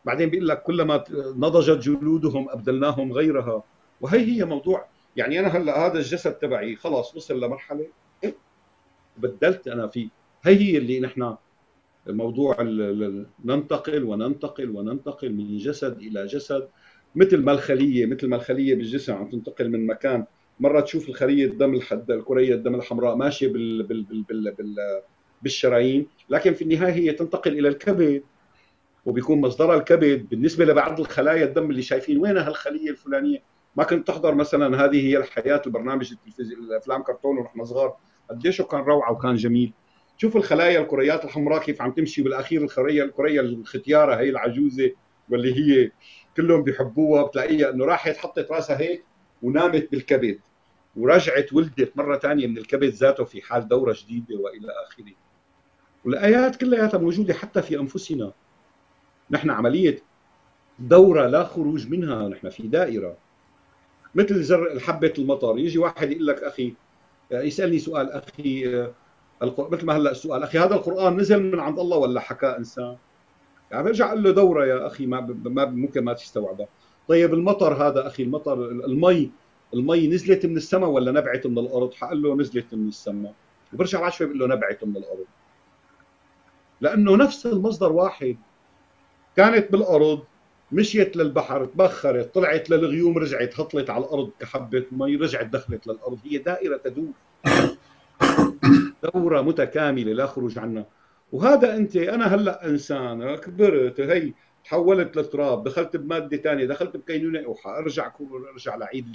بعدين بيقول لك كلما نضجت جلودهم أبدلناهم غيرها. وهي موضوع، يعني أنا هلا هذا الجسد تبعي خلاص وصل لمرحلة بدلت أنا فيه. هي اللي نحن موضوع ننتقل وننتقل وننتقل من جسد إلى جسد، مثل ما الخلية بالجسم عم تنتقل من مكان. مرة تشوف الخلية الدم الكرية الدم الحمراء ماشية بالشرايين، لكن في النهاية هي تنتقل إلى الكبد، وبيكون مصدرها الكبد. بالنسبة لبعض الخلايا الدم اللي شايفين وين هالخلية الفلانية، ما كنت تحضر مثلا هذه هي الحياة، البرنامج التلفزيوني الأفلام كرتون ونحن صغار، قديش كان روعة وكان جميل. شوف الخلايا الكريات الحمراء كيف عم تمشي، بالأخير الكرية الختيارة هي العجوزة واللي هي كلهم بيحبوها، بتلاقيها إنه راحت حطت راسها هيك ونامت بالكبد، ورجعت ولدت مرة ثانية من الكبد ذاته في حال دورة جديدة وإلى آخره. والآيات كلها موجودة حتى في أنفسنا، نحن عملية دورة لا خروج منها، نحن في دائرة مثل زر حبة المطر. يجي واحد يقول لك أخي، يسألني سؤال أخي، مثل ما هلأ السؤال أخي هذا القرآن نزل من عند الله ولا حكاه إنسان؟ يعني برجع أقول له دورة يا أخي، ما ممكن ما تستوعبها. طيب المطر هذا اخي، المي نزلت من السماء ولا نبعت من الارض؟ حقول له نزلت من السماء، وبرجع بعد شوي بقول له نبعت من الارض، لانه نفس المصدر واحد، كانت بالارض مشيت للبحر، تبخرت، طلعت للغيوم، رجعت هطلت على الارض كحبه مي، رجعت دخلت للارض. هي دائره تدور، دوره متكامله لا خروج عنها. وهذا انت، انا هلا انسان كبرت، هي تحولت لتراب، دخلت بماده ثانيه، دخلت بكينونه اوحى، ارجع لعيد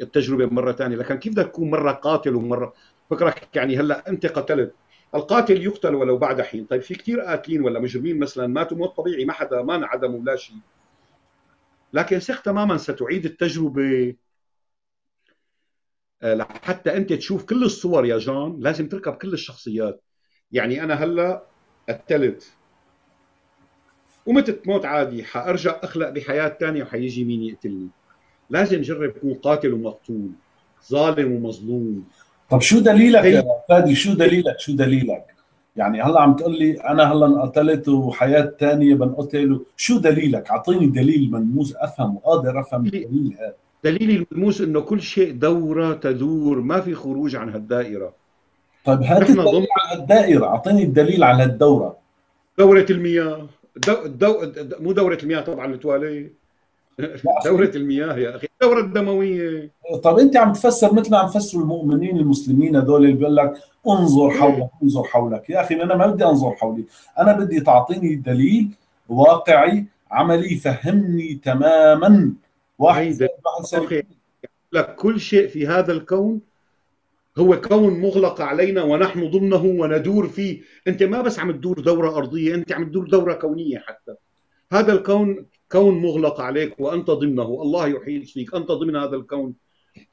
التجربه مره ثانيه. لكن كيف بدك تكون مره قاتل ومره فكرك؟ يعني هلا انت قتلت، القاتل يقتل ولو بعد حين. طيب في كثير قاتلين ولا مجرمين مثلا ماتوا موت طبيعي، ما حدا مانع دمه ولا شيء، لكن ثق تماما ستعيد التجربه لحتى انت تشوف كل الصور يا جون. لازم تركب كل الشخصيات. يعني انا هلا قتلت ومتت موت عادي، حارجع اخلق بحياه ثانيه وحيجي مين يقتلني. لازم جرب تكون قاتل ومقتول، ظالم ومظلوم. طب شو دليلك يا فادي؟ شو دليلك؟ يعني هلا عم تقول لي انا هلا انقتلت وحياه ثانيه بنقتل، شو دليلك؟ اعطيني دليل ملموس افهم، وقادر افهم الدليل هذا. دليلي الملموس انه كل شيء دوره تدور، ما في خروج عن هالدائره. طيب هات الدليل على الدائره، اعطيني الدليل على الدوره. دوره المياه، مو دوره المياه طبعا متواليه، دورة المياه يا اخي، الدورة الدموية. طب انت عم تفسر مثل ما عم فسروا المؤمنين المسلمين هذول اللي بيقول لك انظر حولك انظر حولك. يا اخي انا ما بدي انظر حولي، انا بدي تعطيني دليل واقعي عملي فهمني تماما. واحد لك كل شيء في هذا الكون هو كون مغلق علينا ونحن ضمنه وندور فيه. انت ما بس عم تدور دورة ارضية، انت عم تدور دورة كونية. حتى هذا الكون كون مغلق عليك وانت ضمنه، الله يحيط فيك، انت ضمن هذا الكون.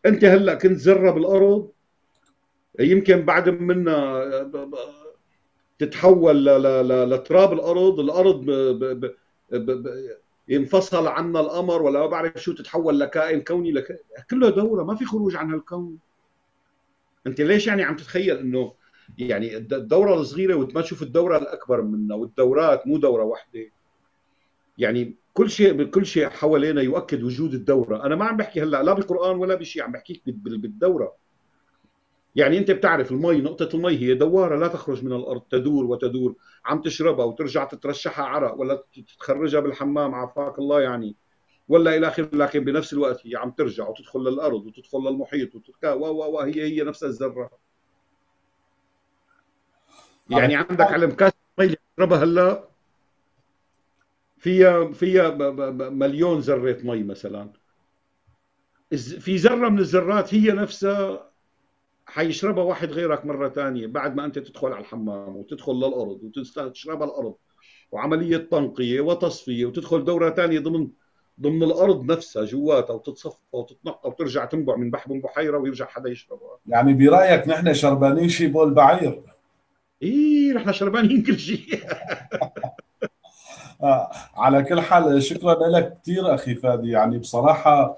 انت هلا كنت ذره بالارض، يمكن بعد منا تتحول لتراب الارض، الارض ينفصل عنا القمر ولا بعرف شو، تتحول لكائن كوني، كله دوره، ما في خروج عن هالكون. انت ليش يعني عم تتخيل انه يعني الدوره الصغيره وما تشوف الدوره الاكبر منا، والدورات مو دوره واحده. يعني كل شيء حوالينا يؤكد وجود الدوره. انا ما عم بحكي هلا لا بالقران ولا بشيء، عم بحكيك بالدوره. يعني انت بتعرف المي، نقطه المي هي دواره لا تخرج من الارض، تدور وتدور، عم تشربها وترجع تترشحها عرق ولا تتخرجها بالحمام عافاك الله يعني ولا الى اخره، لكن بنفس الوقت هي عم ترجع وتدخل للارض وتدخل للمحيط هي نفس الذره. يعني عندك علم كاس المي اللي بتشربها هلا فيها مليون ذره مي مثلا، في ذره من الذرات هي نفسها حيشربها واحد غيرك مره ثانيه بعد ما انت تدخل على الحمام وتدخل للارض وتشربها الارض وعمليه تنقيه وتصفيه، وتدخل دوره ثانيه ضمن الارض نفسها جواتها، وتتصفى وتتنقى وترجع تنبع من بحيره ويرجع حدا يشربها. يعني برايك نحن شربانين شي بول بعير؟ ايه نحن شربانين كل شيء. على كل حال شكرا لك كثير اخي فادي، يعني بصراحه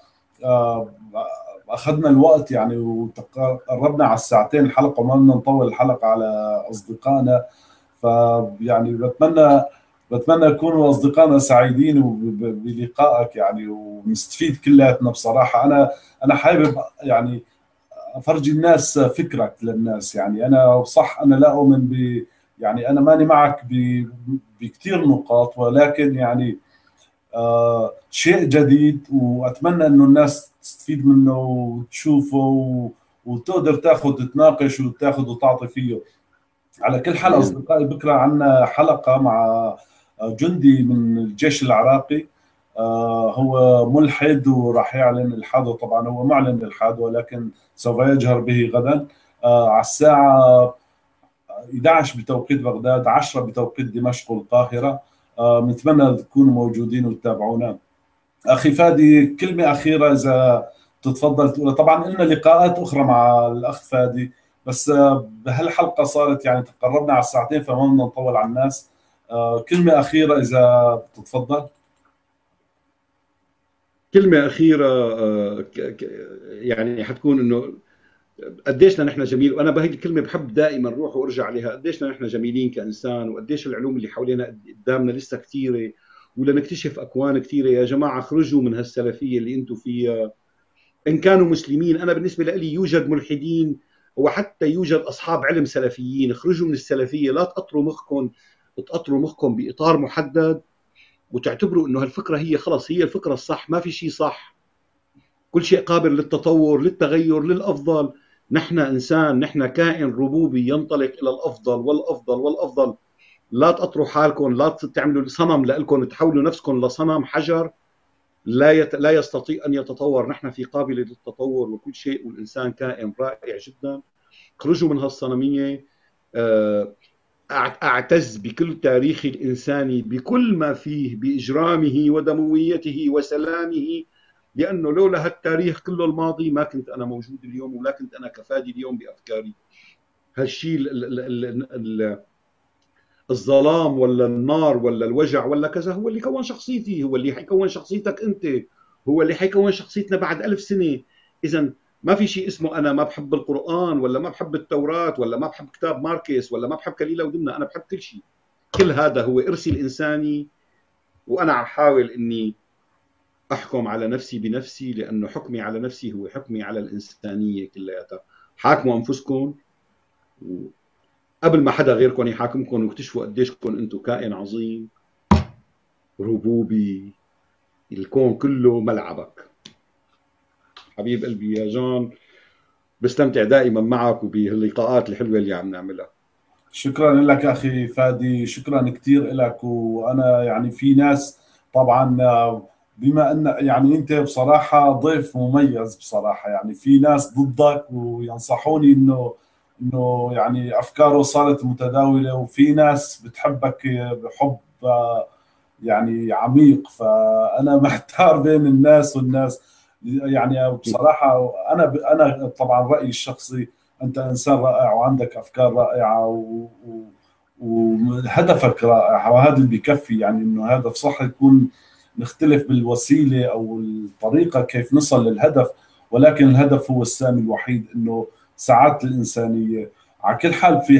اخذنا الوقت يعني وقربنا على الساعتين الحلقه وما بدنا نطول الحلقه على اصدقائنا، فيعني بتمنى يكونوا اصدقائنا سعيدين بلقائك يعني ونستفيد كلياتنا. بصراحه انا حابب يعني افرجي الناس فكرك للناس، يعني انا صح انا لا اؤمن ب يعني انا ماني معك بكثير نقاط، ولكن يعني شيء جديد واتمنى انه الناس تستفيد منه وتشوفه وتقدر تاخذ تناقش وتاخذ وتعطي فيه. على كل حال اصدقائي بكره عندنا حلقه مع جندي من الجيش العراقي، هو ملحد وراح يعلن الحاده، طبعا هو معلن الحاد ولكن سوف يجهر به غدا على الساعه 11 بتوقيت بغداد، 10 بتوقيت دمشق والقاهرة. نتمنى تكونوا موجودين وتتابعونا. أخي فادي كلمة أخيرة إذا تتفضل تقولها. طبعا لنا لقاءات أخرى مع الأخ فادي، بس بهالحلقة صارت يعني تقربنا على الساعتين فما بدنا نطول على الناس. كلمة أخيرة إذا تتفضل. كلمة أخيرة يعني حتكون إنه قديشنا نحن جميل، وانا بهي الكلمه بحب دائما روح وارجع عليها، قديشنا نحن جميلين كانسان، وقديش العلوم اللي حوالينا قدامنا لسه كثيره ولنكتشف اكوان كثيره. يا جماعه اخرجوا من هالسلفيه اللي انتم فيها ان كانوا مسلمين. انا بالنسبه لي يوجد ملحدين وحتى يوجد اصحاب علم سلفيين، اخرجوا من السلفيه، لا تقطروا مخكم باطار محدد وتعتبروا انه هالفكره هي خلص هي الفكره الصح، ما في شيء صح، كل شيء قابل للتطور للتغير للافضل، نحن انسان، نحن كائن ربوبي ينطلق الى الافضل والافضل والافضل، لا تقطروا حالكم، لا تعملوا صنم لكم، تحولوا نفسكم لصنم حجر لا يستطيع ان يتطور، نحن في قابل للتطور وكل شيء، والانسان كائن رائع جدا. اخرجوا من هالصنميه. اعتز بكل تاريخي الانساني بكل ما فيه باجرامه ودمويته وسلامه، لانه لولا هالتاريخ كله الماضي ما كنت انا موجود اليوم، ولا كنت انا كفادي اليوم بافكاري. هالشيء الظلام ولا النار ولا الوجع ولا كذا هو اللي كون شخصيتي، هو اللي حيكون شخصيتك انت، هو اللي حيكون شخصيتنا بعد 1000 سنة. اذا ما في شيء اسمه انا ما بحب القرآن ولا ما بحب التوراة ولا ما بحب كتاب ماركس ولا ما بحب كليلة ودمنة، انا بحب كل شيء. كل هذا هو ارثي الانساني، وانا عم حاول اني احكم على نفسي بنفسي، لانه حكمي على نفسي هو حكمي على الانسانية كلياتها. حاكموا انفسكم قبل ما حدا غيركم يحاكمكم، واكتشفوا قديشكم انتم كائن عظيم ربوبي، الكون كله ملعبك. حبيب قلبي يا جون، بستمتع دائما معك وبهاللقاءات الحلوه اللي عم نعملها. شكرا لك اخي فادي، شكرا كثير لك. وانا يعني في ناس طبعا، بما ان يعني انت بصراحه ضيف مميز بصراحه، يعني في ناس ضدك وينصحوني انه يعني افكاره صارت متداوله، وفي ناس بتحبك بحب يعني عميق، فانا محتار بين الناس والناس. يعني بصراحه انا طبعا رايي الشخصي، انت انسان رائع وعندك افكار رائعه وهدفك رائع، وهذا اللي بكفي، يعني انه هدف صح يكون نختلف بالوسيله او الطريقه كيف نصل للهدف، ولكن الهدف هو السامي الوحيد، انه سعادة الإنسانية. على كل حال في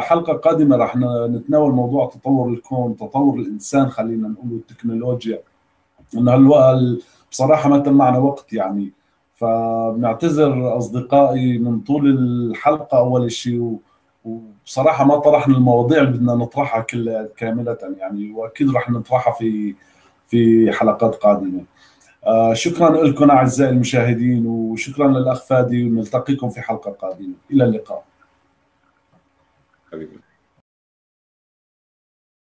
حلقة قادمة راح نتناول موضوع تطور الكون، تطور الإنسان، خلينا نقول التكنولوجيا، إنه بصراحة ما تم معنا وقت يعني، فبنعتذر أصدقائي من طول الحلقة أول شيء، وبصراحة ما طرحنا المواضيع اللي بدنا نطرحها كاملة يعني، وأكيد راح نطرحها في حلقات قادمة. شكرا لكم أعزائي المشاهدين، وشكرا للأخ فادي، ونلتقيكم في حلقة قادمة. إلى اللقاء حبيبي.